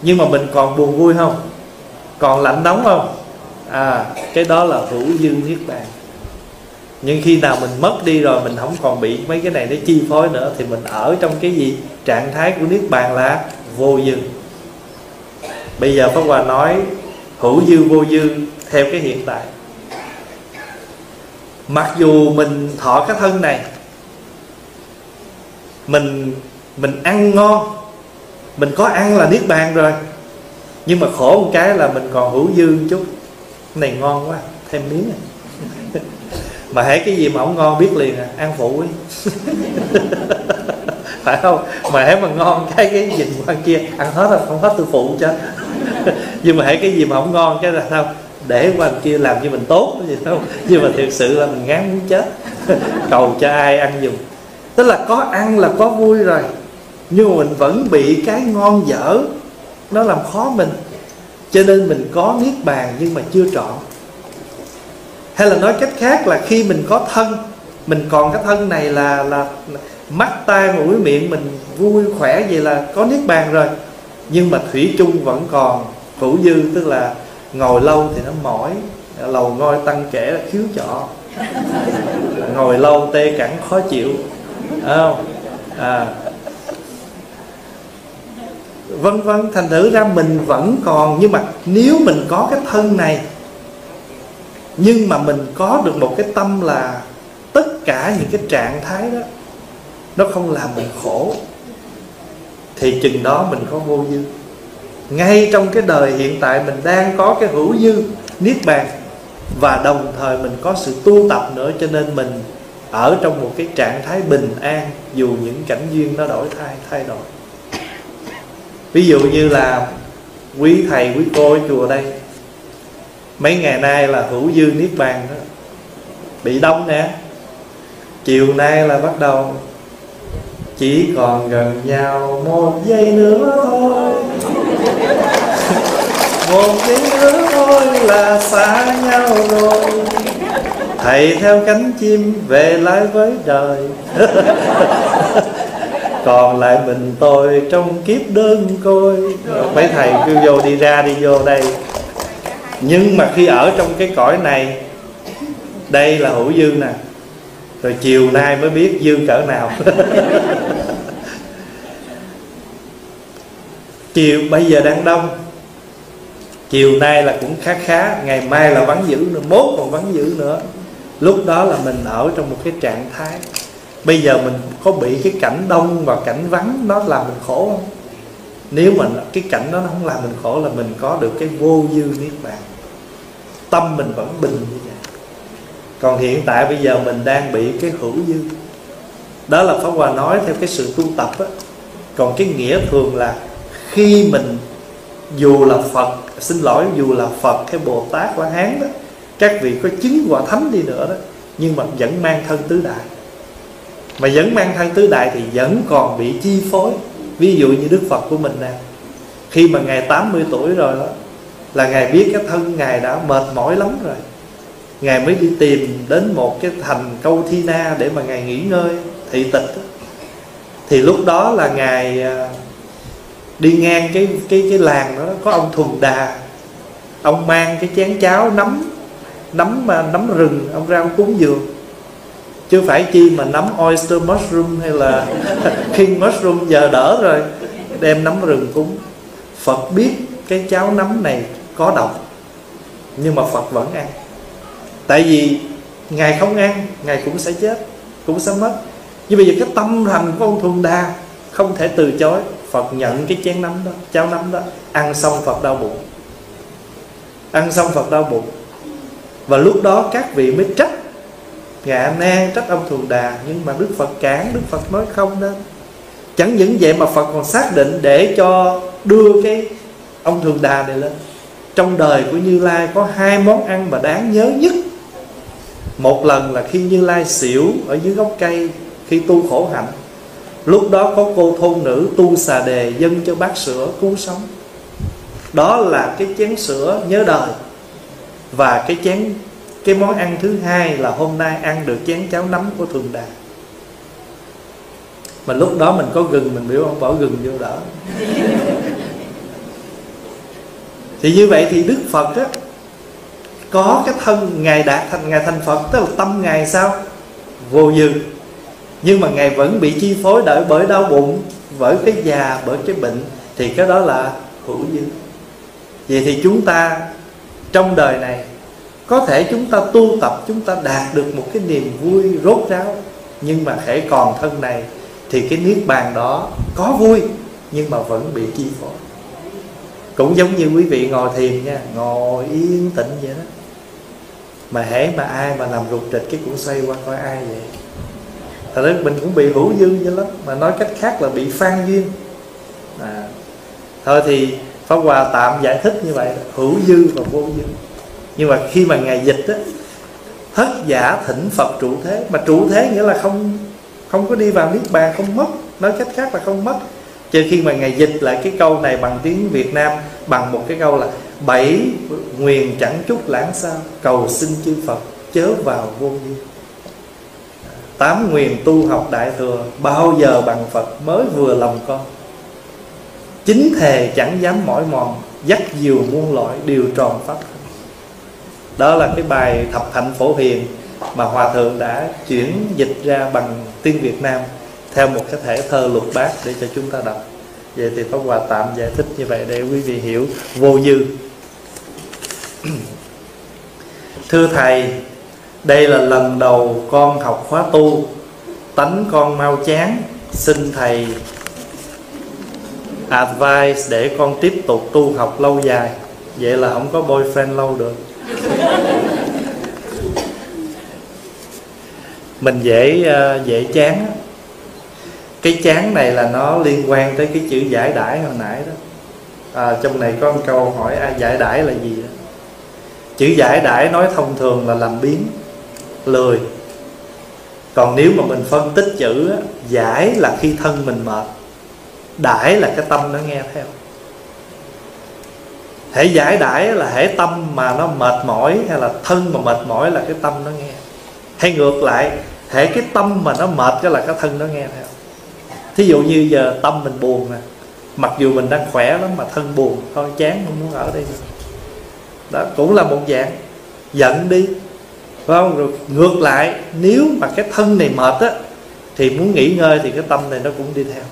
nhưng mà mình còn buồn vui không? Còn lạnh nóng không? À, cái đó là hữu dư niết bàn. Nhưng khi nào mình mất đi rồi, mình không còn bị mấy cái này nó chi phối nữa, thì mình ở trong cái gì? Trạng thái của niết bàn là vô dư. Bây giờ Pháp Hòa nói hữu dư vô dư theo cái hiện tại. Mặc dù mình thọ cái thân này, mình mình ăn ngon, mình có ăn là niết bàn rồi, nhưng mà khổ một cái là mình còn hữu dư một chút. Cái này ngon quá, thêm miếng này. Mà hễ cái gì mà không ngon biết liền à, ăn phụ ấy. Phải không? Mà hễ mà ngon cái cái nhìn qua kia, ăn hết rồi, không hết tôi phụ cho. Nhưng mà hễ cái gì mà không ngon cái là sao? Để qua kia làm cho mình tốt gì không? Nhưng mà thực sự là mình ngán muốn chết. Cầu cho ai ăn dùm. Tức là có ăn là có vui rồi, nhưng mà mình vẫn bị cái ngon dở, nó làm khó mình. Cho nên mình có niết bàn nhưng mà chưa trọn. Hay là nói cách khác là khi mình có thân, mình còn cái thân này là là mắt, tai, mũi, miệng mình vui khỏe vậy là có niết bàn rồi, nhưng mà thủy chung vẫn còn hữu dư. Tức là ngồi lâu thì nó mỏi, lầu ngôi tăng kể là khiếu trọ, ngồi lâu tê cẳng khó chịu, phải không? À, vân vân. Thành thử ra mình vẫn còn, nhưng mà nếu mình có cái thân này nhưng mà mình có được một cái tâm là tất cả những cái trạng thái đó nó không làm mình khổ, thì chừng đó mình có vô dư. Ngay trong cái đời hiện tại mình đang có cái hữu dư niết bàn, và đồng thời mình có sự tu tập nữa, cho nên mình ở trong một cái trạng thái bình an dù những cảnh duyên nó đổi thay, thay đổi. Ví dụ như là quý thầy, quý cô ở chùa đây mấy ngày nay là hữu dư niết bàn đó, bị đông nè, chiều nay là bắt đầu chỉ còn gần nhau một giây nữa thôi, một giây nữa thôi là xa nhau rồi, thầy theo cánh chim về lại với đời. Còn lại mình tôi trong kiếp đơn côi. Mấy thầy cứ vô đi ra đi vô đây. Nhưng mà khi ở trong cái cõi này, đây là hữu dư nè, rồi chiều nay mới biết dư cỡ nào. Chiều bây giờ đang đông, chiều nay là cũng khá khá, ngày mai là vắng dữ nữa, mốt còn vắng dữ nữa. Lúc đó là mình ở trong một cái trạng thái. Bây giờ mình có bị cái cảnh đông và cảnh vắng nó làm mình khổ không? Nếu mà cái cảnh đó nó không làm mình khổ là mình có được cái vô dư niết bàn. Tâm mình vẫn bình như vậy. Còn hiện tại bây giờ mình đang bị cái hữu dư. Đó là Pháp Hòa nói theo cái sự tu tập á. Còn cái nghĩa thường là khi mình, dù là Phật, xin lỗi, dù là Phật hay Bồ Tát, Quán Hán đó, các vị có chứng quả thánh đi nữa đó, nhưng mà vẫn mang thân tứ đại. Mà vẫn mang thân tứ đại thì vẫn còn bị chi phối. Ví dụ như Đức Phật của mình nè, khi mà Ngài tám mươi tuổi rồi đó, là Ngài biết cái thân Ngài đã mệt mỏi lắm rồi, Ngài mới đi tìm đến một cái thành Câu Thi Na để mà Ngài nghỉ ngơi, thị tịch đó. Thì lúc đó là Ngài đi ngang cái cái cái làng đó, có ông Thuần Đà, ông mang cái chén cháo nấm, nấm nấm rừng, ông ra ông cúng dường. Chứ phải chi mà nấm oyster mushroom hay là king mushroom, giờ đỡ rồi, đem nấm rừng cúng. Phật biết cái cháo nấm này có độc, nhưng mà Phật vẫn ăn. Tại vì Ngài không ăn, Ngài cũng sẽ chết, cũng sẽ mất. Nhưng bây giờ cái tâm thành của ông Thuần Đa không thể từ chối. Phật nhận cái chén nấm đó, cháo nấm đó, ăn xong Phật đau bụng. Ăn xong Phật đau bụng. Và lúc đó các vị mới trách Ngạ Na, trách ông Thuần Đà, nhưng mà Đức Phật cản, Đức Phật nói không nên. Chẳng những vậy mà Phật còn xác định để cho đưa cái ông Thường Đà này lên. Trong đời của Như Lai có hai món ăn mà đáng nhớ nhất. Một lần là khi Như Lai xỉu ở dưới gốc cây khi tu khổ hạnh, lúc đó có cô thôn nữ tu xà đề dâng cho bát sữa cứu sống. Đó là cái chén sữa nhớ đời. Và cái chén, cái món ăn thứ hai là hôm nay ăn được chén cháo nấm của Thường Đà. Mà lúc đó mình có gừng, mình biểu ông bỏ gừng vô đỡ. Thì như vậy thì Đức Phật á, có cái thân Ngài đạt thành, Ngài thành Phật, tức là tâm Ngài sao? Vô dư. Nhưng mà Ngài vẫn bị chi phối đợi bởi đau bụng, bởi cái già, bởi cái bệnh. Thì cái đó là hữu dư. Vậy thì chúng ta trong đời này có thể chúng ta tu tập, chúng ta đạt được một cái niềm vui rốt ráo, nhưng mà hễ còn thân này thì cái niết bàn đó có vui nhưng mà vẫn bị chi phối. Cũng giống như quý vị ngồi thiền nha, ngồi yên tĩnh vậy đó, mà hễ mà ai mà làm rụt rịch cái cũng xoay qua coi ai vậy. Thật ra mình cũng bị hữu dư vậy lắm, mà nói cách khác là bị phan duyên à. Thôi thì Pháp Hòa tạm giải thích như vậy, hữu dư và vô dư. Nhưng mà khi mà Ngài dịch á, hết giả thỉnh Phật trụ thế. Mà trụ thế nghĩa là không không có đi vào niết bàn, không mất. Nói cách khác là không mất. Cho khi mà Ngài dịch lại cái câu này bằng tiếng Việt Nam, bằng một cái câu là bảy nguyền chẳng chút lãng sao, cầu xin chư Phật chớ vào vô dư. Tám nguyền tu học đại thừa, bao giờ bằng Phật mới vừa lòng con. Chính thề chẳng dám mỏi mòn, dắt diều muôn loại điều tròn pháp. Đó là cái bài Thập Hạnh Phổ Hiền mà Hòa Thượng đã chuyển dịch ra bằng tiếng Việt Nam theo một cái thể thơ luật bát để cho chúng ta đọc. Vậy thì Pháp Hòa tạm giải thích như vậy để quý vị hiểu vô dư. Thưa Thầy, đây là lần đầu con học khóa tu, tánh con mau chán, xin Thầy advice để con tiếp tục tu học lâu dài. Vậy là không có boyfriend lâu được. Mình dễ dễ chán. Cái chán này là nó liên quan tới cái chữ giải đãi hồi nãy đó. À, trong này có một câu hỏi à, giải đãi là gì đó. Chữ giải đãi nói thông thường là làm biếng, lười. Còn nếu mà mình phân tích chữ, giải là khi thân mình mệt, đãi là cái tâm nó nghe theo. Hễ giải đãi là hễ tâm mà nó mệt mỏi, hay là thân mà mệt mỏi là cái tâm nó nghe. Hay ngược lại, hễ cái tâm mà nó mệt cái là cái thân nó nghe theo. Thí dụ như giờ tâm mình buồn nè, mặc dù mình đang khỏe lắm mà thân buồn, thôi chán không muốn ở đây nữa. Đó cũng là một dạng giận đi, phải không? Rồi ngược lại, nếu mà cái thân này mệt á thì muốn nghỉ ngơi thì cái tâm này nó cũng đi theo.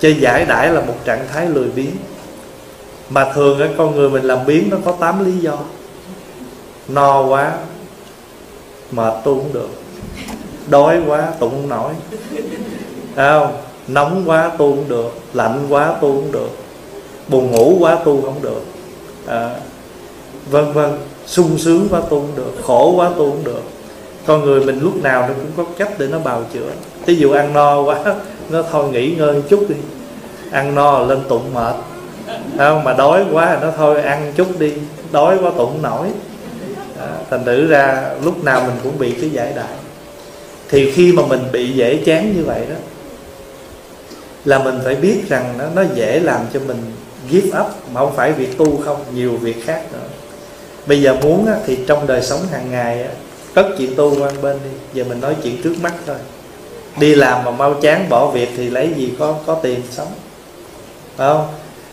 Chơi giải đãi là một trạng thái lười biếng. Mà thường á, con người mình làm biếng nó có tám lý do. No quá, mệt tu cũng được. Đói quá, tu không nổi. Không? Nóng quá, tu cũng được. Lạnh quá, tu cũng được. Buồn ngủ quá, tu không được à, vân vân. Sung sướng quá, tu cũng được. Khổ quá, tu cũng được. Con người mình lúc nào nó cũng có cách để nó bào chữa. Ví dụ ăn no quá, nó thôi nghỉ ngơi chút đi. Ăn no lên tụng mệt. Không, mà đói quá nó thôi ăn chút đi. Đói quá tụng nổi à, thành thử ra lúc nào mình cũng bị cái giải đãi. Thì khi mà mình bị dễ chán như vậy đó, là mình phải biết rằng nó, nó dễ làm cho mình give up. Mà không phải việc tu không, nhiều việc khác nữa. Bây giờ muốn á, thì trong đời sống hàng ngày á, cất chuyện tu qua bên đi. Giờ mình nói chuyện trước mắt thôi. Đi làm mà mau chán bỏ việc thì lấy gì có có tiền sống, phải không?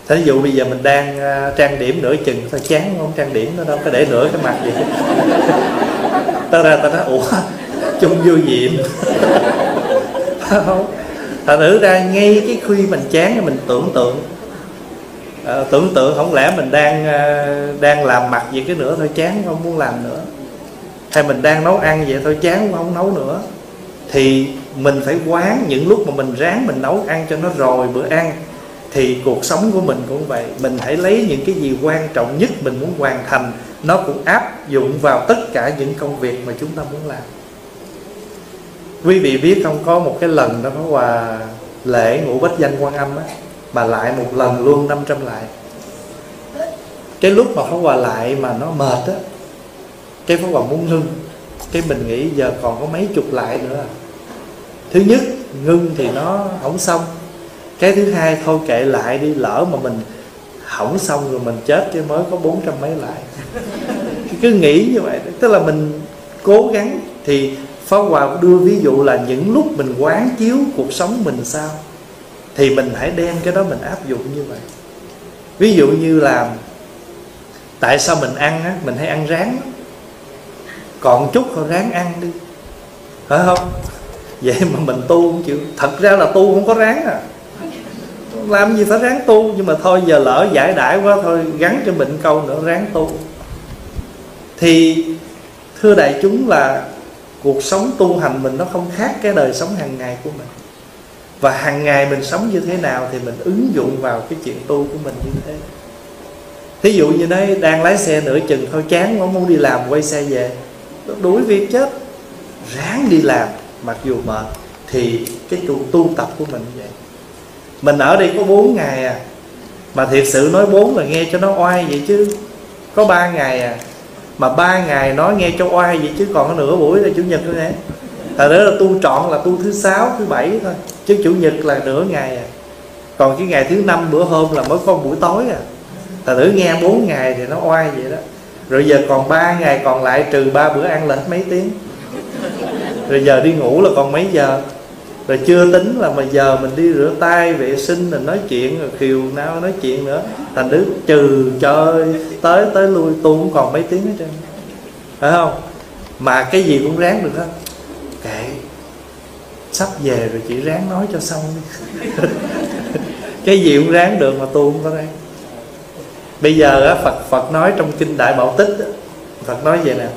Thí dụ bây giờ mình đang uh, trang điểm nửa chừng, thôi chán không trang điểm nữa đâu, phải để nửa cái mặt vậy. Ta ra ta nói ủa chung vô diệm. Không, thành thử ra ngay cái khi mình chán mình tưởng tượng uh, tưởng tượng không lẽ mình đang uh, đang làm mặt gì cái nữa thôi chán không muốn làm nữa, hay mình đang nấu ăn vậy thôi chán không nấu nữa. Thì mình phải quán những lúc mà mình ráng mình nấu ăn cho nó rồi bữa ăn. Thì cuộc sống của mình cũng vậy. Mình hãy lấy những cái gì quan trọng nhất mình muốn hoàn thành, nó cũng áp dụng vào tất cả những công việc mà chúng ta muốn làm. Quý vị biết không, có một cái lần đó Pháp Hòa lễ Ngũ Bách Danh Quan Âm á, mà lại một lần luôn năm trăm lại. Cái lúc mà Pháp Hòa lại mà nó mệt á, cái Pháp Hòa muốn ngưng, cái mình nghĩ giờ còn có mấy chục lại nữa à. Thứ nhất, ngưng thì nó không xong. Cái thứ hai, thôi kệ lại đi, lỡ mà mình hỏng xong rồi mình chết chứ mới có bốn trăm mấy lại. Cứ nghĩ như vậy, tức là mình cố gắng. Thì Pháp Hòa đưa ví dụ là những lúc mình quán chiếu cuộc sống mình sao thì mình hãy đem cái đó mình áp dụng như vậy. Ví dụ như là tại sao mình ăn á, mình hay ăn ráng, còn chút thôi ráng ăn đi, phải không? Vậy mà mình tu không chịu. Thật ra là tu không có ráng à, làm gì phải ráng tu. Nhưng mà thôi giờ lỡ giải đãi quá, thôi gắn cho mình câu nữa ráng tu. Thì thưa đại chúng là cuộc sống tu hành mình nó không khác cái đời sống hàng ngày của mình. Và hàng ngày mình sống như thế nào thì mình ứng dụng vào cái chuyện tu của mình như thế. Thí dụ như đấy, đang lái xe nửa chừng thôi chán quá muốn đi làm, quay xe về, đuổi việc chết, ráng đi làm mặc dù mệt. Thì cái tu, tu tập của mình như vậy. Mình ở đây có bốn ngày à, mà thiệt sự nói bốn là nghe cho nó oai vậy chứ có ba ngày à, mà ba ngày nói nghe cho oai vậy chứ còn có nửa buổi là chủ nhật thôi nè. Thật ra là tu trọn là tu thứ sáu, thứ bảy thôi, chứ chủ nhật là nửa ngày à. Còn cái ngày thứ năm bữa hôm là mới có buổi tối à. Thật thử nghe bốn ngày thì nó oai vậy đó. Rồi giờ còn ba ngày còn lại trừ ba bữa ăn là hết mấy tiếng. Rồi giờ đi ngủ là còn mấy giờ. Rồi chưa tính là mà giờ mình đi rửa tay, vệ sinh, rồi nói chuyện, rồi khiều nao nói chuyện nữa. Thành đứa trừ chơi tới tới lui tu cũng còn mấy tiếng hết trơn, phải không? Mà cái gì cũng ráng được hết. Kệ, sắp về rồi chỉ ráng nói cho xong đi. Cái gì cũng ráng được mà tu không có ráng. Bây giờ Phật Phật nói trong kinh Đại Bảo Tích, Phật nói vậy nè: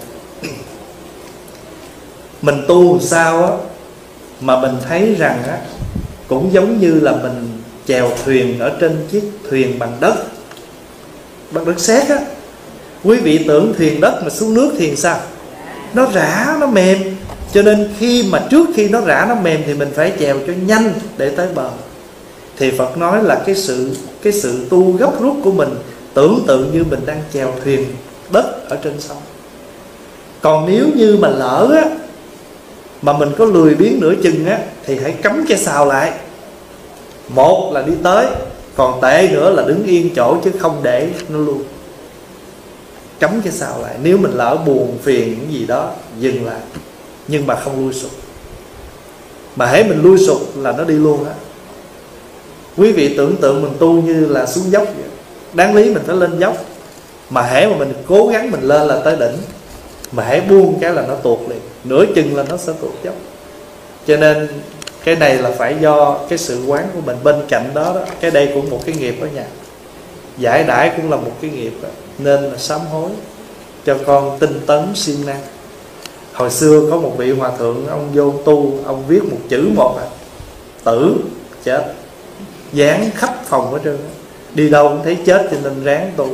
mình tu sao á mà mình thấy rằng á, cũng giống như là mình chèo thuyền ở trên chiếc thuyền bằng đất, bằng đất sét á. Quý vị tưởng thuyền đất mà xuống nước thì sao? Nó rã, nó mềm. Cho nên khi mà trước khi nó rã nó mềm thì mình phải chèo cho nhanh để tới bờ. Thì Phật nói là cái sự cái sự tu gấp rút của mình tưởng tượng như mình đang chèo thuyền đất ở trên sông. Còn nếu như mà lỡ á, mà mình có lười biếng nửa chừng á, thì hãy cắm cái sào lại. Một là đi tới, còn tệ nữa là đứng yên chỗ chứ không để nó luôn. Cắm cái sào lại. Nếu mình lỡ buồn phiền những gì đó, dừng lại, nhưng mà không lui sụp. Mà hễ mình lui sụp là nó đi luôn á. Quý vị tưởng tượng mình tu như là xuống dốc vậy. Đáng lý mình phải lên dốc, mà hễ mà mình cố gắng mình lên là tới đỉnh, mà hãy buông cái là nó tuột liền, nửa chừng là nó sẽ tuột dốc. Cho nên cái này là phải do cái sự quán của mình. Bên cạnh đó, đó cái đây cũng một cái nghiệp đó nha. Giải đãi cũng là một cái nghiệp đó. Nên là sám hối cho con tinh tấn siêng năng. Hồi xưa có một vị hòa thượng, ông vô tu, ông viết một chữ một à, tử chết, dán khắp phòng hết trơn. Đi đâu cũng thấy chết cho nên ráng tu.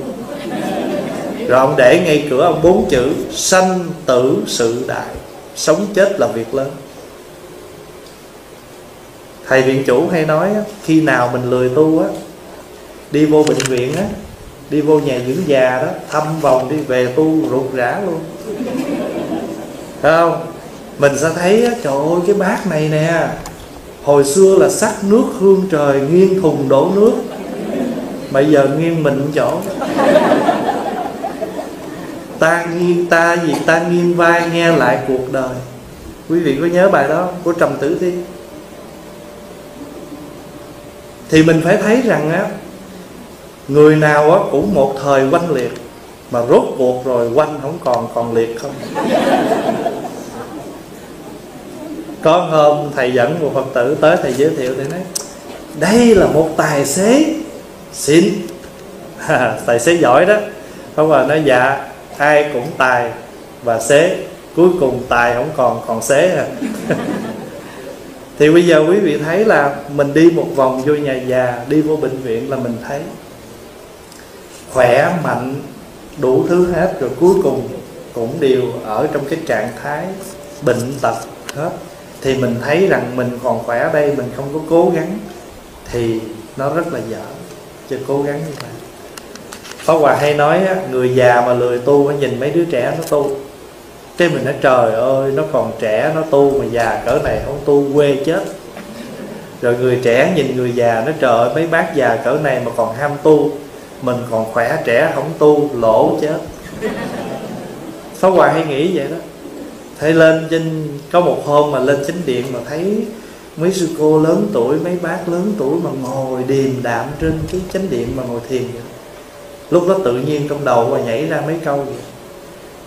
Rồi ông để ngay cửa ông bốn chữ: sanh tử sự đại, sống chết là việc lớn. Thầy viện chủ hay nói khi nào mình lười tu á, đi vô bệnh viện á, đi vô nhà dưỡng già đó, thăm vòng đi về tu ruột rã luôn. Thấy không? Mình sẽ thấy trời ơi cái bác này nè, hồi xưa là sắc nước hương trời, nghiêng thùng đổ nước, bây giờ nghiêng mình chỗ. Ta nghiêng ta gì ta nghiêng vai nghe lại cuộc đời. Quý vị có nhớ bài đó của Trầm Tử Thiên? Thì mình phải thấy rằng á, người nào á cũng một thời oanh liệt, mà rốt cuộc rồi oanh không còn, còn liệt không. Có hôm thầy dẫn một Phật tử tới, thầy giới thiệu, thầy nói đây là một tài xế xịn. Tài xế giỏi đó. Không à, nói dạ ai cũng tài và xế, cuối cùng tài không còn, còn xế à. Thì bây giờ quý vị thấy là mình đi một vòng vô nhà già, đi vô bệnh viện là mình thấy khỏe mạnh đủ thứ hết, rồi cuối cùng cũng đều ở trong cái trạng thái bệnh tật hết. thì mình thấy rằng mình còn khỏe ở đây, mình không có cố gắng thì nó rất là dở. Chứ cố gắng như vậy. Pháp Hòa hay nói người già mà lười tu, nhìn mấy đứa trẻ nó tu, cái mình nói trời ơi, nó còn trẻ nó tu mà già cỡ này không tu quê chết. Rồi người trẻ nhìn người già nó trời ơi, mấy bác già cỡ này mà còn ham tu, mình còn khỏe trẻ không tu lỗ chết. Pháp Hòa hay nghĩ vậy đó. Thấy lên trên, có một hôm mà lên chánh điện mà thấy mấy sư cô lớn tuổi, mấy bác lớn tuổi mà ngồi điềm đạm trên cái chánh điện mà ngồi thiền vậy. Lúc đó tự nhiên trong đầu mà nhảy ra mấy câu vậy: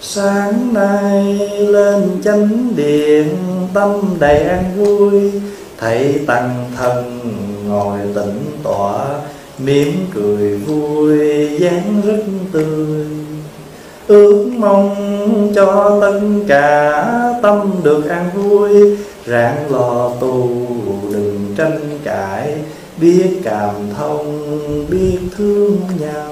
sáng nay lên chánh điện tâm đầy an vui, thầy tăng thần ngồi tĩnh tọa, mỉm cười vui dáng rất tươi, ước mong cho tất cả tâm được an vui, rạng lò tù đừng tranh cãi, biết cảm thông biết thương nhau.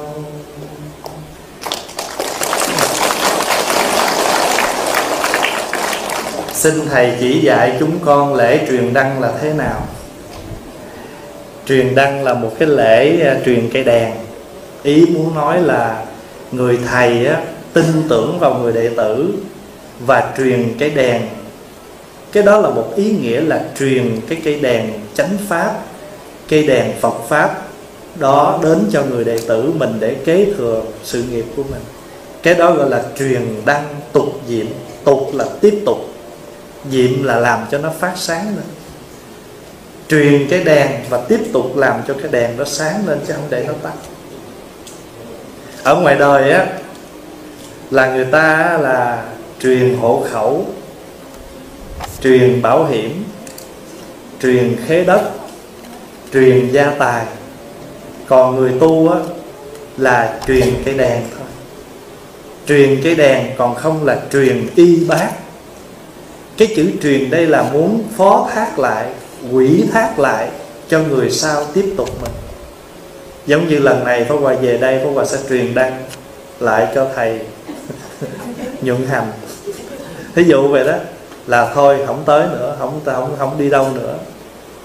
Xin thầy chỉ dạy chúng con lễ truyền đăng là thế nào. Truyền đăng là một cái lễ truyền cây đèn. Ý muốn nói là người thầy á, tin tưởng vào người đệ tử và truyền cái đèn. Cái đó là một ý nghĩa là truyền cái cây đèn chánh pháp, cây đèn Phật pháp đó đến cho người đệ tử mình để kế thừa sự nghiệp của mình. Cái đó gọi là truyền đăng tục diệm. Tục là tiếp tục, diệm là làm cho nó phát sáng lên. Truyền cái đèn và tiếp tục làm cho cái đèn nó sáng lên chứ không để nó tắt. Ở ngoài đời á, là người ta là truyền hộ khẩu, truyền bảo hiểm, truyền khế đất, truyền gia tài. Còn người tu á, là truyền cây đèn thôi. Truyền cây đèn còn không là truyền y bát. Cái chữ truyền đây là muốn phó thác lại, quỷ thác lại cho người sau tiếp tục mình. Giống như lần này Pháp Hòa về đây, Pháp Hòa sẽ truyền đăng lại cho thầy Nhuận Hành. Thí dụ vậy đó, là thôi không tới nữa, không không không đi đâu nữa.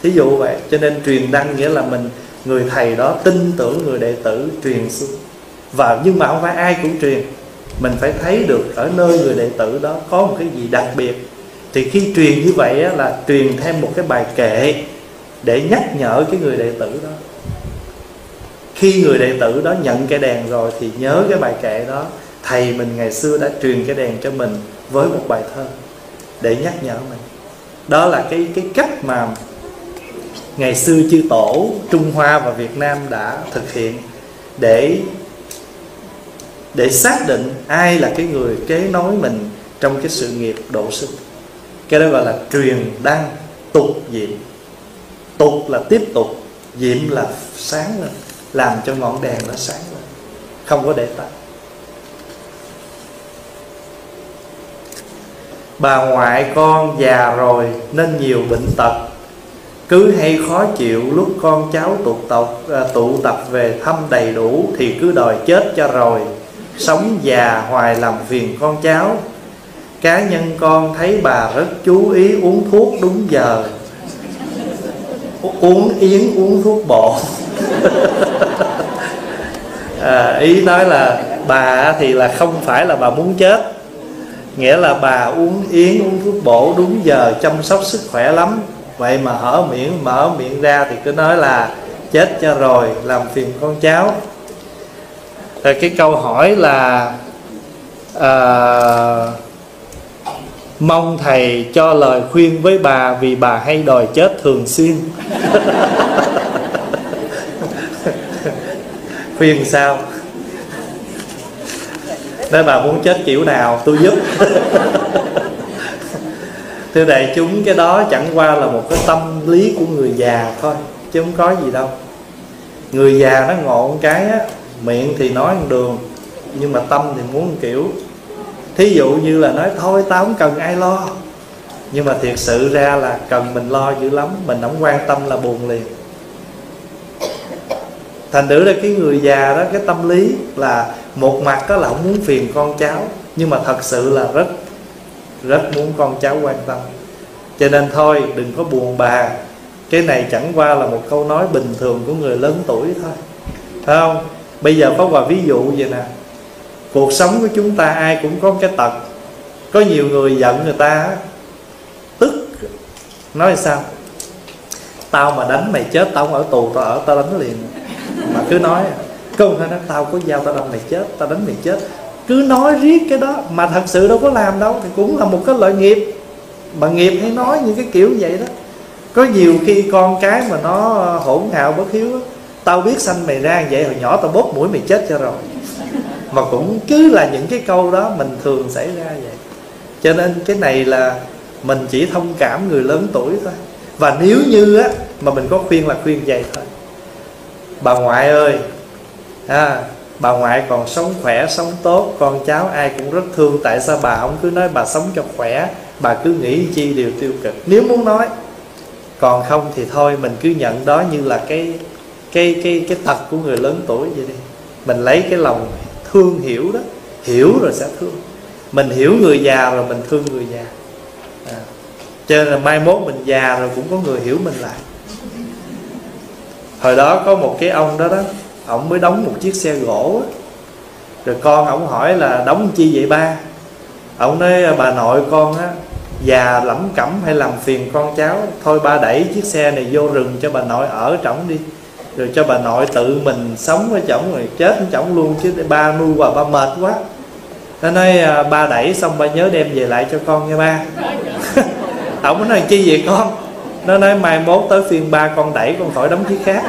Thí dụ vậy, cho nên truyền đăng nghĩa là mình, người thầy đó tin tưởng người đệ tử truyền xuống. Và nhưng mà không phải ai cũng truyền. Mình phải thấy được ở nơi người đệ tử đó có một cái gì đặc biệt. Thì khi truyền như vậy á, là truyền thêm một cái bài kệ để nhắc nhở cái người đệ tử đó. Khi người đệ tử đó nhận cái đèn rồi thì nhớ cái bài kệ đó. Thầy mình ngày xưa đã truyền cái đèn cho mình với một bài thơ để nhắc nhở mình. Đó là cái, cái cách mà ngày xưa chư tổ Trung Hoa và Việt Nam đã thực hiện để, để xác định ai là cái người kế nối mình trong cái sự nghiệp độ sinh. Cái đó gọi là truyền đăng tục diệm. Tục là tiếp tục, diệm là sáng lên, làm cho ngọn đèn nó sáng lên, không có để tắt. Bà ngoại con già rồi nên nhiều bệnh tật, cứ hay khó chịu lúc con cháu tụ tập, tụ tập về thăm đầy đủ thì cứ đòi chết cho rồi, sống già hoài làm phiền con cháu. Cá nhân con thấy bà rất chú ý uống thuốc đúng giờ, uống yến uống thuốc bổ. à, Ý nói là bà thì là không phải là bà muốn chết, nghĩa là bà uống yến uống thuốc bổ đúng giờ, chăm sóc sức khỏe lắm. Vậy mà hở miệng mở miệng ra thì cứ nói là chết cho rồi, làm phiền con cháu. Rồi cái câu hỏi là à, mong thầy cho lời khuyên với bà vì bà hay đòi chết thường xuyên. Khuyên sao? Nói bà muốn chết kiểu nào tôi giúp. Thưa đại chúng, cái đó chẳng qua là một cái tâm lý của người già thôi, chứ không có gì đâu. Người già nó ngộ một cái á, miệng thì nói một đường, nhưng mà tâm thì muốn một kiểu. Thí dụ như là nói thôi tao không cần ai lo, nhưng mà thiệt sự ra là cần mình lo dữ lắm, mình không quan tâm là buồn liền. Thành thử ra cái người già đó, cái tâm lý là một mặt đó là không muốn phiền con cháu, nhưng mà thật sự là rất Rất muốn con cháu quan tâm. Cho nên thôi đừng có buồn bà, cái này chẳng qua là một câu nói bình thường của người lớn tuổi thôi, phải không? Bây giờ Pháp Hòa ví dụ vậy nè, cuộc sống của chúng ta ai cũng có cái tật. Có nhiều người giận người ta, tức, nói sao? Tao mà đánh mày chết, tao không ở tù, tao ở, tao đánh liền. Mà cứ nói, không nói, tao có dao, tao đâm mày chết, tao đánh mày chết. Cứ nói riết cái đó, mà thật sự đâu có làm đâu, thì cũng là một cái loại nghiệp. Mà nghiệp hay nói những cái kiểu vậy đó. Có nhiều khi con cái mà nó hỗn hào bất hiếu đó, tao biết sanh mày ra vậy, hồi nhỏ tao bóp mũi mày chết cho rồi. Mà cũng cứ là những cái câu đó mình thường xảy ra vậy. Cho nên cái này là mình chỉ thông cảm người lớn tuổi thôi. Và nếu như á, mà mình có khuyên là khuyên vậy thôi. Bà ngoại ơi, à, bà ngoại còn sống khỏe, sống tốt, con cháu ai cũng rất thương. Tại sao bà không cứ nói bà sống cho khỏe, bà cứ nghĩ chi điều tiêu cực, nếu muốn nói. Còn không thì thôi mình cứ nhận đó như là cái Cái cái cái tật của người lớn tuổi vậy đi. Mình lấy cái lòng thương hiểu đó, hiểu rồi sẽ thương. Mình hiểu người già rồi mình thương người già à. Cho nên là mai mốt mình già rồi cũng có người hiểu mình lại. Hồi đó có một cái ông đó đó, ông mới đóng một chiếc xe gỗ đó. Rồi con ông hỏi là đóng chi vậy ba? Ông nói bà nội con á, già lẩm cẩm hay làm phiền con cháu, thôi ba đẩy chiếc xe này vô rừng cho bà nội ở trỏng đi, rồi cho bà nội tự mình sống ở trỏng rồi chết ở trỏng luôn, chứ ba nuôi hoài ba mệt quá. Nó nói ba đẩy xong ba nhớ đem về lại cho con nha ba. Ổng nói chi vậy con? Nó nói mai mốt tới phiên ba con đẩy, con khỏi đóng chiếc khác.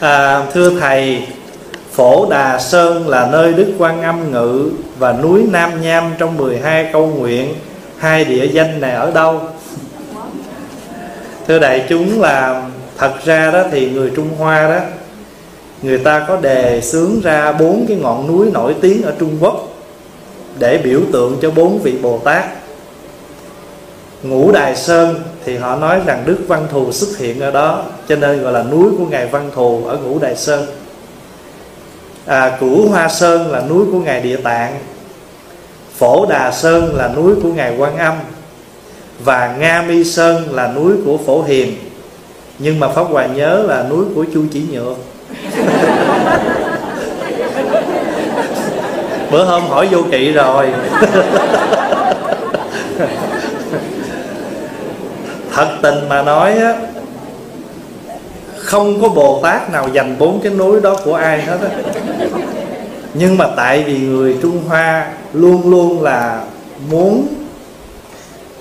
À, thưa thầy, Phổ Đà Sơn là nơi Đức Quan Âm ngự và núi Nam Nham trong mười hai câu nguyện, hai địa danh này ở đâu? Thưa đại chúng, là thật ra đó thì người Trung Hoa đó, người ta có đề xướng ra bốn cái ngọn núi nổi tiếng ở Trung Quốc để biểu tượng cho bốn vị Bồ Tát. Ngũ Đài Sơn thì họ nói rằng Đức Văn Thù xuất hiện ở đó, cho nên gọi là núi của Ngài Văn Thù ở Ngũ Đài Sơn. À, Cửu Hoa Sơn là núi của Ngài Địa Tạng. Phổ Đà Sơn là núi của Ngài Quan Âm. Và Nga Mi Sơn là núi của Phổ Hiền. Nhưng mà Pháp Hòa nhớ là núi của Chu Chỉ Nhược. Bữa hôm hỏi Vô Kỵ rồi. Thật tình mà nói á, không có Bồ Tát nào dành bốn cái núi đó của ai hết á. Nhưng mà tại vì người Trung Hoa luôn luôn là muốn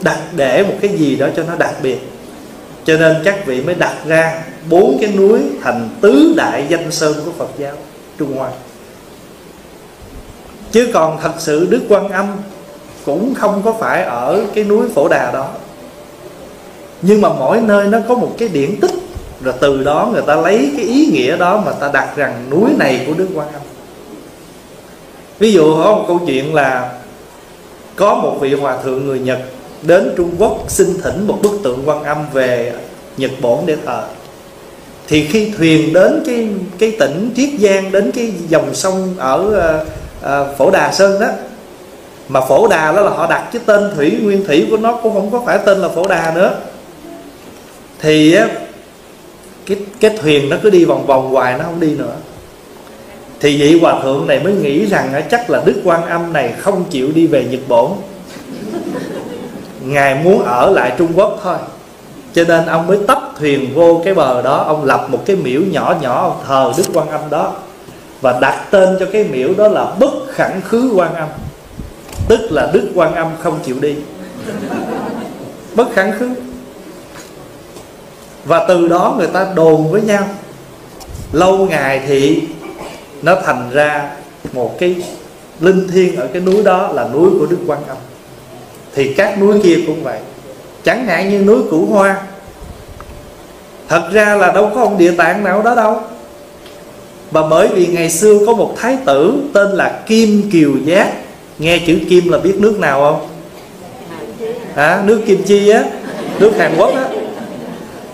đặt để một cái gì đó cho nó đặc biệt, cho nên các vị mới đặt ra bốn cái núi thành tứ đại danh sơn của Phật giáo Trung Hoa. Chứ còn thật sự Đức Quan Âm cũng không có phải ở cái núi Phổ Đà đó. Nhưng mà mỗi nơi nó có một cái điển tích, rồi từ đó người ta lấy cái ý nghĩa đó mà ta đặt rằng núi này của Đức Quan Âm. Ví dụ có một câu chuyện là có một vị hòa thượng người Nhật đến Trung Quốc xin thỉnh một bức tượng Quan Âm về Nhật Bổn để thờ. Thì khi thuyền đến cái, cái tỉnh Triết Giang, đến cái dòng sông ở à, Phổ Đà Sơn đó, mà Phổ Đà đó là họ đặt cái tên thủy nguyên thủy của nó cũng không có phải tên là Phổ Đà nữa. Thì cái, cái thuyền nó cứ đi vòng vòng hoài, nó không đi nữa. Thì vị hòa thượng này mới nghĩ rằng chắc là Đức Quan Âm này không chịu đi về Nhật Bổn, Ngài muốn ở lại Trung Quốc thôi. Cho nên ông mới tấp thuyền vô cái bờ đó, ông lập một cái miễu nhỏ nhỏ, ông thờ Đức Quan Âm đó. Và đặt tên cho cái miễu đó là Bất Khẳng Khứ Quan Âm, tức là Đức Quan Âm không chịu đi, bất khẳng khứ. Và từ đó người ta đồn với nhau, lâu ngày thì nó thành ra một cái linh thiêng ở cái núi đó là núi của Đức Quan Âm. Thì các núi kia cũng vậy, chẳng hạn như núi Cửu Hoa, thật ra là đâu có ông Địa Tạng nào đó đâu. Và bởi vì ngày xưa có một thái tử tên là Kim Kiều Giác. Nghe chữ Kim là biết nước nào không? À, nước Kim Chi á, nước Hàn Quốc á.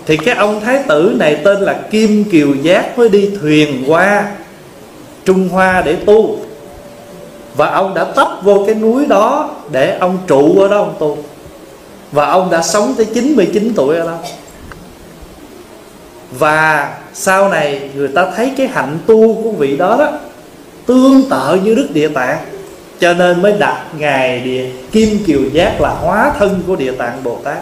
Thì cái ông thái tử này tên là Kim Kiều Giác mới đi thuyền qua Trung Hoa để tu. Và ông đã tấp vô cái núi đó để ông trụ ở đó ông tu. Và ông đã sống tới chín mươi chín tuổi ở đó. Và sau này người ta thấy cái hạnh tu của vị đó đó tương tự như Đức Địa Tạng, cho nên mới đặt Ngài Địa Kim Kiều Giác là hóa thân của Địa Tạng Bồ Tát.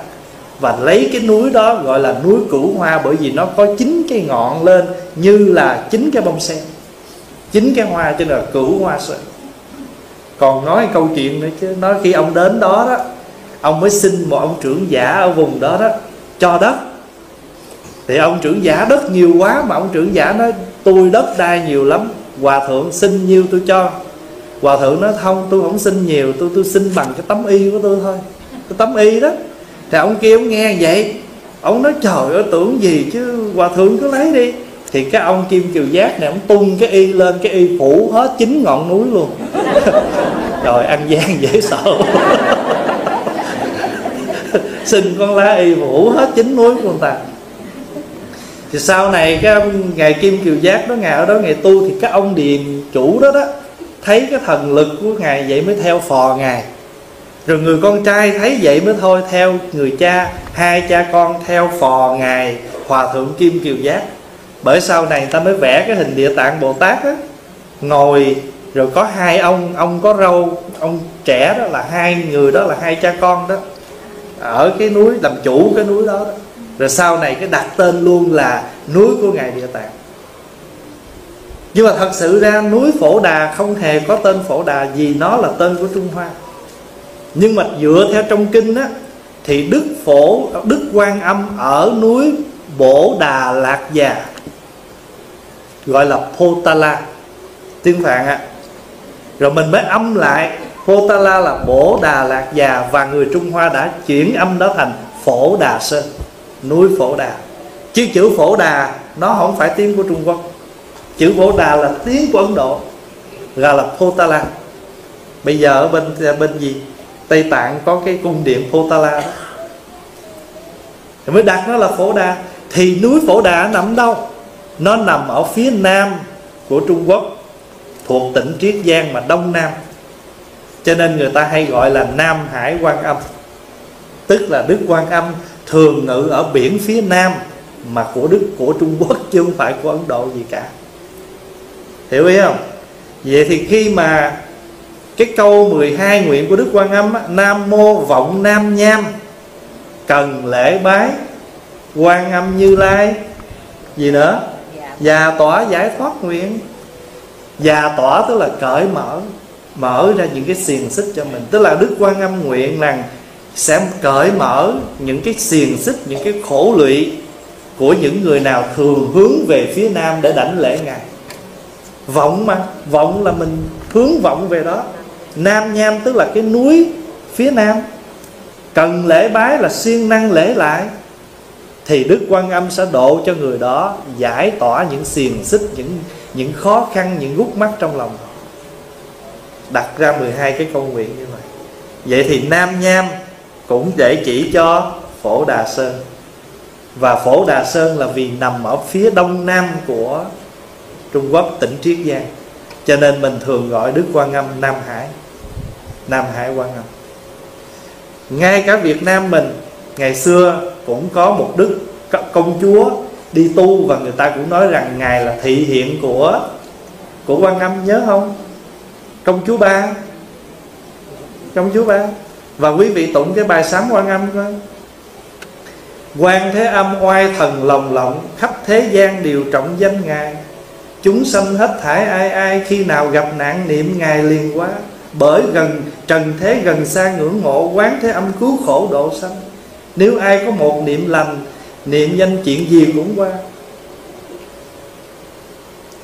Và lấy cái núi đó gọi là núi Cửu Hoa, bởi vì nó có chín cái ngọn lên như là chín cái bông sen, chín cái hoa, cho nên là Cửu Hoa Sen. Còn nói câu chuyện nữa chứ, nói khi ông đến đó đó, ông mới xin một ông trưởng giả ở vùng đó đó cho đất. Thì ông trưởng giả đất nhiều quá, mà ông trưởng giả nói tôi đất đai nhiều lắm, hòa thượng xin nhiêu tôi cho. Hòa thượng nói không, tôi không xin nhiều, tôi tôi xin bằng cái tấm y của tôi thôi, cái tấm y đó. Thì ông kia ông nghe vậy, ông nói trời ơi tưởng gì chứ, hòa thượng cứ lấy đi. Thì cái ông Kim Kiều Giác này ông tung cái y lên, cái y phủ hết chín ngọn núi luôn. Trời, ăn gian dễ sợ. Xin con lá y phủ hết chín núi của người ta. Thì sau này cái Ngài Kim Kiều Giác đó, Ngài ở đó Ngài tu, thì cái ông điền chủ đó đó thấy cái thần lực của Ngài vậy mới theo phò Ngài. Rồi người con trai thấy vậy mới thôi theo người cha. Hai cha con theo phò Ngài Hòa Thượng Kim Kiều Giác. Bởi sau này ta mới vẽ cái hình Địa Tạng Bồ Tát á, ngồi rồi có hai ông, ông có râu, ông trẻ đó là hai người đó là hai cha con đó, ở cái núi làm chủ cái núi đó, đó. Rồi sau này cái đặt tên luôn là núi của Ngài Địa Tạng. Nhưng mà thật sự ra núi Phổ Đà không hề có tên Phổ Đà, vì nó là tên của Trung Hoa. Nhưng mà dựa theo trong kinh á, thì Đức Phổ, Đức Quan Âm ở núi Bổ Đà Lạc Già, gọi là Potala tiếng Phạn ạ. Rồi mình mới âm lại Potala là Bổ Đà Lạc Già, và người Trung Hoa đã chuyển âm đó thành Phổ Đà Sơn, núi Phổ Đà. Chứ chữ Phổ Đà nó không phải tiếng của Trung Quốc, chữ Phổ Đà là tiếng của Ấn Độ, gọi là Potala. Bây giờ ở bên bên gì Tây Tạng có cái cung điện Potala đó, thì mới đặt nó là Phổ Đà. Thì núi Phổ Đà nằm đâu? Nó nằm ở phía nam của Trung Quốc, thuộc tỉnh Triết Giang mà đông nam, cho nên người ta hay gọi là Nam Hải Quan Âm. Tức là Đức Quan Âm thường ngự ở biển phía nam mà của Đức, của Trung Quốc, chứ không phải của Ấn Độ gì cả. Hiểu ý không? Vậy thì khi mà cái câu mười hai nguyện của Đức Quan Âm á, Nam Mô Vọng Nam Nham, cần lễ bái Quan Âm Như Lai, gì nữa, già tỏa giải thoát nguyện. Già tỏa tức là cởi mở, mở ra những cái xiềng xích cho mình. Tức là Đức Quan Âm nguyện rằng sẽ cởi mở những cái xiềng xích, những cái khổ lụy của những người nào thường hướng về phía nam để đảnh lễ Ngài. Vọng mà, vọng là mình hướng vọng về đó. Nam Nham tức là cái núi phía nam. Cần lễ bái là siêng năng lễ lại, thì Đức Quan Âm sẽ độ cho người đó, giải tỏa những xiềng xích, những những khó khăn, những gút mắt trong lòng. Đặt ra mười hai cái câu nguyện như vậy. Vậy thì Nam Nham cũng để chỉ cho Phổ Đà Sơn. Và Phổ Đà Sơn là vì nằm ở phía đông nam của Trung Quốc, tỉnh Triết Giang, cho nên mình thường gọi Đức Quan Âm Nam Hải, Nam Hải Quan Âm. Ngay cả Việt Nam mình ngày xưa cũng có một đức công chúa đi tu, và người ta cũng nói rằng Ngài là thị hiện của của Quan Âm, nhớ không? Công chúa Ba, công chúa Ba. Và quý vị tụng cái bài Sám Quan Âm coi. Quan Thế Âm oai thần lồng lộng, khắp thế gian đều trọng danh Ngài. Chúng sanh hết thảy ai ai, khi nào gặp nạn niệm Ngài liền quá. Bởi gần trần thế gần xa ngưỡng mộ, Quán Thế Âm cứu khổ độ sanh. Nếu ai có một niệm lành, niệm danh chuyện gì cũng qua.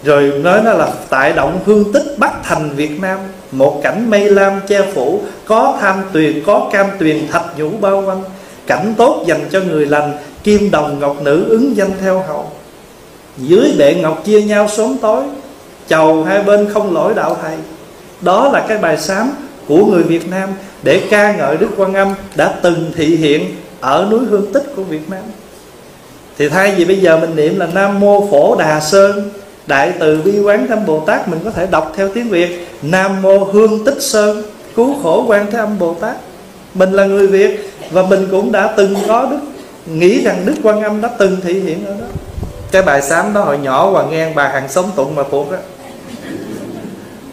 Rồi nói nó là tại động hương tích Bắc Thành Việt Nam, một cảnh mây lam che phủ, có tham tuyền, có cam tuyền, thạch nhũ bao quanh. Cảnh tốt dành cho người lành, kim đồng ngọc nữ ứng danh theo hậu. Dưới bệ ngọc chia nhau sớm tối, chầu hai bên không lỗi đạo thầy. Đó là cái bài sám của người Việt Nam để ca ngợi Đức Quan Âm đã từng thị hiện ở núi Hương Tích của Việt Nam. Thì thay vì bây giờ mình niệm là Nam Mô Phổ Đà Sơn, Đại từ bi Quán Thế Âm Bồ Tát mình có thể đọc theo tiếng Việt: Nam Mô Hương Tích Sơn Cứu Khổ Quan Thế Âm Bồ Tát. Mình là người Việt và mình cũng đã từng có đức, nghĩ rằng Đức Quan Âm đã từng thị hiện ở đó. Cái bài sám đó hồi nhỏ Hoàng nghe bà hàng xóm tụng mà thuộc á.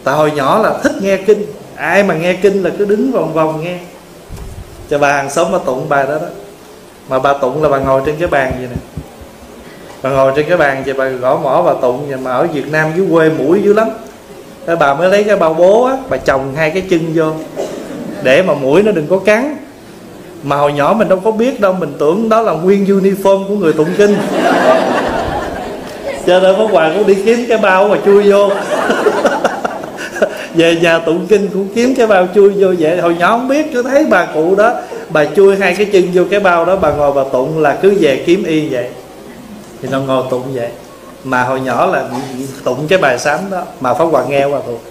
Tại hồi nhỏ là thích nghe kinh, ai mà nghe kinh là cứ đứng vòng vòng nghe cho bà hàng xóm mà tụng bài đó đó. Mà bà tụng là bà ngồi trên cái bàn vậy nè, bà ngồi trên cái bàn vậy, bà gõ mỏ bà tụng vậy. Mà ở Việt Nam dưới quê mũi dữ lắm, cái bà mới lấy cái bao bố á, bà chồng hai cái chân vô để mà mũi nó đừng có cắn. Mà hồi nhỏ mình đâu có biết đâu, mình tưởng đó là nguyên uniform của người tụng kinh, cho nên Pháp Hoàng cũng đi kiếm cái bao mà chui vô. Về nhà tụng kinh cũng kiếm cái bao chui vô vậy. Hồi nhỏ không biết, cứ thấy bà cụ đó, bà chui hai cái chân vô cái bao đó, bà ngồi bà tụng là cứ về kiếm y vậy. Thì nó ngồi tụng vậy. Mà hồi nhỏ là tụng cái bài sám đó mà Pháp Hoàng nghe qua thuộc.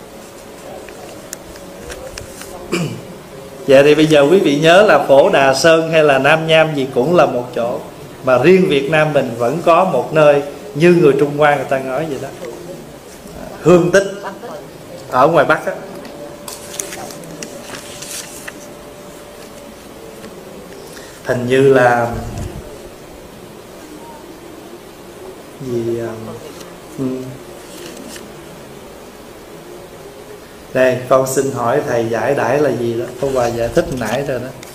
Vậy thì bây giờ quý vị nhớ là Phổ Đà Sơn hay là Nam Nham gì cũng là một chỗ, mà riêng Việt Nam mình vẫn có một nơi như người Trung Hoa người ta nói vậy đó, Hương Tích ở ngoài Bắc á. Hình như là gì ừ. Đây con xin hỏi thầy giải đãi là gì đó, Pháp Hòa giải thích nãy rồi đó.